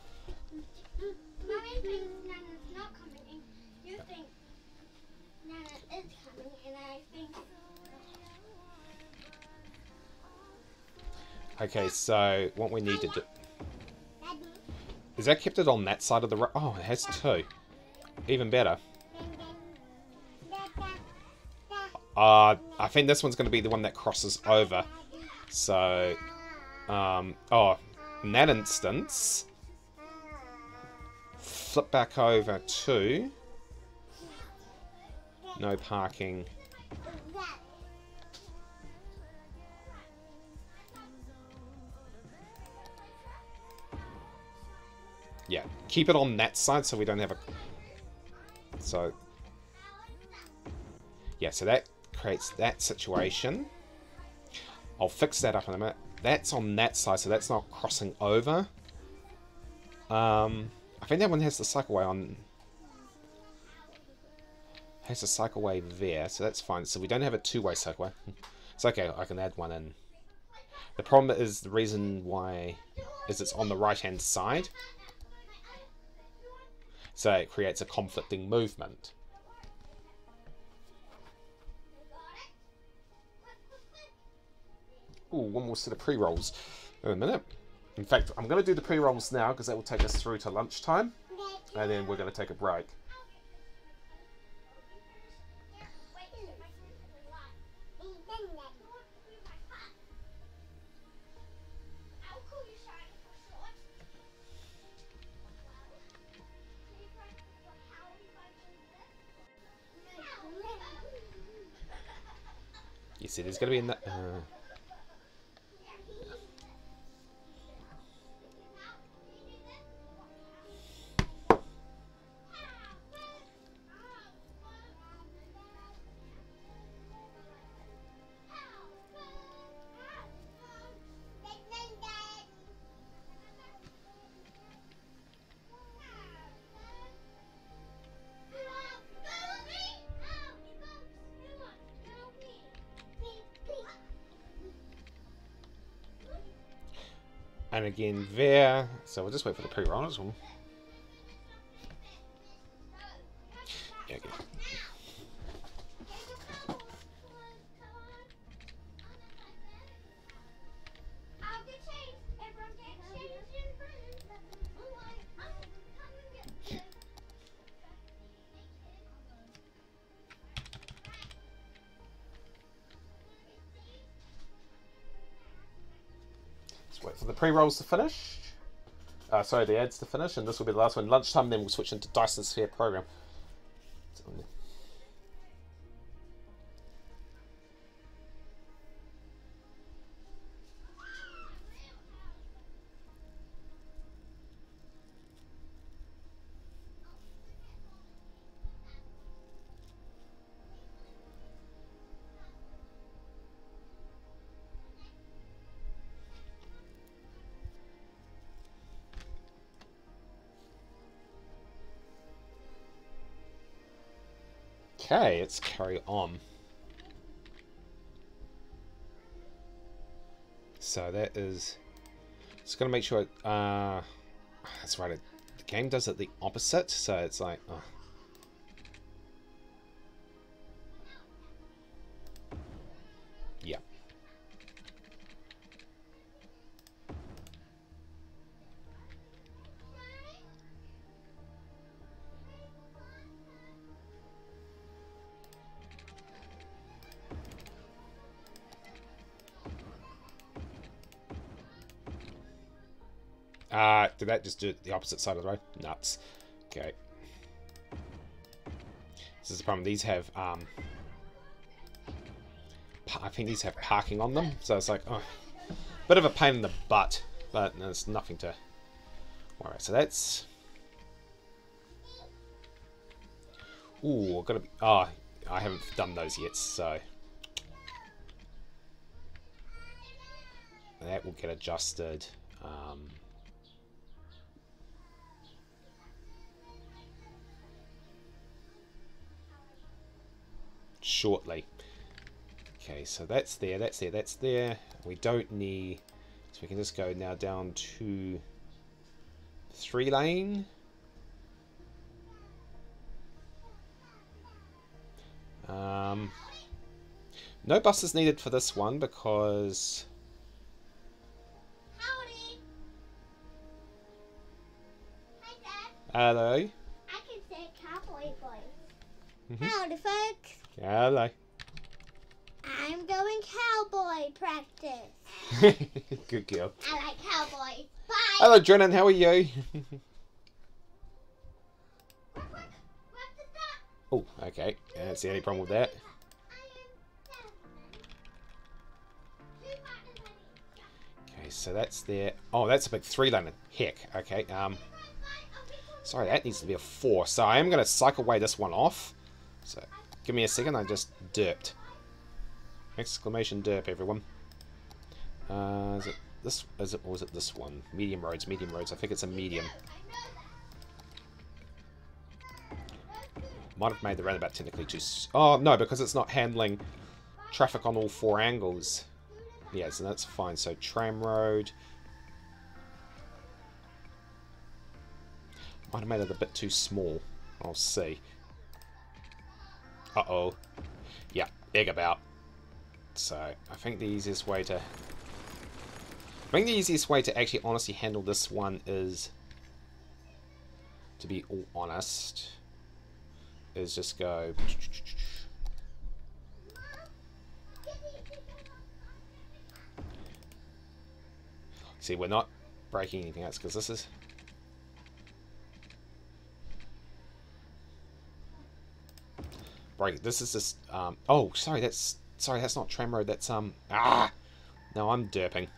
Mummy thinks Nana's not coming. You think Nana is coming, and I think... Okay, so what we need to do... Is that kept it on that side of the road? Oh, it has two. Even better. I think this one's going to be the one that crosses over. So, oh, in that instance, flip back over to... No parking... Yeah, keep it on that side so we don't have a... So... Yeah, so that creates that situation. I'll fix that up in a minute. That's on that side, so that's not crossing over. I think that one has the cycleway on... Has the cycleway there, so that's fine. So we don't have a two-way cycleway. It's okay, I can add one in. The problem is, the reason why... Is it's on the right-hand side. So it creates a conflicting movement. Ooh, one more set of pre-rolls in a minute. In fact, I'm going to do the pre-rolls now because that will take us through to lunchtime. And then we're going to take a break. You see, there's going to be in that... and again there. So we'll just wait for the pre-roll as well. Yeah, okay. Pre-rolls to finish, sorry, the ads to finish, and this will be the last one. Lunchtime, then we'll switch into Dyson Sphere Program. Okay, let's carry on. So that is... Just gonna make sure... that's right, the game does it the opposite, so it's like... Oh. Yeah. Did that just do it the opposite side of the road? Nuts. Okay. This is the problem. These have, I think these have parking on them. So it's like, oh, bit of a pain in the butt. But there's nothing to worry about. So that's... Ooh, I've got to be... Oh, I haven't done those yet, so... That will get adjusted. Shortly. Okay, so that's there, that's there, that's there. We don't need, so we can just go now down to 3 lane. No buses needed for this one because hello. I can say cowboy voice. Mm-hmm. Howdy, folks. Hello. I'm going cowboy practice. Good girl. I like cowboys. Bye. Hello, Drennan. How are you? Oh, okay. Yeah, that's the only problem with that. Okay, so that's there. Oh, that's a big 3 lane. Heck. Okay. Sorry, that needs to be a 4. So I am going to cycle away this one off. So give me a second. I just derped. Exclamation derp, everyone. Is it this? Is it, or was it this one? Medium roads, medium roads. I think it's a medium. Might have made the roundabout technically too... Oh, no, because it's not handling traffic on all 4 angles. Yeah, so that's fine. So tram road... Might have made it a bit too small. I'll see. Uh-oh. Yeah, big about. So, I think the easiest way to... I think the easiest way to actually honestly handle this one is... To be all honest... Is just go... See, we're not breaking anything else because this is... Break. This is just, oh, sorry, that's not tram road, that's, no, I'm derping.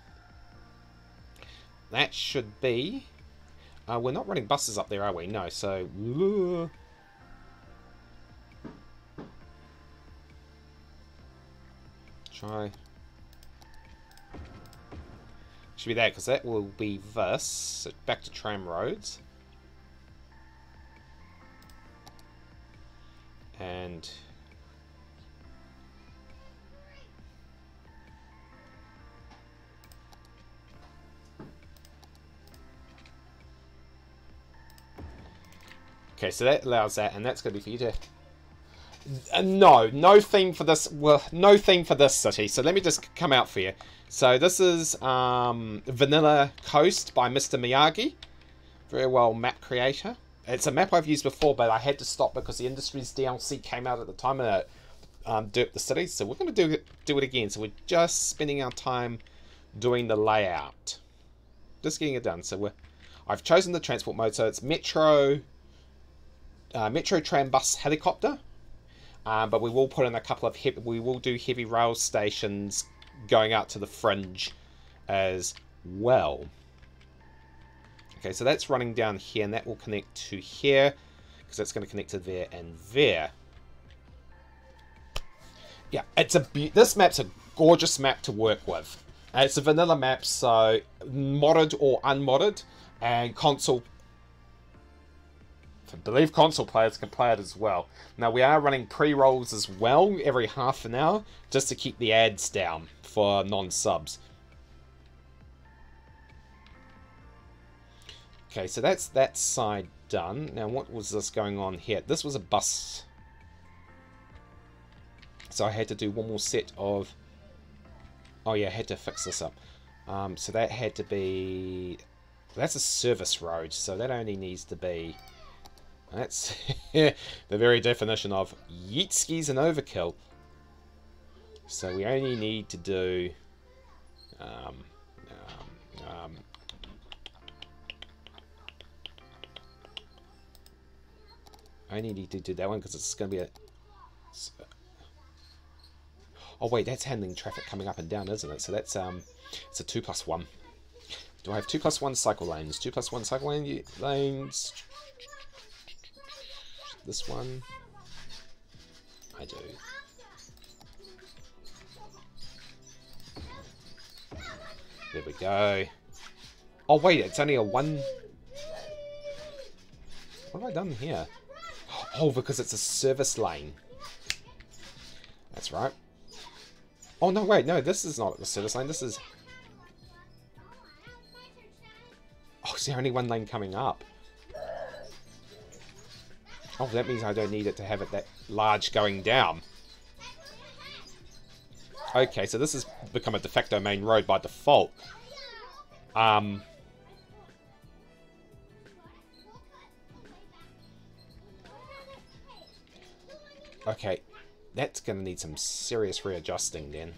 That should be, we're not running buses up there, are we? No, so, try, should be that, because that will be this, so back to tram roads. And Okay, so that allows that, and that's going to be for you to... No theme for this. Well, no theme for this city. So let me just come out for you. So this is Vanilla Coast by Mr. Miyagi. Very well, map creator. It's a map I've used before, but I had to stop because the Industries DLC came out at the time and it derped the city. So we're going to do it again. So we're just spending our time doing the layout, just getting it done. So I've chosen the transport mode. So it's metro, metro, tram, bus, helicopter. But we will put in a couple of heavy rail stations going out to the fringe as well. Okay, so that's running down here, and that will connect to here, because that's going to connect to there and there. Yeah, it's this map's a gorgeous map to work with. It's a vanilla map, so modded or unmodded, and console. I believe console players can play it as well. Now we are running pre-rolls as well every half an hour just to keep the ads down for non-subs. Okay, so that's that side done. Now what was this going on here? This was a bus. So I had to do one more set of... Oh yeah, I had to fix this up. So that had to be... That's a service road, so that only needs to be... That's the very definition of yeetskis and overkill. So we only need to do I only need to do that one because it's going to be a... Oh wait, that's handling traffic coming up and down, isn't it? So that's it's a 2+1. Do I have 2+1 cycle lanes? 2+1 cycle lanes. This one, I do. There we go. Oh wait, it's only a 1. What have I done here? Oh, because it's a service lane. That's right. Oh no, wait, no, this is not the service lane. This is... Oh, is there only one lane coming up? Oh, that means I don't need it to have it that large going down. Okay, so this has become a de facto main road by default. Okay, that's going to need some serious readjusting then.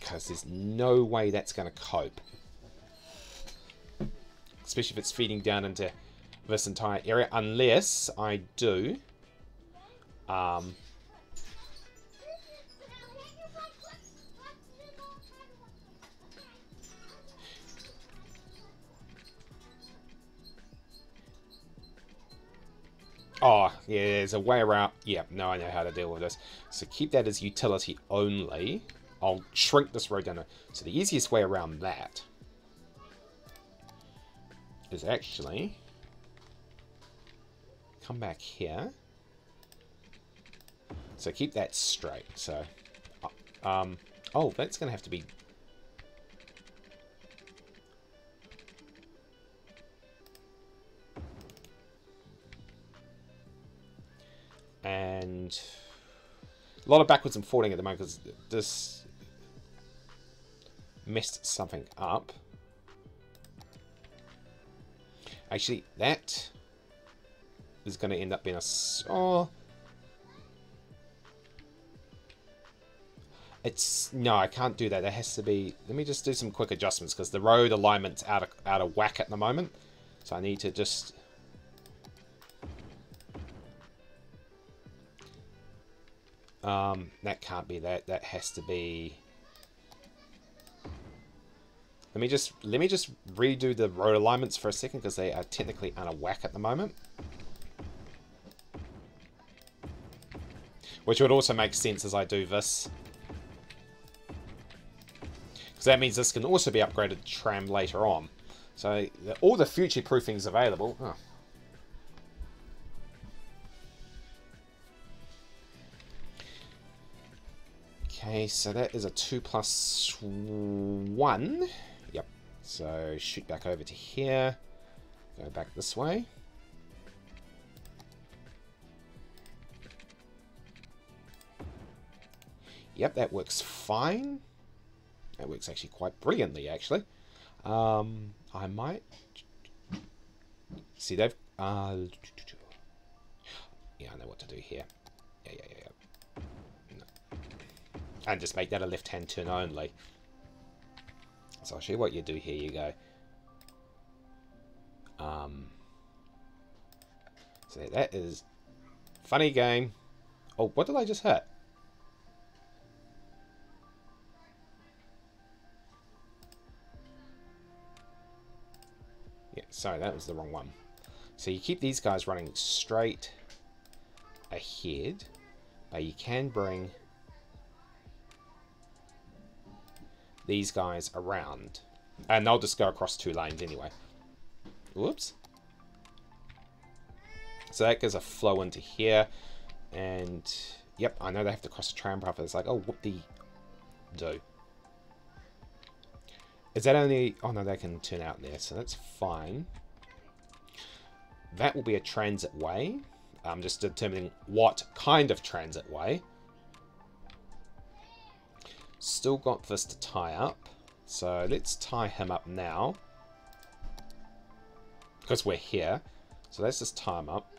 Because there's no way that's going to cope. Especially if it's feeding down into this entire area, unless I do oh yeah, there's a way around. Yeah, no, I know how to deal with this. So keep that as utility only. I'll shrink this road down. So the easiest way around that is actually come back here. So keep that straight. So oh, that's gonna have to be... And a lot of backwards and forwarding at the moment because this messed something up. Actually, that is going to end up being a... Oh. It's... No, I can't do that. It has to be... Let me just do some quick adjustments because the road alignment's out of whack at the moment. So I need to just... that can't be that. That has to be... Let me just redo the road alignments for a second because they are technically out of whack at the moment. Which would also make sense as I do this. Because that means this can also be upgraded to tram later on. So all the future proofing is available. Oh. Okay, so that is a 2+1. So shoot back over to here, go back this way. Yep, that works fine. That works actually quite brilliantly, actually. I might... See, they've... yeah, I know what to do here. Yeah. No. And just make that a left-hand turn only. So I'll show you what you do here. You go... So that is... Funny game. Oh, what did I just hit? Sorry, that was the wrong one. So you keep these guys running straight ahead, but you can bring these guys around. And they'll just go across two lanes anyway. Whoops. So that gives a flow into here. And, yep, I know they have to cross a tram path, but it's like, oh, whoop-de-do. Is that only... Oh, no, they can turn out there, so that's fine. That will be a transit way. I'm just determining what kind of transit way. Still got this to tie up. So let's tie him up now. Because we're here. So let's just tie him up.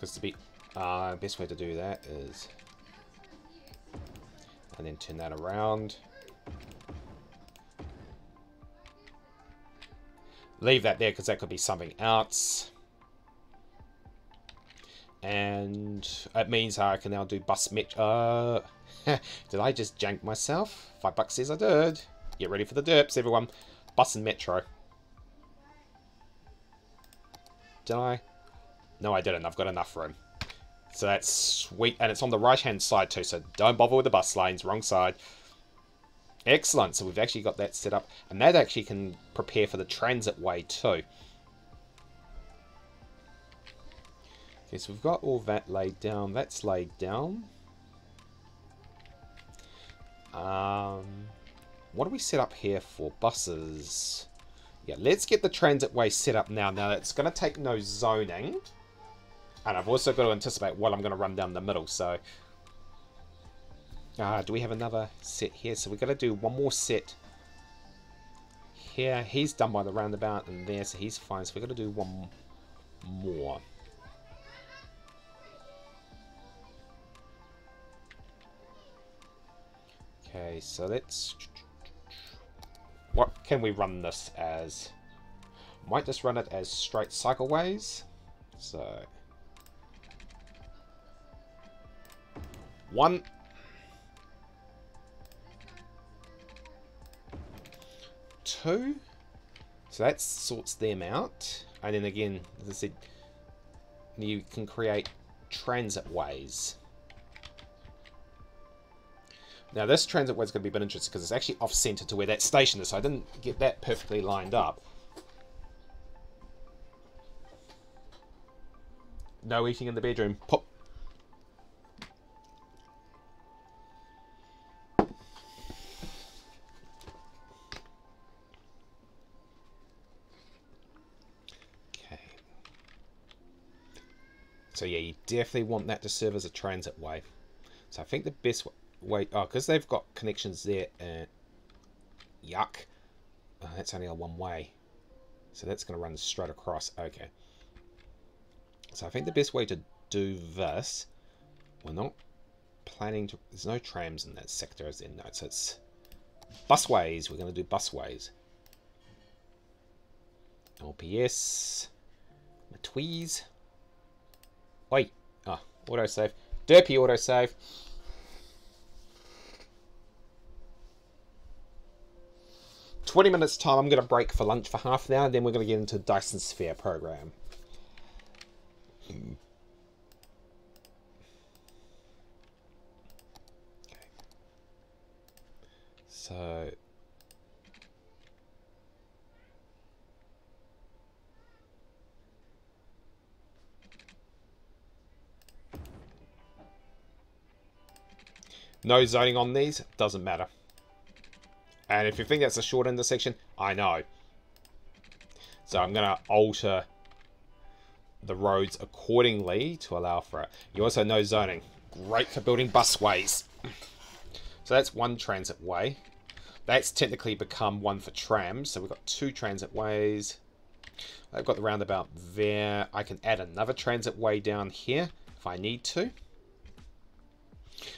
Because the best way to do that is... And then turn that around. Leave that there because that could be something else. And it means I can now do bus metro. Did I just jank myself? $5 says I did. Get ready for the derps, everyone. Bus and metro. Did I... No, I didn't. I've got enough room. So that's sweet. And it's on the right-hand side too, so don't bother with the bus lanes. Wrong side. Excellent. So we've actually got that set up. And that actually can prepare for the transit way too. Okay, so we've got all that laid down. That's laid down. What do we set up here for buses? Yeah, let's get the transit way set up now. Now, it's going to take no zoning. And I've also got to anticipate what I'm going to run down the middle, so... do we have another set here? So we've got to do one more set here. He's done by the roundabout and there, so he's fine. So we've got to do one more. Okay, so let's... What can we run this as? Might just run it as straight cycleways. So... One. Two. So that sorts them out. And then again, as I said, you can create transit ways. Now this transit way is going to be a bit interesting because it's actually off-center to where that station is. So I didn't get that perfectly lined up. No eating in the bedroom. Pop. So yeah, you definitely want that to serve as a transit way. So I think the best way... Oh, because they've got connections there. Yuck. That's only a one way. So that's going to run straight across. Okay. So I think the best way to do this... We're not planning to... There's no trams in that sector, as in. No, so it's busways. We're going to do busways. LPS. Matweez. Wait, ah, oh, autosave. Derpy autosave. $20 minutes time, I'm going to break for lunch for half an hour, and then we're going to get into Dyson Sphere Program. Okay. So... No zoning on these, doesn't matter. And if you think that's a short intersection, I know. So I'm going to alter the roads accordingly to allow for it. You also know zoning. Great for building busways. So that's one transit way. That's technically become one for trams. So we've got two transit ways. I've got the roundabout there. I can add another transit way down here if I need to.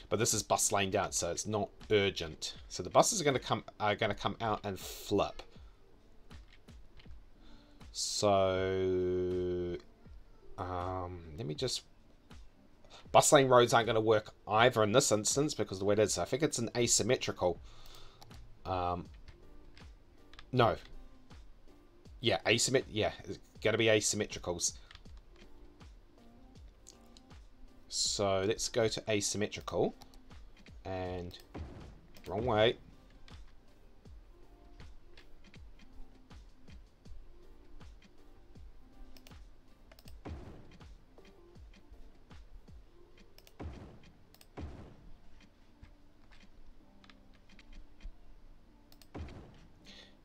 But this is bus laned out, so it's not urgent. So the buses are going to come out and flip. So let me just. Bus lane roads aren't going to work either in this instance because of the way it is. I think it's an asymmetrical. No. Yeah, yeah, it's going to be asymmetricals. So let's go to asymmetrical and wrong way.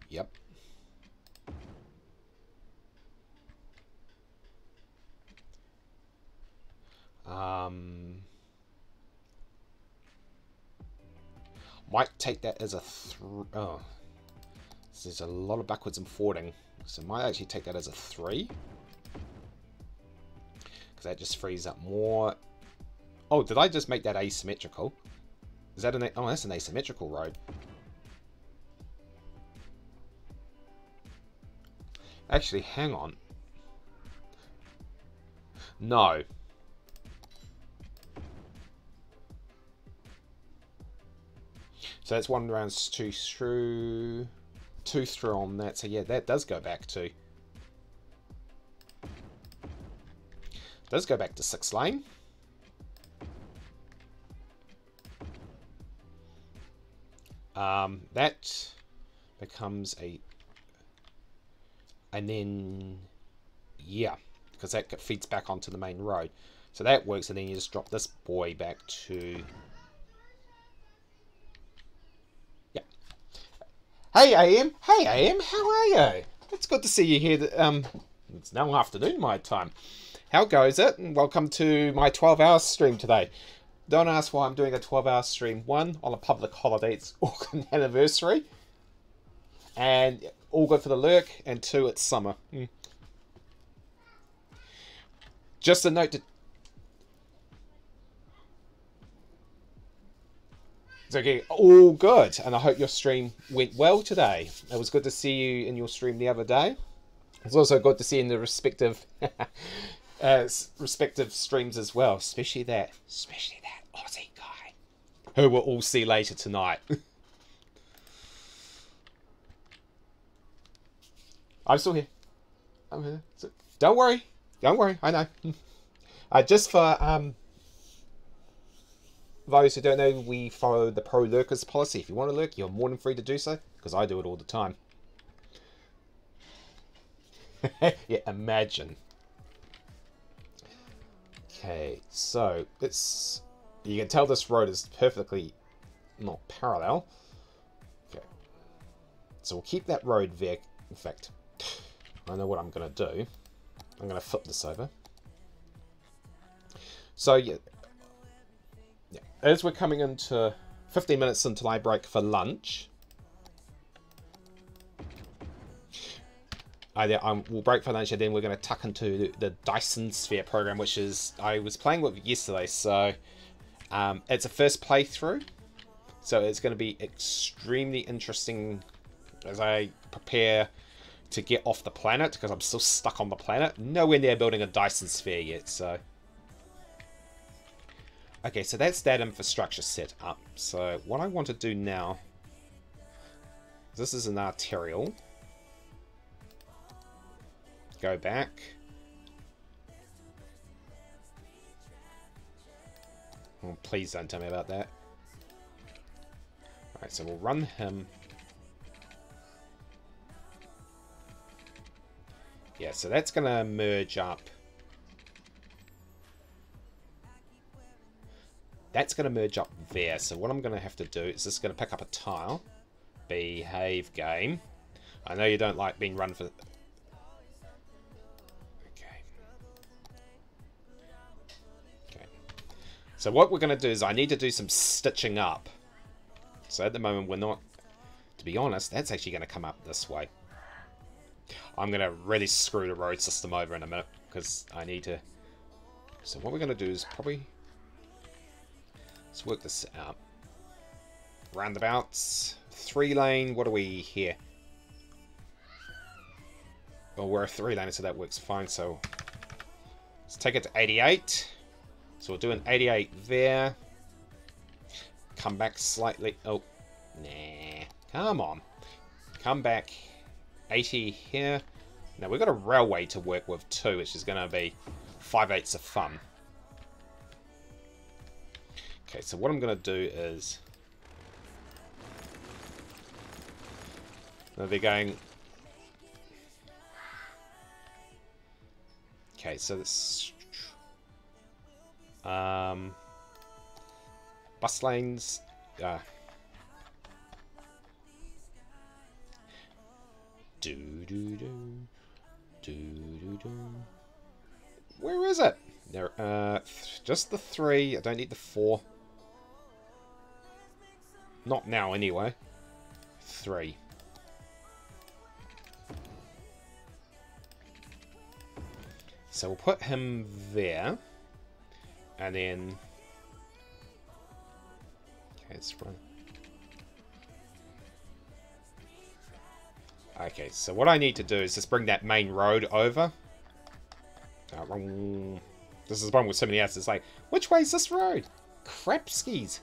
Yep. Might take that as a three. Oh, there's a lot of backwards and forwarding, so might actually take that as a 3 because that just frees up more. Oh, did I just make that asymmetrical? Is that an? Oh, that's an asymmetrical road. Actually, hang on. No. So that's one round two through on that. So yeah, that does go back to six lane. That becomes a, and then yeah, because that feeds back onto the main road. So that works, and then you just drop this boy back to. Hey AM, how are you? It's good to see you here. It's now afternoon my time. How goes it? And welcome to my 12-hour stream today. Don't ask why I'm doing a 12-hour stream. One, on a public holiday, it's Auckland anniversary. And all good for the lurk. And two, it's summer. Just a note to... Okay, all good, and I hope your stream went well today. It was good to see you in your stream the other day. It was also good to see you in the respective streams as well, especially that Aussie guy, who we'll all see later tonight. I'm still here. I'm here. So don't worry, I know. Just for those who don't know, we follow the pro lurkers policy. If you want to lurk, you're more than free to do so, because I do it all the time. Yeah, imagine. Okay, so it's, you can tell this road is perfectly not parallel. Okay, so we'll keep that road there. In fact, I know what I'm going to do. I'm going to flip this over. So yeah. As we're coming into 15 minutes until I break for lunch, we'll break for lunch, and then we're going to tuck into the Dyson Sphere program, which is I was playing with yesterday. So it's a first playthrough, so it's going to be extremely interesting as I prepare to get off the planet, because I'm still stuck on the planet, nowhere near building a Dyson Sphere yet. So. Okay, so that's that infrastructure set up. So what I want to do now, this is an arterial. Go back. Oh, please don't tell me about that. All right, so we'll run him. Yeah, so that's gonna merge up. That's going to merge up there. So what I'm going to have to do is just going to pick up a tile. Behave, game. I know you don't like being run for... Okay. So what we're going to do is I need to do some stitching up. So at the moment we're not... To be honest, that's actually going to come up this way. I'm going to really screw the road system over in a minute, because I need to... So what we're going to do is probably... Let's work this out. Roundabouts. 3 lane. What are we here? Well, we're a 3 lane, so that works fine. So let's take it to 88. So we'll do an 88 there. Come back slightly. Oh, nah. Come on. Come back 80 here. Now we've got a railway to work with too, which is going to be 5/8 of fun. Okay, so what I'm going to do is... Now they're going... Okay, so this... Bus lanes... Where is it? There, just the 3. I don't need the 4. Not now, anyway. 3. So we'll put him there. And then... Okay, let's run. Okay, so what I need to do is just bring that main road over. Wrong. This is the problem with so many ads. It's like, which way is this road? Crap skis.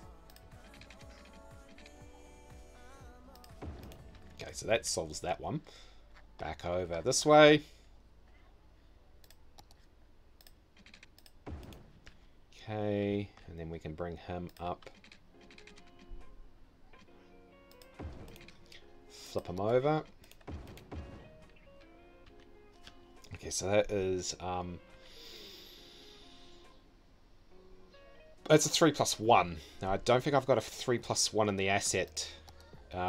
Okay, so that solves that one. Back over this way. Okay, and then we can bring him up. Flip him over. Okay, so that is, it's a 3+1. Now, I don't think I've got a 3+1 in the asset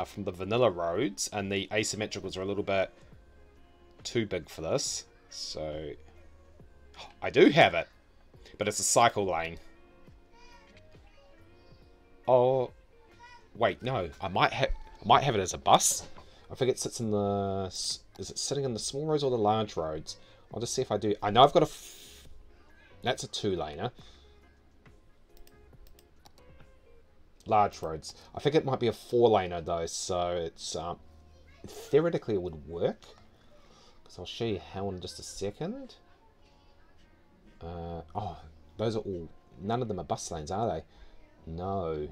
from the vanilla roads, and the asymmetricals are a little bit too big for this. So, I do have it, but it's a cycle lane. Oh, wait, no, I might have it as a bus. I think it sits in the... Is it sitting in the small roads or the large roads? I'll just see if I do... I know I've got a... That's a 2-laner. Large roads. I think it might be a 4-laner though, so it's... theoretically it would work. Because I'll show you how in just a second. Oh, those are all... None of them are bus lanes, are they? No.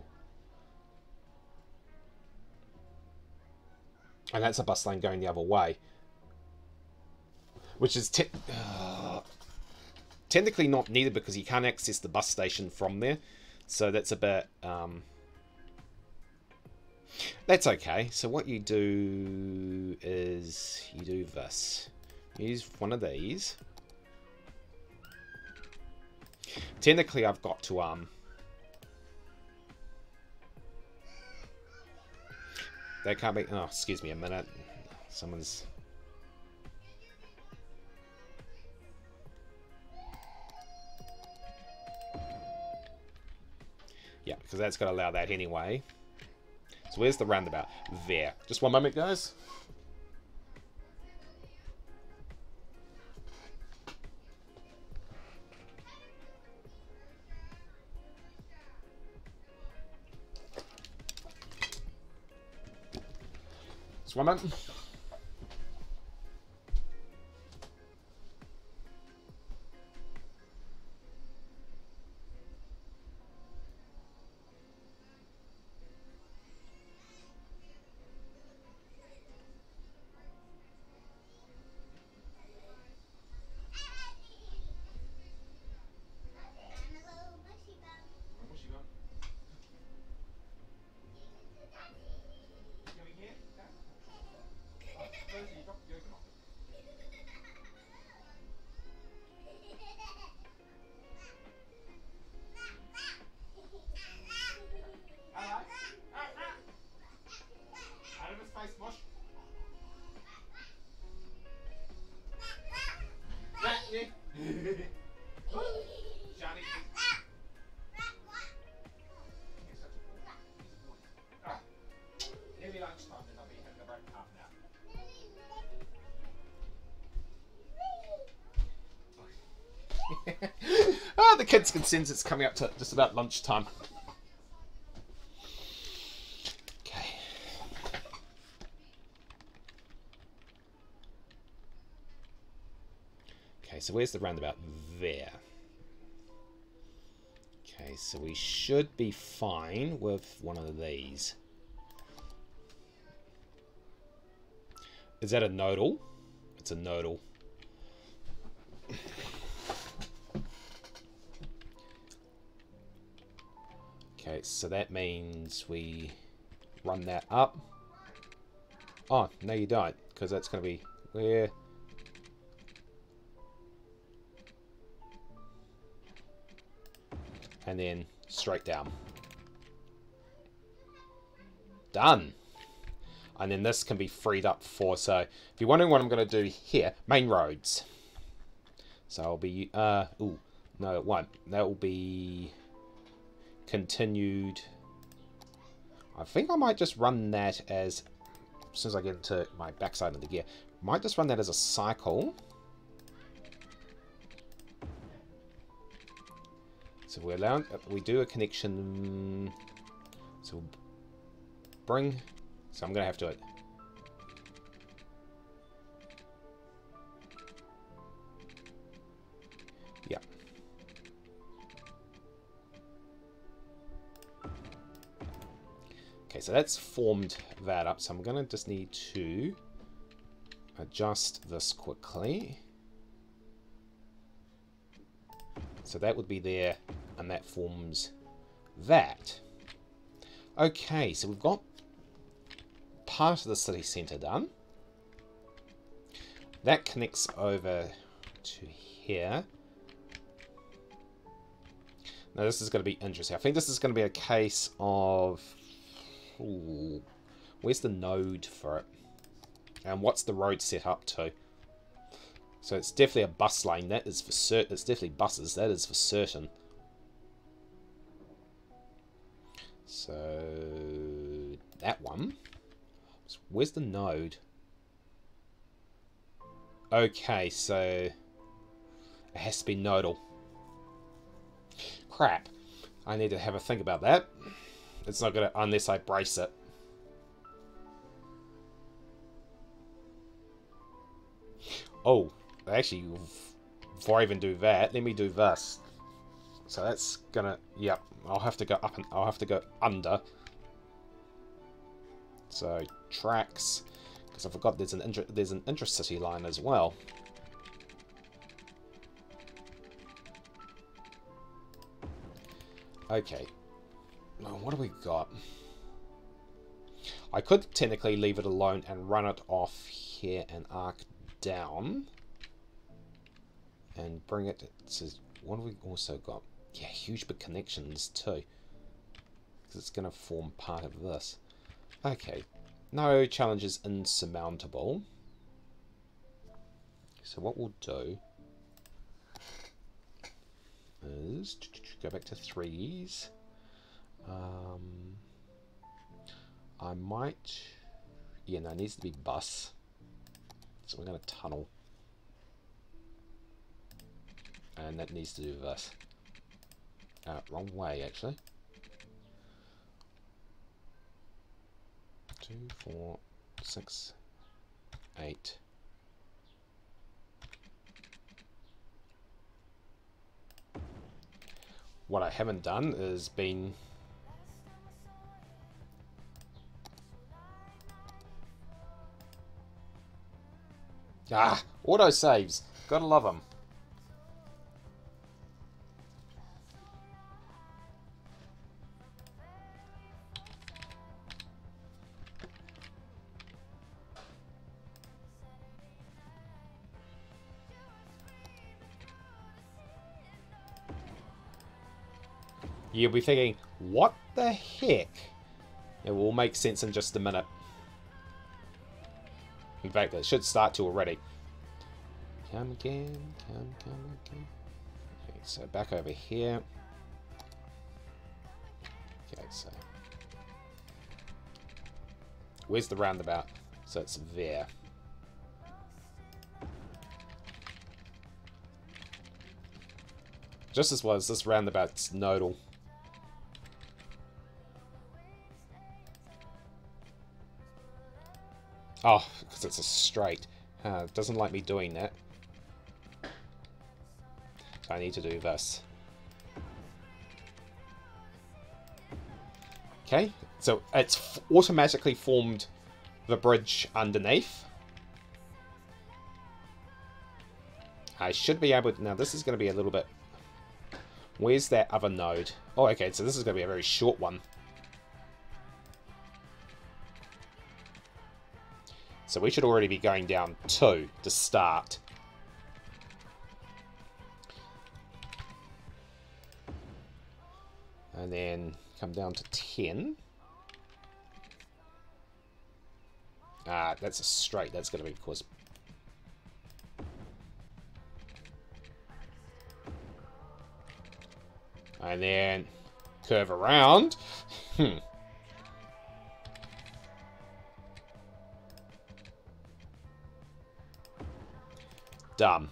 And that's a bus lane going the other way. Which is technically not needed because you can't access the bus station from there. So that's a bit... That's okay. So what you do is you do this. Use one of these. Technically I've got to... That can't be... Oh, excuse me a minute. Someone's... Yeah, because that's got to allow that anyway. So where's the roundabout? There. Just one moment, guys. Woman. the kids can since it's coming up to just about lunchtime. Okay. Okay, so where's the roundabout? There. Okay, so we should be fine with one of these. Is that a nodal? It's a nodal. Okay, so that means we run that up. Oh, no you don't, because that's going to be where... And then straight down. Done! And then this can be freed up for, so if you're wondering what I'm going to do here, main roads. So I'll be, ooh, no it won't. That will be continued. I think I might just run that as soon as I get into my backside of the gear, might just run that as a cycle. So we're allowed, we do a connection, so we'll bring, so I'm going to have to do it. Yeah. Okay, so that's formed that up, so I'm going to just need to adjust this quickly. So that would be there, and that forms that. Okay, so we've got part of the city centre done. That connects over to here. Now this is going to be interesting. I think this is going to be a case of... Ooh, where's the node for it? And what's the road set up to? So it's definitely a bus lane, that is for certain. It's definitely buses, that is for certain. So that one. So where's the node? Okay, so it has to be nodal. Crap. I need to have a think about that. It's not gonna unless I brace it. Oh, actually, before I even do that, let me do this. So that's gonna, yep, I'll have to go up and I'll have to go under. So tracks, because I forgot there's an intracity line as well. Okay, now what do we got? I could technically leave it alone and run it off here and arc down and bring it. It says, what have we also got? Yeah, huge big connections too, because it's going to form part of this. Okay, no challenges insurmountable. So what we'll do is go back to threes. I might, yeah, no, it needs to be bus. So we're going to tunnel, and that needs to do this. Wrong way, actually. 2, 4, 6, 8. What I haven't done is been. Ah, auto saves. Gotta love them. You'll be thinking, what the heck? It will make sense in just a minute. In fact, it should start to already. Come again, come again. Okay, so back over here. Okay, so. Where's the roundabout? So it's there. Just as well as this roundabout's nodal. Oh, because it's a straight. It doesn't like me doing that. So I need to do this. Okay, so it's automatically formed the bridge underneath. I should be able to... Now, this is going to be a little bit... Where's that other node? Oh, okay, so this is going to be a very short one. So we should already be going down 2 to start. And then come down to 10. Ah, that's a straight. That's going to be, of course... And then curve around. Dumb.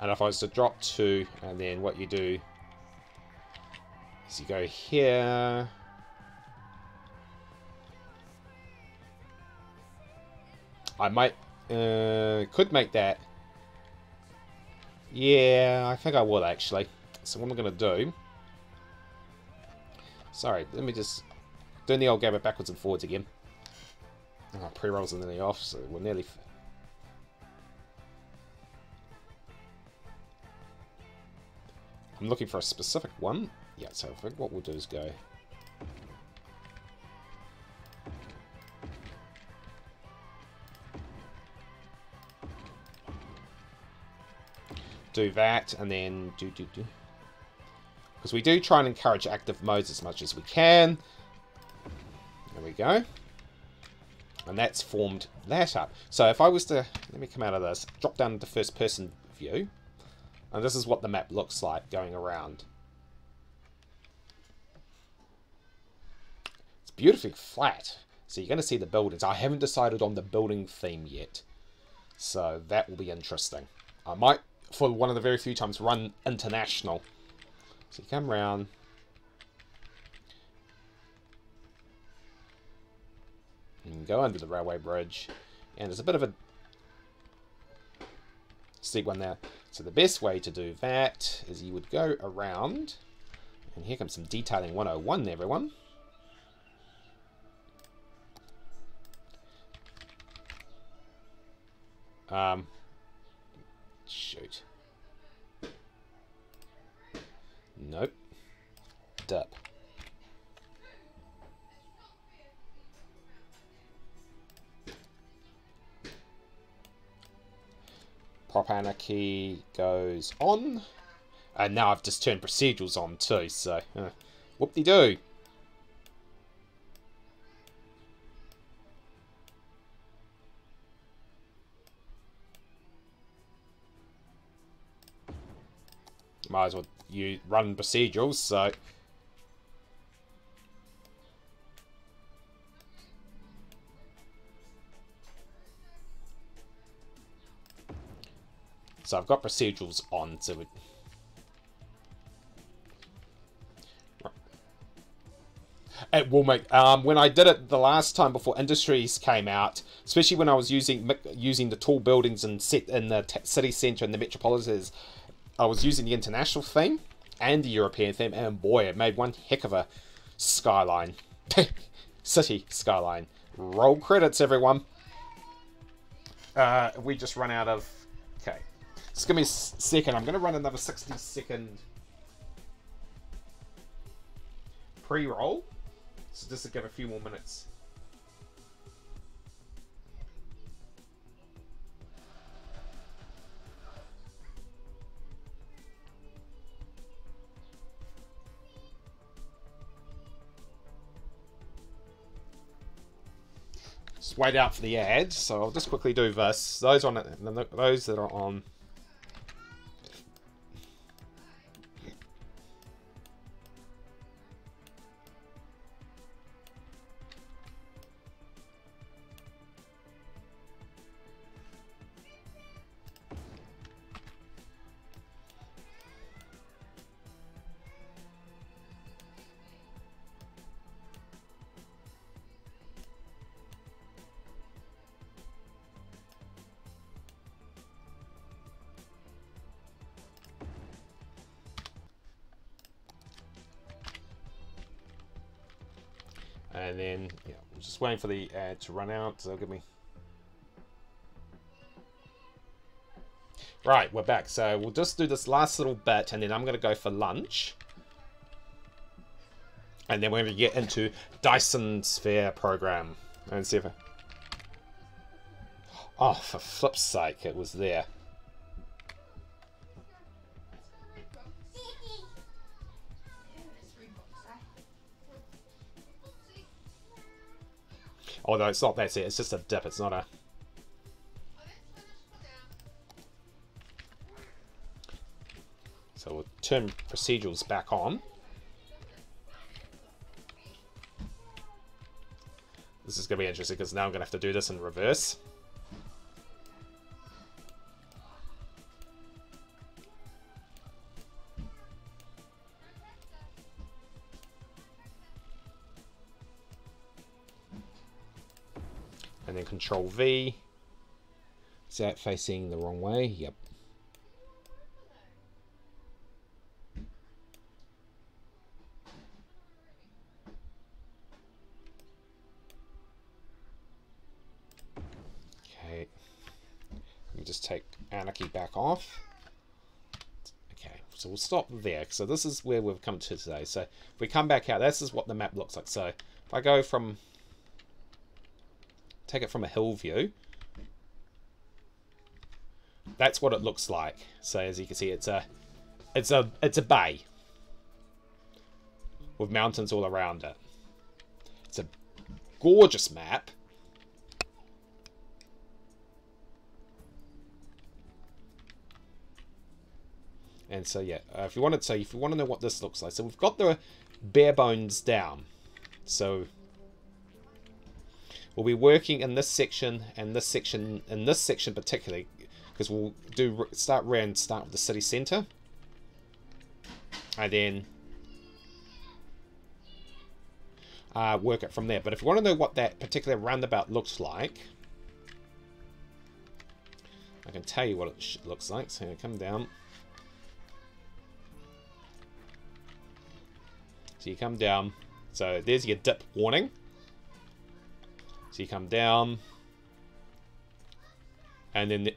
And if I was to drop 2, and then what you do is you go here. I might, could make that. Yeah, I think I would actually. So what I'm going to do... Sorry, let me just... Doing the old game backwards and forwards again. Oh, pre-rolls are nearly off, so we're nearly... I'm looking for a specific one. Yeah, so I think what we'll do is go... do that, and then do. Because we do try and encourage active modes as much as we can. There we go. And that's formed that up. So if I was to, let me come out of this, drop down into first person view. And this is what the map looks like going around. It's beautifully flat. So you're going to see the buildings. I haven't decided on the building theme yet. So that will be interesting. I might... for one of the very few times run international. So you come round. And you go under the railway bridge. And there's a bit of a steep one there. So the best way to do that is you would go around. And here comes some detailing 101, everyone. Shoot. Nope. Dup. Prop anarchy goes on. And now I've just turned procedurals on too, so... whoop-de-doo. Might as well you run procedurals, so I've got procedurals on, so it... It will make when I did it the last time before Industries came out, especially when I was using the tall buildings and set in the city centre and the metropolises. I was using the international theme and the European theme, and boy, it made one heck of a skyline. City skyline. Roll credits, everyone. We just run out of... Okay. Just give me a second. I'm going to run another 60-second pre-roll. So just to give a few more minutes. Just wait out for the ad, so I'll just quickly do this. Those that are on. And then, yeah, I'm just waiting for the ad to run out, so give me... Right, we're back. So we'll just do this last little bit, and then I'm going to go for lunch. And then we're going to get into Dyson Sphere Program. And see if I... Oh, for flip's sake, it was there. Although it's not, that's it, it's just a dip, it's not a... So we'll turn procedurals back on. This is going to be interesting because now I'm going to have to do this in reverse. And then Control V. Is that facing the wrong way? Yep. Okay. Let me just take Anarchy back off. Okay, so we'll stop there. So this is where we've come to today. So if we come back out, this is what the map looks like. So if I go from... Take it from a hill view. That's what it looks like. So as you can see, it's a bay with mountains all around it. It's a gorgeous map. And so yeah, if you want to know what this looks like, so we've got the bare bones down. So we'll be working in this section and this section, in this section particularly, because we'll do start with the city centre, and then work it from there. But if you want to know what that particular roundabout looks like, I can tell you what it looks like. So I come down. So you come down. So there's your dip warning. So you come down, and then the,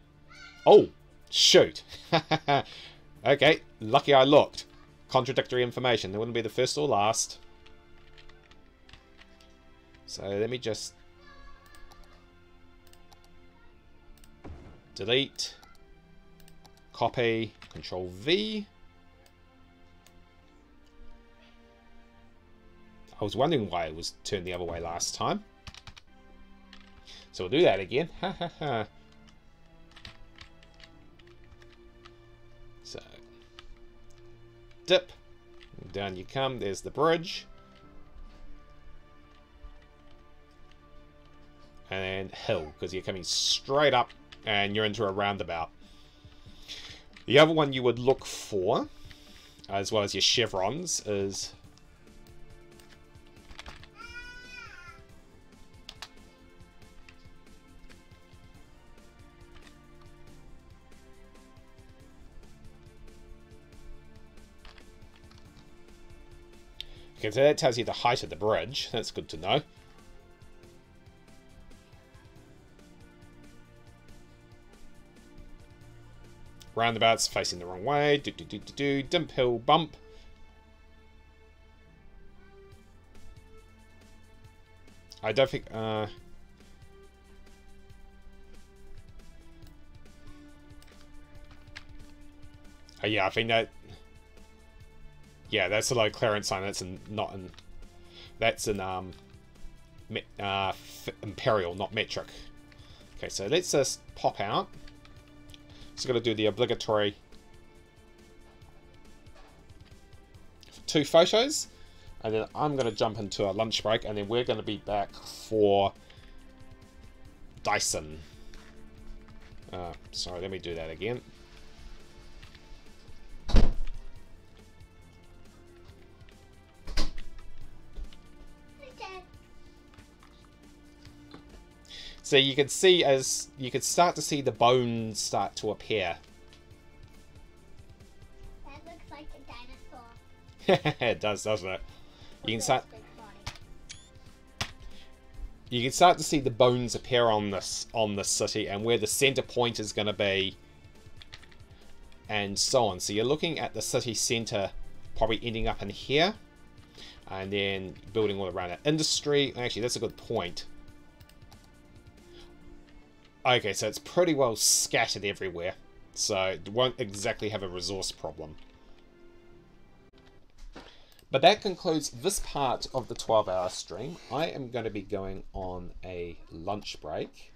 oh, shoot. Okay, lucky I looked. Contradictory information. That wouldn't be the first or last. So let me just delete, copy, Control V. I was wondering why it was turned the other way last time. So we'll do that again. Ha ha ha. So dip. Down you come. There's the bridge. And hill, because you're coming straight up and you're into a roundabout. The other one you would look for, as well as your chevrons, is okay, so that tells you the height of the bridge. That's good to know. Roundabouts facing the wrong way. Do do do do do. Dimp hill bump. I don't think. Yeah, I think that. Yeah, that's a low clearance sign. That's in, not in. That's in imperial, not metric. Okay, so let's just pop out. Just gotta do the obligatory two photos, and then I'm gonna jump into a lunch break, and then we're gonna be back for Dyson. Sorry, let me do that again. So you can see, as you can start to see the bones start to appear. That looks like a dinosaur. It does, doesn't it? You can start. you can start to see the bones appear on this city and where the center point is going to be and so on. So you're looking at the city center probably ending up in here and then building all around it. Industry, actually that's a good point. Okay, so it's pretty well scattered everywhere, so it won't exactly have a resource problem. But that concludes this part of the 12-hour stream. I am going to be going on a lunch break.